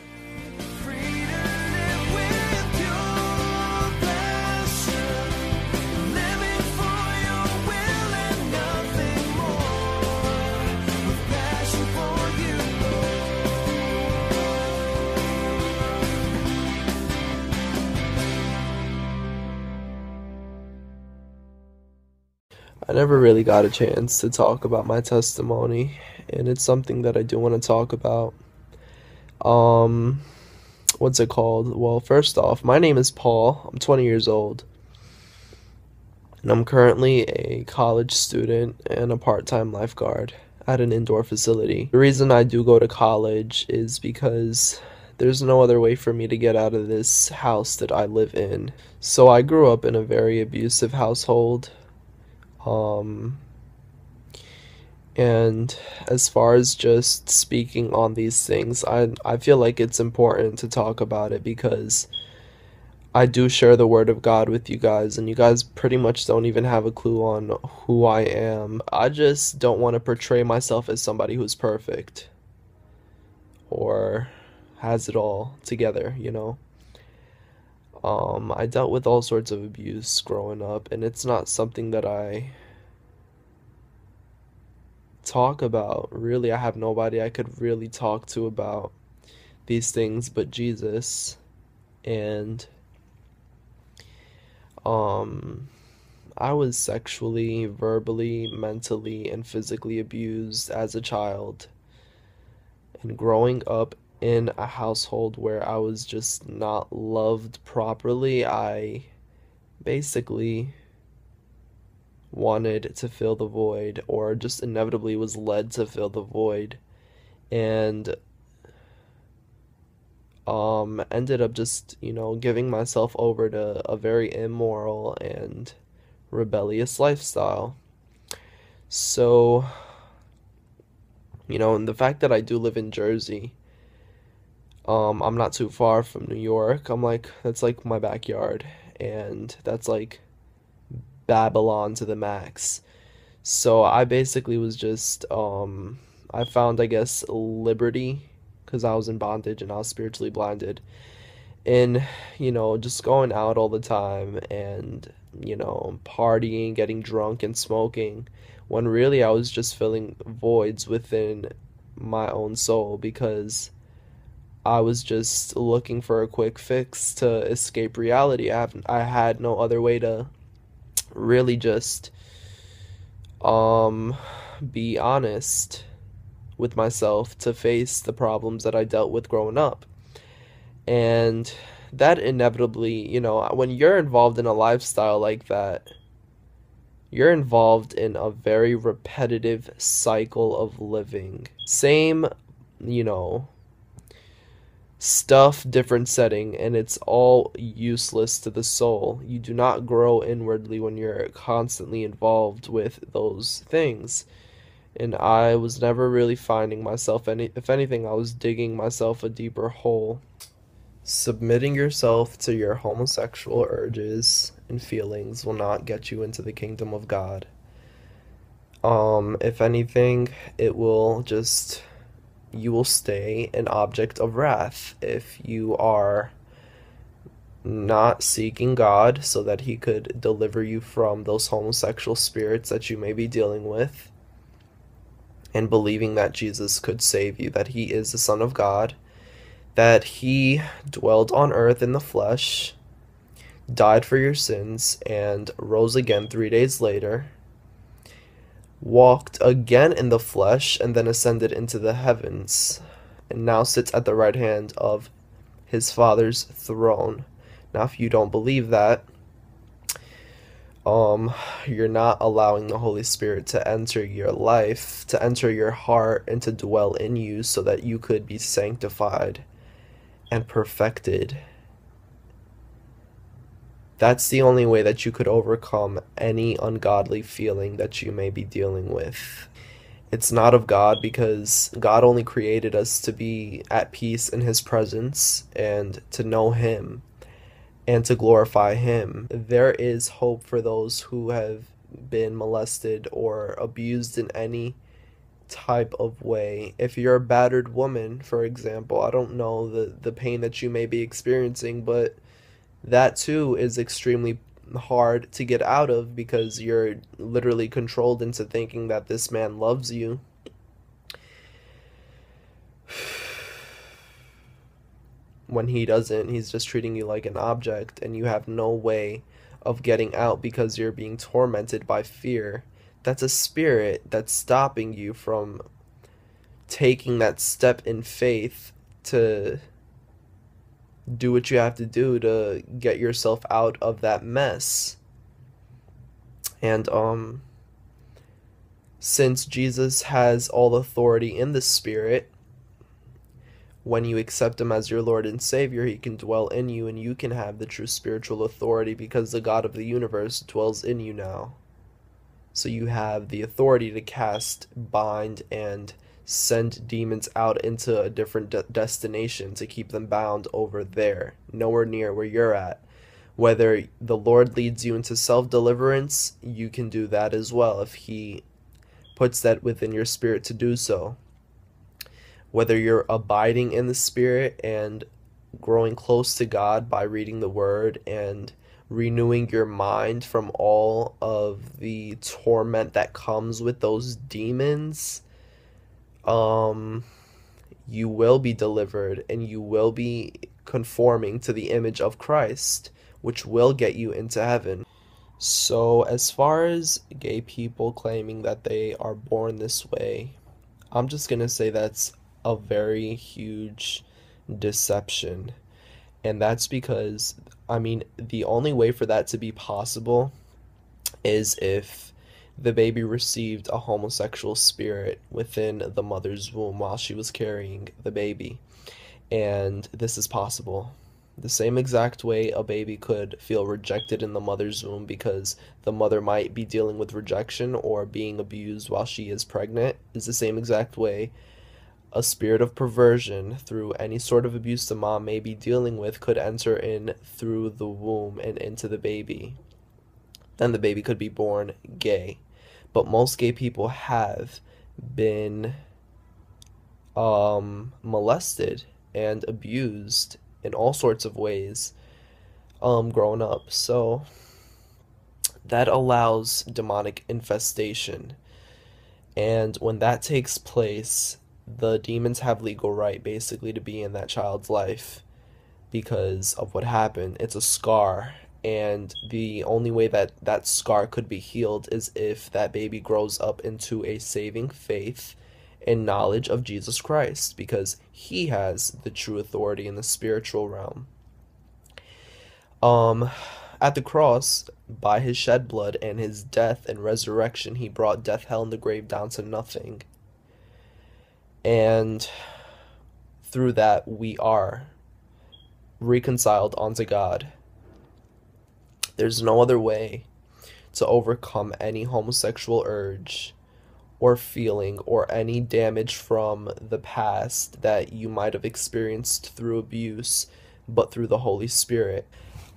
I never really got a chance to talk about my testimony, and it's something that I do want to talk about. Um, what's it called? Well, first off, my name is Paul. I'm twenty years old, and I'm currently a college student and a part-time lifeguard at an indoor facility. The reason I do go to college is because there's no other way for me to get out of this house that I live in. So I grew up in a very abusive household. Um, and as far as just speaking on these things, I, I feel like it's important to talk about it because I do share the word of God with you guys, and you guys pretty much don't even have a clue on who I am. I just don't want to portray myself as somebody who's perfect or has it all together, you know? Um, I dealt with all sorts of abuse growing up, and it's not something that I talk about. Really, I have nobody I could really talk to about these things but Jesus. And um, I was sexually, verbally, mentally, and physically abused as a child. And growing up in a household where I was just not loved properly, I basically wanted to fill the void, or just inevitably was led to fill the void, and um, ended up just, you know, giving myself over to a very immoral and rebellious lifestyle. So, you know, and the fact that I do live in Jersey, Um, I'm not too far from New York. I'm like, that's like my backyard, and that's like Babylon to the max. So I basically was just, um, I found, I guess, liberty, because I was in bondage and I was spiritually blinded, and, you know, just going out all the time and, you know, partying, getting drunk and smoking, when really I was just filling voids within my own soul, because I was just looking for a quick fix to escape reality. I, have, I had no other way to really just um, be honest with myself, to face the problems that I dealt with growing up. And that inevitably, you know, when you're involved in a lifestyle like that, you're involved in a very repetitive cycle of living. Same, you know, stuff, different setting, and it's all useless to the soul. You do not grow inwardly when you're constantly involved with those things. And I was never really finding myself. Any, if anything, I was digging myself a deeper hole. Submitting yourself to your homosexual urges and feelings will not get you into the kingdom of God. Um, if anything, it will just... you will stay an object of wrath if you are not seeking God so that he could deliver you from those homosexual spirits that you may be dealing with, and believing that Jesus could save you, that he is the Son of God, that he dwelled on earth in the flesh, died for your sins, and rose again three days later, walked again in the flesh, and then ascended into the heavens, and now sits at the right hand of his Father's throne. Now, if you don't believe that, um, you're not allowing the Holy Spirit to enter your life, to enter your heart, and to dwell in you so that you could be sanctified and perfected. That's the only way that you could overcome any ungodly feeling that you may be dealing with. It's not of God, because God only created us to be at peace in his presence and to know him and to glorify him. There is hope for those who have been molested or abused in any type of way. If you're a battered woman, for example, I don't know the, the pain that you may be experiencing, but that too is extremely hard to get out of, because you're literally controlled into thinking that this man loves you. When he doesn't, he's just treating you like an object, and you have no way of getting out because you're being tormented by fear that's a spirit that's stopping you from taking that step in faith to do what you have to do to get yourself out of that mess. And um since Jesus has all authority in the Spirit, when you accept him as your Lord and Savior, he can dwell in you, and you can have the true spiritual authority because the God of the universe dwells in you now. So you have the authority to cast, bind, and send demons out into a different de- destination to keep them bound over there, nowhere near where you're at. Whether the Lord leads you into self-deliverance, you can do that as well if he puts that within your spirit to do so. Whether you're abiding in the Spirit and growing close to God by reading the Word and renewing your mind from all of the torment that comes with those demons, um, you will be delivered, and you will be conforming to the image of Christ, which will get you into heaven. So as far as gay people claiming that they are born this way, I'm just going to say that's a very huge deception. And that's because, I mean, the only way for that to be possible is if the baby received a homosexual spirit within the mother's womb while she was carrying the baby. And this is possible. The same exact way a baby could feel rejected in the mother's womb because the mother might be dealing with rejection or being abused while she is pregnant, is the same exact way a spirit of perversion through any sort of abuse the mom may be dealing with could enter in through the womb and into the baby. Then the baby could be born gay. But most gay people have been um, molested and abused in all sorts of ways um, growing up. So that allows demonic infestation. And when that takes place, the demons have legal right basically to be in that child's life because of what happened. It's a scar, and the only way that that scar could be healed is if that baby grows up into a saving faith and knowledge of Jesus Christ, because he has the true authority in the spiritual realm. Um, at the cross, by his shed blood and his death and resurrection, he brought death, hell, and the grave down to nothing. And through that, we are reconciled unto God. There's no other way to overcome any homosexual urge or feeling or any damage from the past that you might have experienced through abuse, but through the Holy Spirit.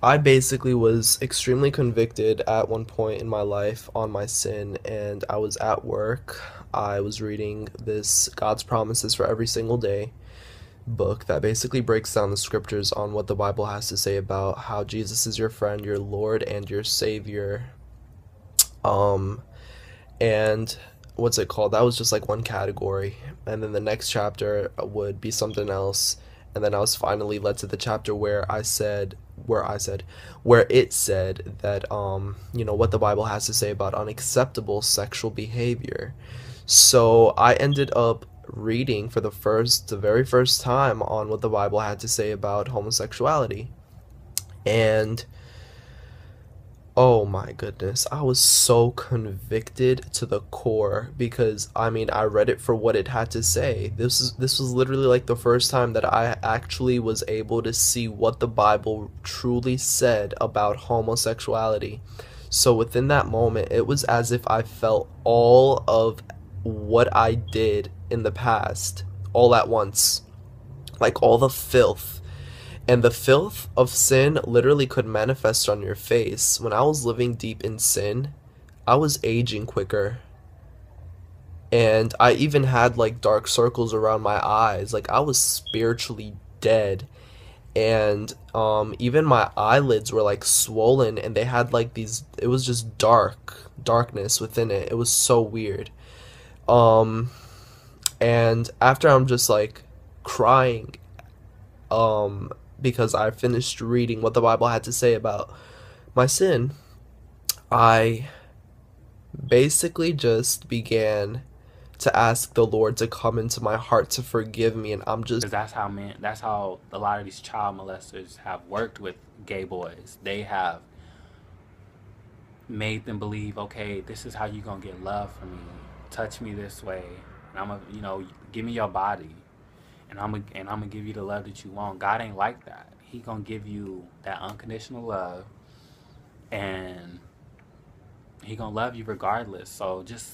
I basically was extremely convicted at one point in my life on my sin, and I was at work. I was reading this God's Promises for Every Single Day book that basically breaks down the scriptures on what the Bible has to say about how Jesus is your friend, your Lord, and your Savior. Um, and what's it called? That was just like one category. And then the next chapter would be something else. And then I was finally led to the chapter where I said, where I said, where it said that, um, you know, what the Bible has to say about unacceptable sexual behavior. So I ended up reading for the first, the very first time on what the Bible had to say about homosexuality. And oh my goodness, I was so convicted to the core because, I mean, I read it for what it had to say. This is this was literally like the first time that I actually was able to see what the Bible truly said about homosexuality. So within that moment, it was as if I felt all of what I did in the past all at once, like all the filth. And the filth of sin literally could manifest on your face. When I was living deep in sin, I was aging quicker. And I even had like dark circles around my eyes. Like I was spiritually dead. And um, even my eyelids were like swollen, and they had like these, it was just dark, darkness within it. It was so weird. Um, and after I'm just like crying, um, because I finished reading what the Bible had to say about my sin, I basically just began to ask the Lord to come into my heart to forgive me, and I'm just... That's how men, that's how a lot of these child molesters have worked with gay boys. They have made them believe, okay, this is how you're going to get love from me. Touch me this way, and I'm going to, you know, give me your body, and I'm going and I'm going to give you the love that you want. God ain't like that. He going to give you that unconditional love, and He going to love you regardless. So just...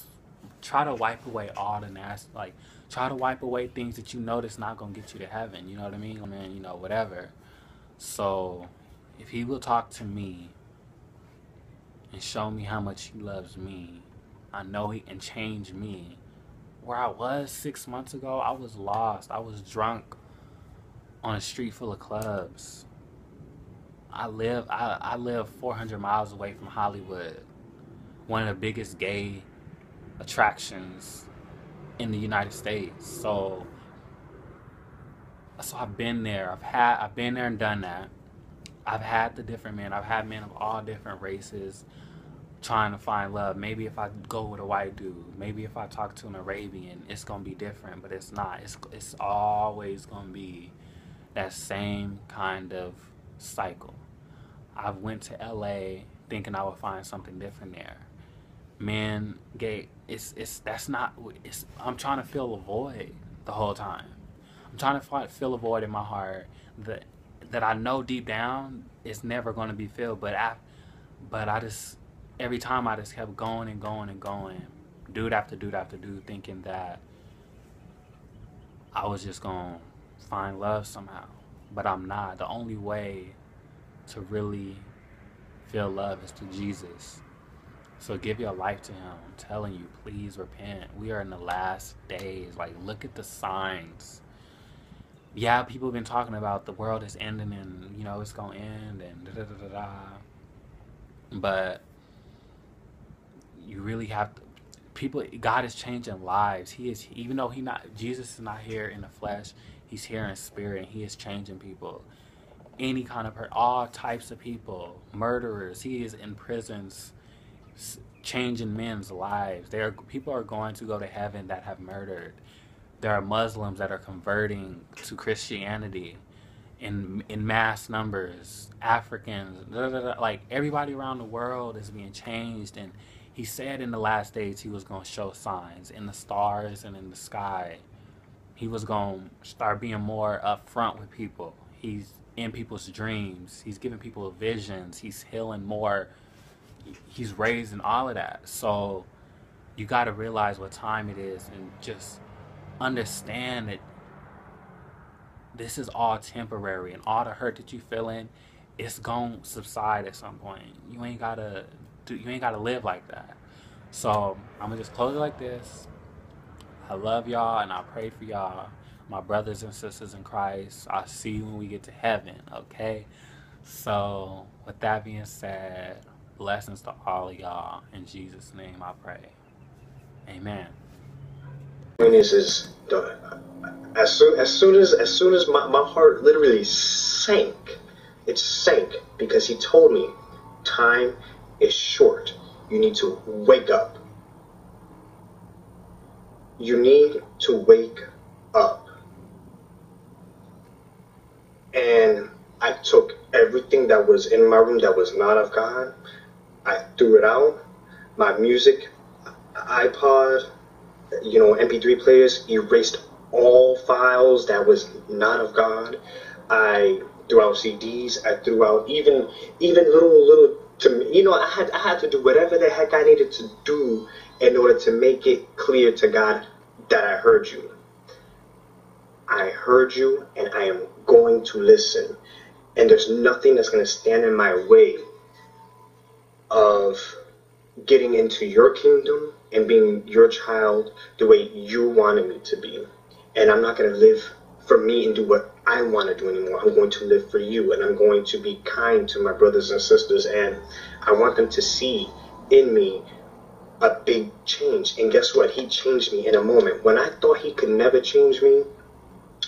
try to wipe away all the nasty, like, try to wipe away things that you know that's not going to get you to heaven, you know what I mean? I mean, you know, whatever. So, if He will talk to me and show me how much He loves me, I know He can change me. Where I was six months ago, I was lost. I was drunk on a street full of clubs. I live, I, I live four hundred miles away from Hollywood, one of the biggest gay attractions in the United States. So, so I've been there. I've had, I've been there and done that. I've had the different men. I've had men of all different races trying to find love. Maybe if I go with a white dude, maybe if I talk to an Arabian, it's gonna be different, but it's not. It's it's always gonna be that same kind of cycle. I went to L A thinking I would find something different there. Men, gay, it's, it's, that's not, it's, I'm trying to fill a void the whole time. I'm trying to find, fill a void in my heart that, that I know deep down it's never going to be filled, but I, but I just, every time I just kept going and going and going, dude after dude after dude, thinking that I was just going to find love somehow, but I'm not. The only way to really feel love is through Jesus. So give your life to Him. I'm telling you, please repent. We are in the last days. Like, look at the signs. Yeah, people have been talking about the world is ending and, you know, it's going to end and da-da-da-da-da. But you really have to, people, God is changing lives. He is, even though he not, Jesus is not here in the flesh, He's here in spirit, and He is changing people. Any kind of, all types of people, murderers, He is in prisons, changing men's lives. There are people are going to go to heaven that have murdered. There are Muslims that are converting to Christianity in in mass numbers. Africans, blah, blah, blah. Like, everybody around the world is being changed. And He said in the last days He was going to show signs in the stars and in the sky. He was going to start being more upfront with people. He's in people's dreams. He's giving people visions. He's healing more. He's raising all of that. So you got to realize what time it is and just understand that this is all temporary, and all the hurt that you feeling, it's gonna subside at some point. You ain't gotta do, you ain't gotta live like that. So I'm gonna just close it like this. I love y'all, and I pray for y'all, my brothers and sisters in Christ. I'll see you when we get to heaven, okay? So with that being said, blessings to all of y'all. In Jesus' name I pray. Amen. Is, as soon as soon as as soon as my, my heart literally sank. It sank because He told me time is short. You need to wake up. You need to wake up. And I took everything that was in my room that was not of God. I threw it out. My music, iPod, you know, M P three players, erased all files that was not of God. I threw out C Ds. I threw out even, even little, little, to, you know, I had, I had to do whatever the heck I needed to do in order to make it clear to God that I heard you. I heard you, and I am going to listen. And there's nothing that's going to stand in my way of getting into your kingdom and being your child the way you wanted me to be. And I'm not going to live for me and do what I want to do anymore. I'm going to live for you, and I'm going to be kind to my brothers and sisters, and I want them to see in me a big change. And guess what? He changed me in a moment. When I thought He could never change me,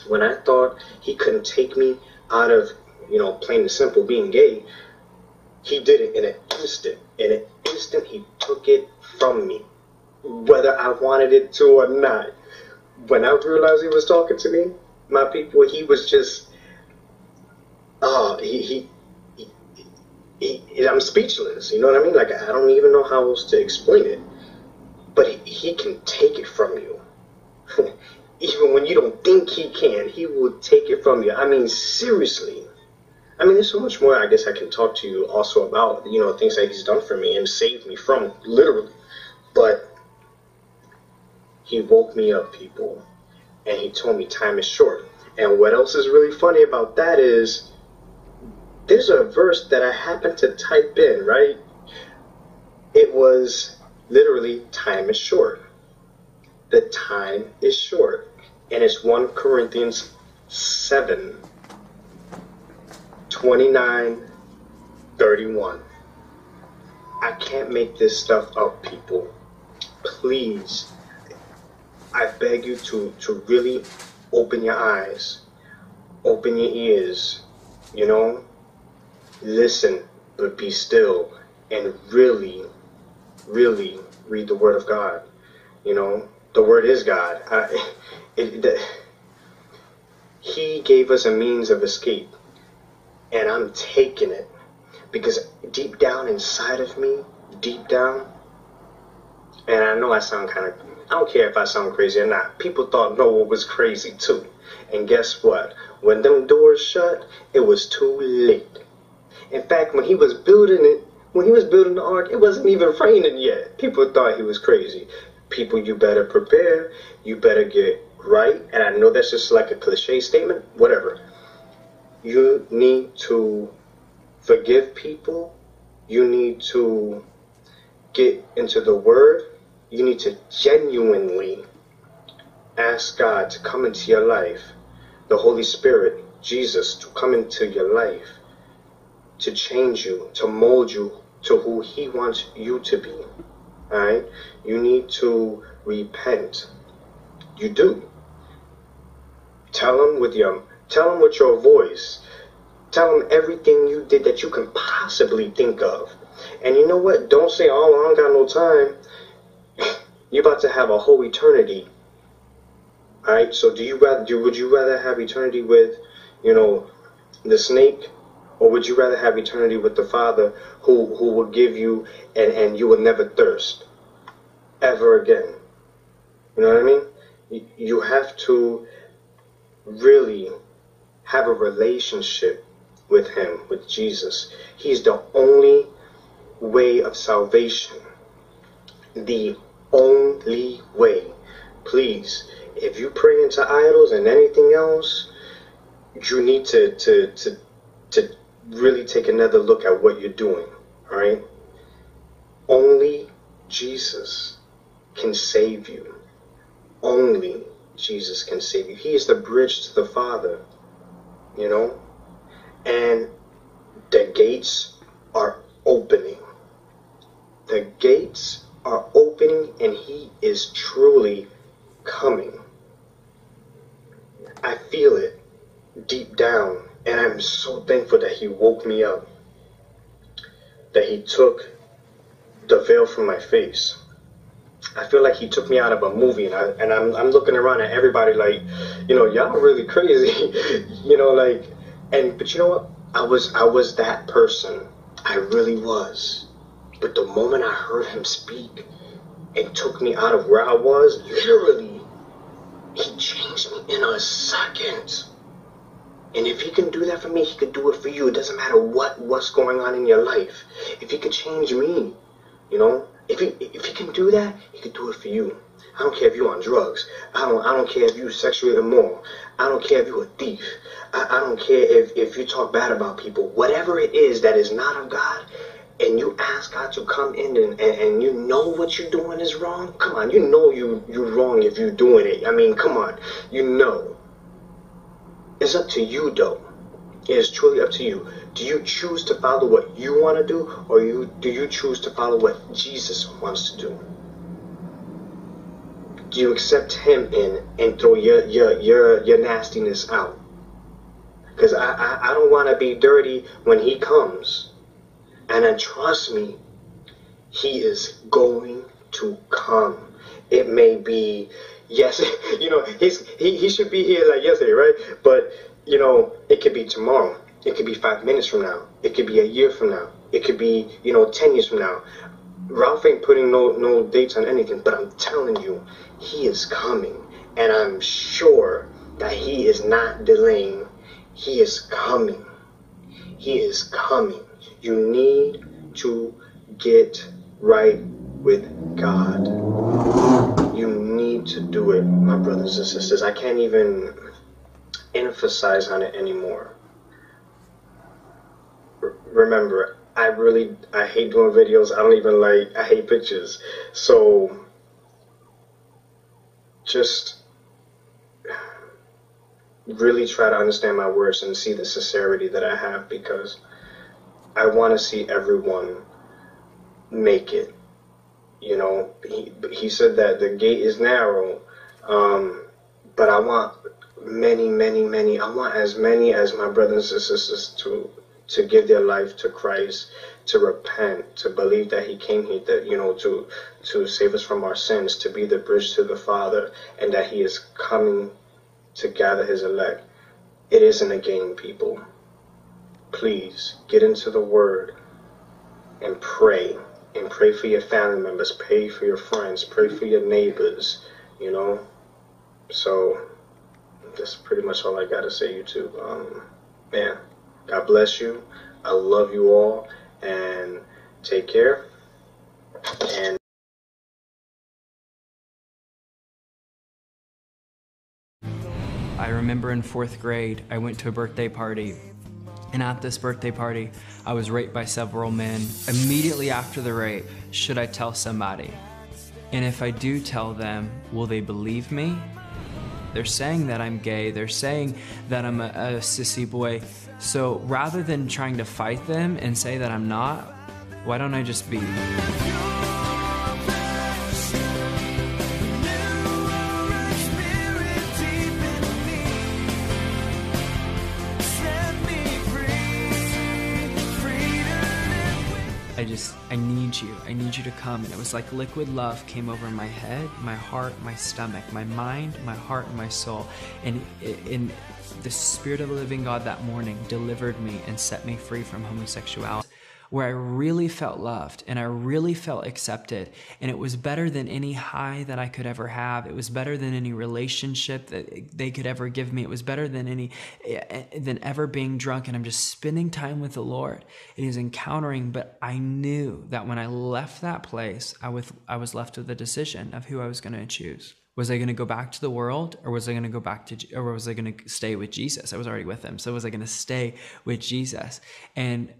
when I thought He couldn't take me out of, you know, plain and simple, being gay, He did it in an instant. In an instant, He took it from me. whether I wanted it to or not. When I realized he was talking to me, my people, he was just, oh, he, he, he, he, he I'm speechless. You know what I mean? Like, I don't even know how else to explain it. But he, he can take it from you. Even when you don't think he can, he will take it from you. I mean, seriously. I mean, there's so much more I guess I can talk to you also about, you know, things that he's done for me and saved me from, literally. But he woke me up, people, and he told me time is short. And what else is really funny about that is there's a verse that I happened to type in, right? It was literally time is short. The time is short. And it's First Corinthians seven, twenty-nine, thirty-one. I can't make this stuff up, people. Please, I beg you to, to really open your eyes, open your ears, you know, listen, but be still and really, really read the Word of God. You know, the Word is God. I, it, the, he gave us a means of escape. And I'm taking it because deep down inside of me, deep down, and I know I sound kind of, I don't care if I sound crazy or not. People thought Noah was crazy too. And guess what? When them doors shut, it was too late. In fact, when he was building it, when he was building the ark, it wasn't even raining yet. People thought he was crazy. People, you better prepare. You better get right. And I know that's just like a cliche statement, whatever. You need to forgive people. You need to get into the Word. You need to genuinely ask God to come into your life, the Holy Spirit, Jesus, to come into your life, to change you, to mold you to who He wants you to be. All right? You need to repent. You do. Tell Him with your Tell them with your voice. Tell them everything you did that you can possibly think of. And you know what? Don't say, oh, I don't got no time. You're about to have a whole eternity. All right? So do you rather, do, would you rather have eternity with, you know, the snake? Or would you rather have eternity with the Father who, who will give you and, and you will never thirst ever again? You know what I mean? You, you have to really have a relationship with Him, with Jesus. He's the only way of salvation. The only way. Please, if you pray into idols and anything else, you need to, to, to, to really take another look at what you're doing. All right? Only Jesus can save you. Only Jesus can save you. He is the bridge to the Father. You know, and the gates are opening. The gates are opening, and He is truly coming. I feel it deep down, and I'm so thankful that He woke me up, that He took the veil from my face. I feel like He took me out of a movie, and, I, and I'm, I'm looking around at everybody like, you know, y'all really crazy, you know, like, and, but you know what, I was, I was that person, I really was, but the moment I heard Him speak, and took me out of where I was, literally, He changed me in a second, and if He can do that for me, He could do it for you. It doesn't matter what, what's going on in your life. If He could change me, you know, If he, if he can do that, He can do it for you. I don't care if you're on drugs. I don't, I don't care if you're sexually immoral. I don't care if you're a thief. I, I don't care if, if you talk bad about people. Whatever it is that is not of God, and you ask God to come in and, and, and you know what you're doing is wrong, come on, you know you, you're wrong if you're doing it. I mean, come on, you know. It's up to you, though. It is truly up to you. Do you choose to follow what you want to do, or you do you choose to follow what Jesus wants to do? Do you accept Him in and throw your your your, your nastiness out? Because I, I, I don't want to be dirty when He comes. And then trust me, He is going to come. It may be, yes, you know, he's, he, he should be here like yesterday, right? But, you know, it could be tomorrow. It could be five minutes from now. It could be a year from now. It could be, you know, ten years from now. Ralph ain't putting no, no dates on anything, but I'm telling you, he is coming. And I'm sure that he is not delaying. He is coming. He is coming. You need to get right with God. You need to do it, my brothers and sisters. I can't even emphasize on it anymore. R- remember, I really, I hate doing videos. I don't even like, I hate pictures. So, just really try to understand my words and see the sincerity that I have, because I want to see everyone make it. You know, he, he said that the gate is narrow, um, but I want many, many, many, I want as many as my brothers and sisters to to give their life to Christ, to repent, to believe that he came here, that, you know, to to save us from our sins, to be the bridge to the Father, and that he is coming to gather his elect. It isn't a game, people. Please get into the word and pray. And pray for your family members, pray for your friends, pray for your neighbors, you know. So that's pretty much all I got to say, YouTube. Um, man, God bless you. I love you all, and take care. And I remember in fourth grade, I went to a birthday party. And at this birthday party, I was raped by several men. Immediately after the rape, should I tell somebody? And if I do tell them, will they believe me? They're saying that I'm gay. They're saying that I'm a, a sissy boy. So rather than trying to fight them and say that I'm not, why don't I just be? I just, I need you, I need you to come. And it was like liquid love came over my head, my heart, my stomach, my mind, my heart, and my soul. And in the Spirit of the living God that morning delivered me and set me free from homosexuality, where I really felt loved and I really felt accepted. And it was better than any high that I could ever have. It was better than any relationship that they could ever give me. It was better than any, than ever being drunk. And I'm just spending time with the Lord. It is encountering, but I knew that when I left that place, I was, I was left with a decision of who I was going to choose. Was I going to go back to the world, or was I going to go back to, or was I going to stay with Jesus? I was already with him. So was I going to stay with Jesus? And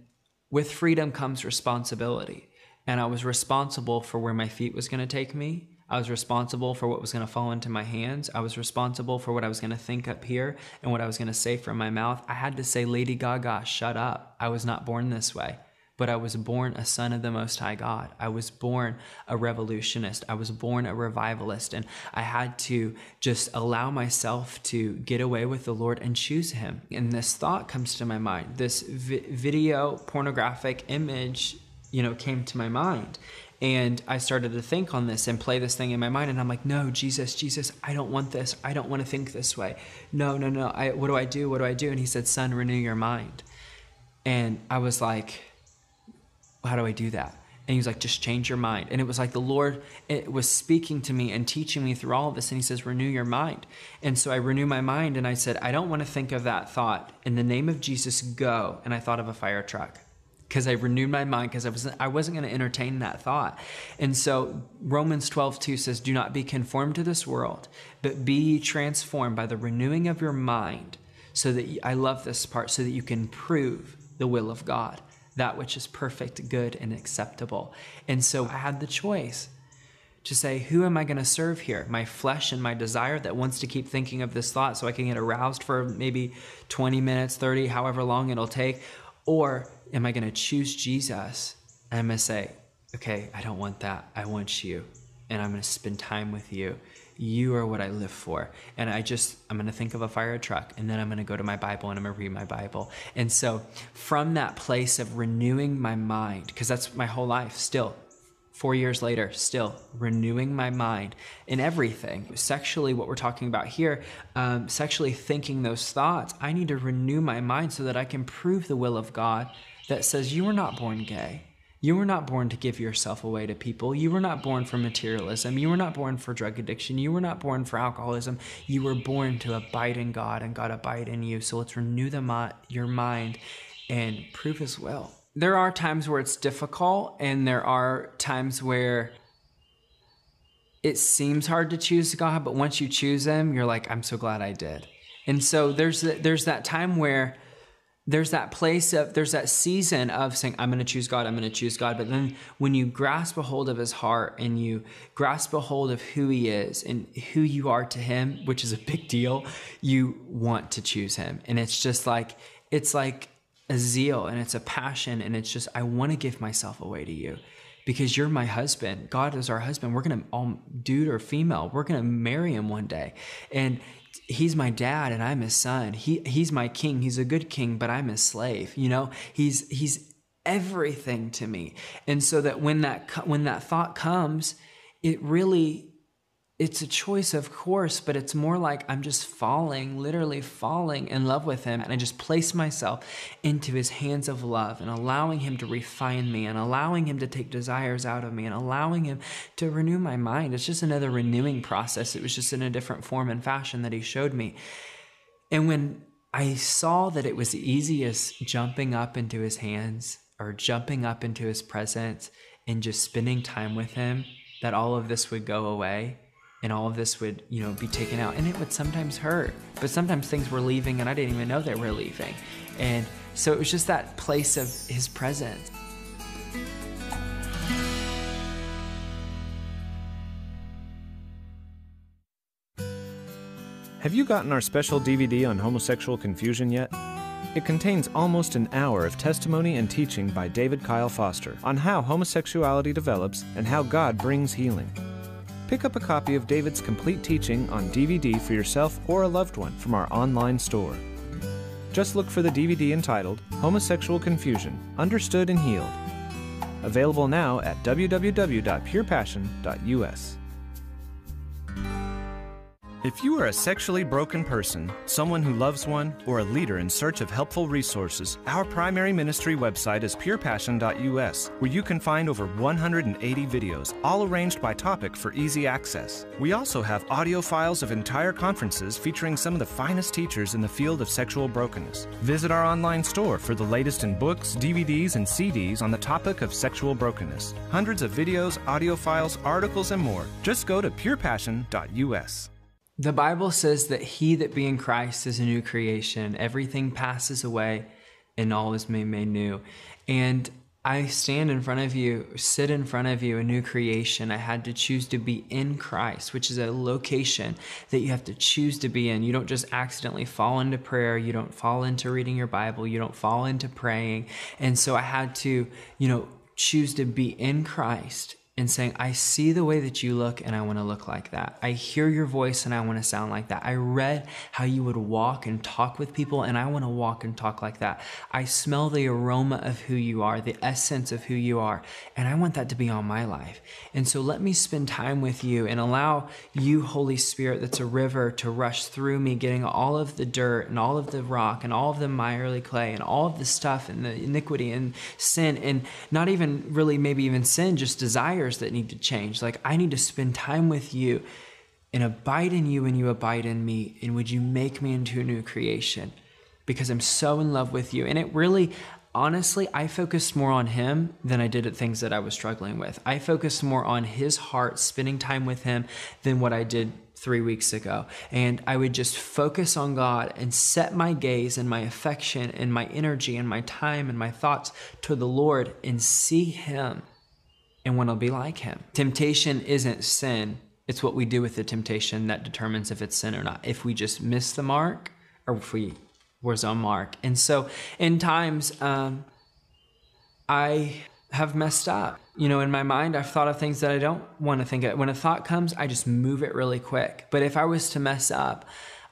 with freedom comes responsibility, and I was responsible for where my feet was going to take me. I was responsible for what was going to fall into my hands. I was responsible for what I was going to think up here and what I was going to say from my mouth. I had to say, Lady Gaga, shut up. I was not born this way, but I was born a son of the Most High God. I was born a revolutionist. I was born a revivalist, and I had to just allow myself to get away with the Lord and choose him. And this thought comes to my mind, this vi- video pornographic image, you know, came to my mind. And I started to think on this and play this thing in my mind. And I'm like, no, Jesus, Jesus, I don't want this. I don't want to think this way. No, no, no. I, what do I do? What do I do? And he said, son, renew your mind. And I was like, how do I do that? And he was like, just change your mind. And it was like the Lord, it was speaking to me and teaching me through all of this. And he says, renew your mind. And so I renew my mind. And I said, I don't want to think of that thought. In the name of Jesus, go. And I thought of a fire truck, because I renewed my mind, because I wasn't, I wasn't going to entertain that thought. And so Romans twelve two says, do not be conformed to this world, but be ye transformed by the renewing of your mind, so that you, I love this part, so that you can prove the will of God, that which is perfect, good, and acceptable. And so I had the choice to say, who am I going to serve here? My flesh and my desire that wants to keep thinking of this thought so I can get aroused for maybe twenty minutes, thirty, however long it'll take. Or am I going to choose Jesus? And I'm going to say, okay, I don't want that. I want you. And I'm going to spend time with you. You are what I live for. And I just, I'm going to think of a fire truck, and then I'm going to go to my Bible and I'm going to read my Bible. And so from that place of renewing my mind, because that's my whole life still, Four years later, still renewing my mind in everything. Sexually, what we're talking about here, um, sexually thinking those thoughts, I need to renew my mind so that I can prove the will of God that says you were not born gay. You were not born to give yourself away to people. You were not born for materialism. You were not born for drug addiction. You were not born for alcoholism. You were born to abide in God and God abide in you. So let's renew the mi- your mind and prove his will. There are times where it's difficult, and there are times where it seems hard to choose God, but once you choose him, you're like, I'm so glad I did. And so there's there's that time where there's that place of, there's that season of saying, I'm going to choose God, I'm going to choose God. But then when you grasp a hold of his heart and you grasp a hold of who he is and who you are to him, which is a big deal, you want to choose him. And it's just like, it's like, a zeal and it's a passion, and it's just, I want to give myself away to you because you're my husband. God is our husband. We're going to all, dude or female, we're going to marry him one day, and he's my dad and I'm his son. He he's my king. He's a good king, but I'm his slave. You know, he's he's everything to me. And so that when that when that thought comes, it really, it's a choice, of course, but it's more like I'm just falling, literally falling in love with him. And I just place myself into his hands of love and allowing him to refine me and allowing him to take desires out of me and allowing him to renew my mind. It's just another renewing process. It was just in a different form and fashion that he showed me. And when I saw that it was the easiest jumping up into his hands or jumping up into his presence and just spending time with him, that all of this would go away. And all of this would, you know, be taken out. And it would sometimes hurt, but sometimes things were leaving and I didn't even know they were leaving. And so it was just that place of his presence. Have you gotten our special D V D on homosexual confusion yet? It contains almost an hour of testimony and teaching by David Kyle Foster on how homosexuality develops and how God brings healing. Pick up a copy of David's complete teaching on D V D for yourself or a loved one from our online store. Just look for the D V D entitled Homosexual Confusion, Understood and Healed. Available now at w w w dot pure passion dot u s. If you are a sexually broken person, someone who loves one, or a leader in search of helpful resources, our primary ministry website is pure passion dot u s, where you can find over one hundred eighty videos, all arranged by topic for easy access. We also have audio files of entire conferences featuring some of the finest teachers in the field of sexual brokenness. Visit our online store for the latest in books, D V Ds, and C Ds on the topic of sexual brokenness. Hundreds of videos, audio files, articles, and more. Just go to pure passion dot u s. The Bible says that he that be in Christ is a new creation. Everything passes away and all is made new. And I stand in front of you, sit in front of you, a new creation. I had to choose to be in Christ, which is a location that you have to choose to be in. You don't just accidentally fall into prayer. You don't fall into reading your Bible. You don't fall into praying. And so I had to, you know, choose to be in Christ. And saying, I see the way that you look and I want to look like that. I hear your voice and I want to sound like that. I read how you would walk and talk with people and I want to walk and talk like that. I smell the aroma of who you are, the essence of who you are, and I want that to be on my life. And so let me spend time with you and allow you, Holy Spirit, that's a river, to rush through me, getting all of the dirt and all of the rock and all of the miry clay and all of the stuff and the iniquity and sin, and not even really maybe even sin, just desire that need to change. Like, I need to spend time with you and abide in you and you abide in me. And would you make me into a new creation? Because I'm so in love with you. And it really, honestly, I focused more on him than I did at things that I was struggling with. I focused more on his heart, spending time with him, than what I did three weeks ago. And I would just focus on God and set my gaze and my affection and my energy and my time and my thoughts to the Lord and see him. And when I'll be like him. Temptation isn't sin. It's what we do with the temptation that determines if it's sin or not. If we just miss the mark or if we were on mark. And so in times, um, I have messed up. You know, in my mind, I've thought of things that I don't want to think of. When a thought comes, I just move it really quick. But if I was to mess up,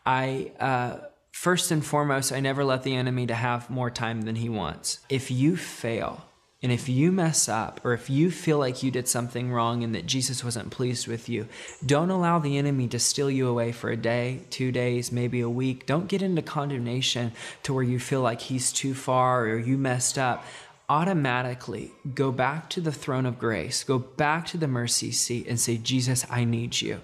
I... Uh, first and foremost, I never let the enemy to have more time than he wants. If you fail And if you mess up, or if you feel like you did something wrong and that Jesus wasn't pleased with you, don't allow the enemy to steal you away for a day, two days, maybe a week. Don't get into condemnation to where you feel like he's too far or you messed up. Automatically go back to the throne of grace, go back to the mercy seat and say, Jesus, I need you.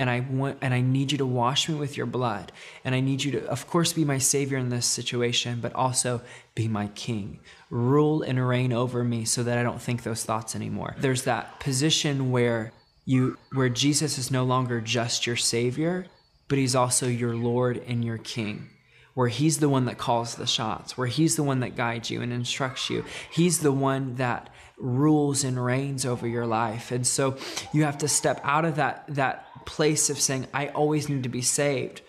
And I want, and I need you to wash me with your blood. And I need you to, of course, be my savior in this situation, but also be my king. Rule and reign over me so that I don't think those thoughts anymore. There's that position where you, where Jesus is no longer just your savior, but he's also your Lord and your king, where he's the one that calls the shots, where he's the one that guides you and instructs you. He's the one that rules and reigns over your life. And so you have to step out of that, that place of saying, I always need to be saved,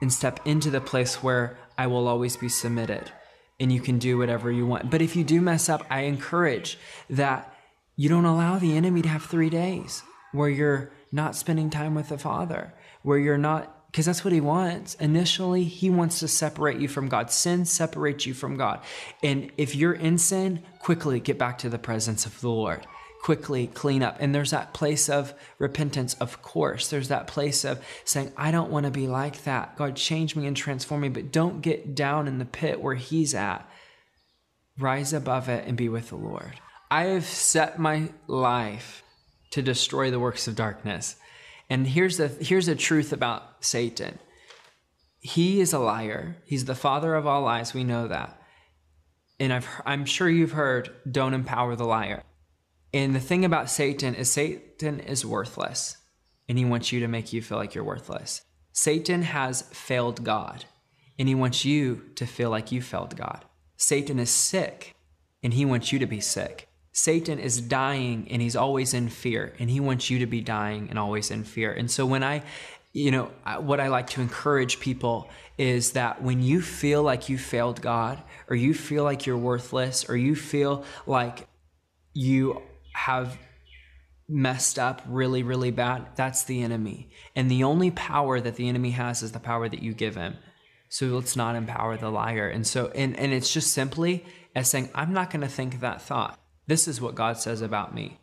and step into the place where I will always be submitted and you can do whatever you want. But if you do mess up, I encourage that you don't allow the enemy to have three days where you're not spending time with the Father, where you're not, because that's what he wants. Initially, he wants to separate you from God. Sin separates you from God. And if you're in sin, quickly get back to the presence of the Lord. Quickly clean up. And there's that place of repentance, of course. There's that place of saying, I don't want to be like that. God, change me and transform me. But don't get down in the pit where he's at. Rise above it and be with the Lord. I have set my life to destroy the works of darkness. And here's the, here's the truth about Satan. He is a liar. He's the father of all lies. We know that. And I've, I'm sure you've heard, don't empower the liar. And the thing about Satan is Satan is worthless. And he wants you to make you feel like you're worthless. Satan has failed God. And he wants you to feel like you failed God. Satan is sick. And he wants you to be sick. Satan is dying and he's always in fear, and he wants you to be dying and always in fear. And so when I, you know, what I like to encourage people is that when you feel like you failed God, or you feel like you're worthless, or you feel like you have messed up really, really bad, that's the enemy. And the only power that the enemy has is the power that you give him. So let's not empower the liar. And so, and, and it's just simply as saying, I'm not going to think that thought. This is what God says about me.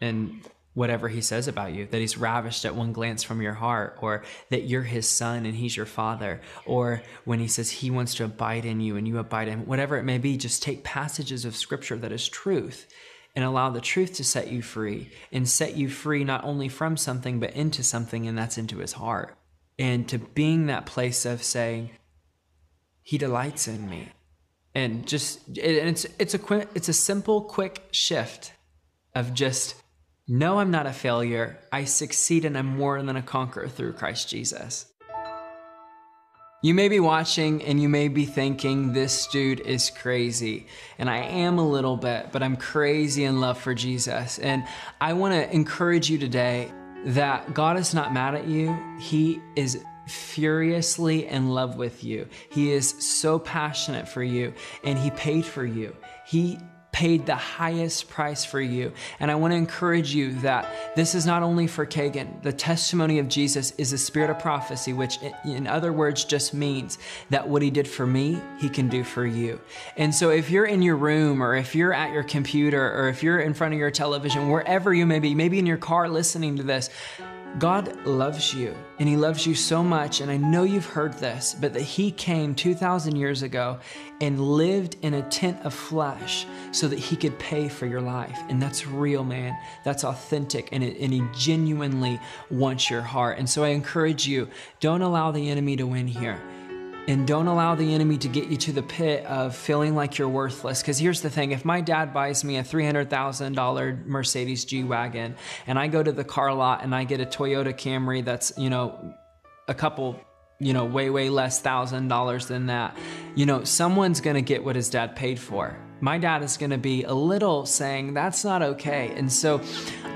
And whatever he says about you, that he's ravished at one glance from your heart, or that you're his son and he's your father, or when he says he wants to abide in you and you abide in him, whatever it may be, just take passages of scripture that is truth and allow the truth to set you free, and set you free not only from something, but into something, and that's into his heart. And to being that place of saying, he delights in me. And just, it's it's a quick, it's a simple, quick shift of just, no, I'm not a failure. I succeed, and I'm more than a conqueror through Christ Jesus. You may be watching and you may be thinking, this dude is crazy. And I am a little bit, but I'm crazy in love for Jesus. And I want to encourage you today that God is not mad at you. He is furiously in love with you. He is so passionate for you, and he paid for you. He paid the highest price for you. And I want to encourage you that this is not only for Kagan. The testimony of Jesus is a spirit of prophecy, which in other words just means that what he did for me, he can do for you. And so if you're in your room, or if you're at your computer, or if you're in front of your television, wherever you may be, maybe in your car listening to this, God loves you, and he loves you so much, and I know you've heard this, but that he came two thousand years ago and lived in a tent of flesh so that he could pay for your life. And that's real, man. That's authentic, and, it, and he genuinely wants your heart. And so I encourage you, don't allow the enemy to win here. And don't allow the enemy to get you to the pit of feeling like you're worthless. Because here's the thing, if my dad buys me a three hundred thousand dollar Mercedes G-Wagon, and I go to the car lot and I get a Toyota Camry that's, you know, a couple, you know, way, way less thousand dollars than that, you know, someone's gonna get what his dad paid for. My dad is gonna be a little saying, that's not okay. And so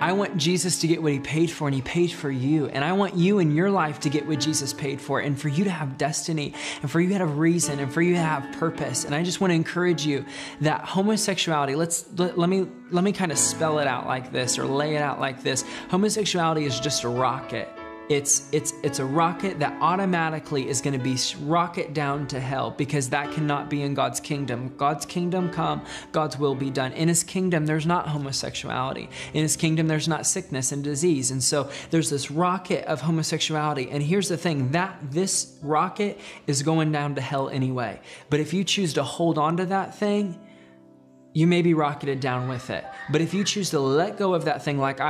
I want Jesus to get what he paid for, and he paid for you. And I want you in your life to get what Jesus paid for, and for you to have destiny, and for you to have reason, and for you to have purpose. And I just wanna encourage you that homosexuality, let's, let, let me, let me kind of spell it out like this, or lay it out like this. Homosexuality is just a rocket. It's, it's, it's a rocket that automatically is going to be rocket down to hell, because that cannot be in God's kingdom. God's kingdom come, God's will be done. In his kingdom, there's not homosexuality. In his kingdom, there's not sickness and disease. And so there's this rocket of homosexuality. And here's the thing, that this rocket is going down to hell anyway. But if you choose to hold on to that thing, you may be rocketed down with it. But if you choose to let go of that thing, like I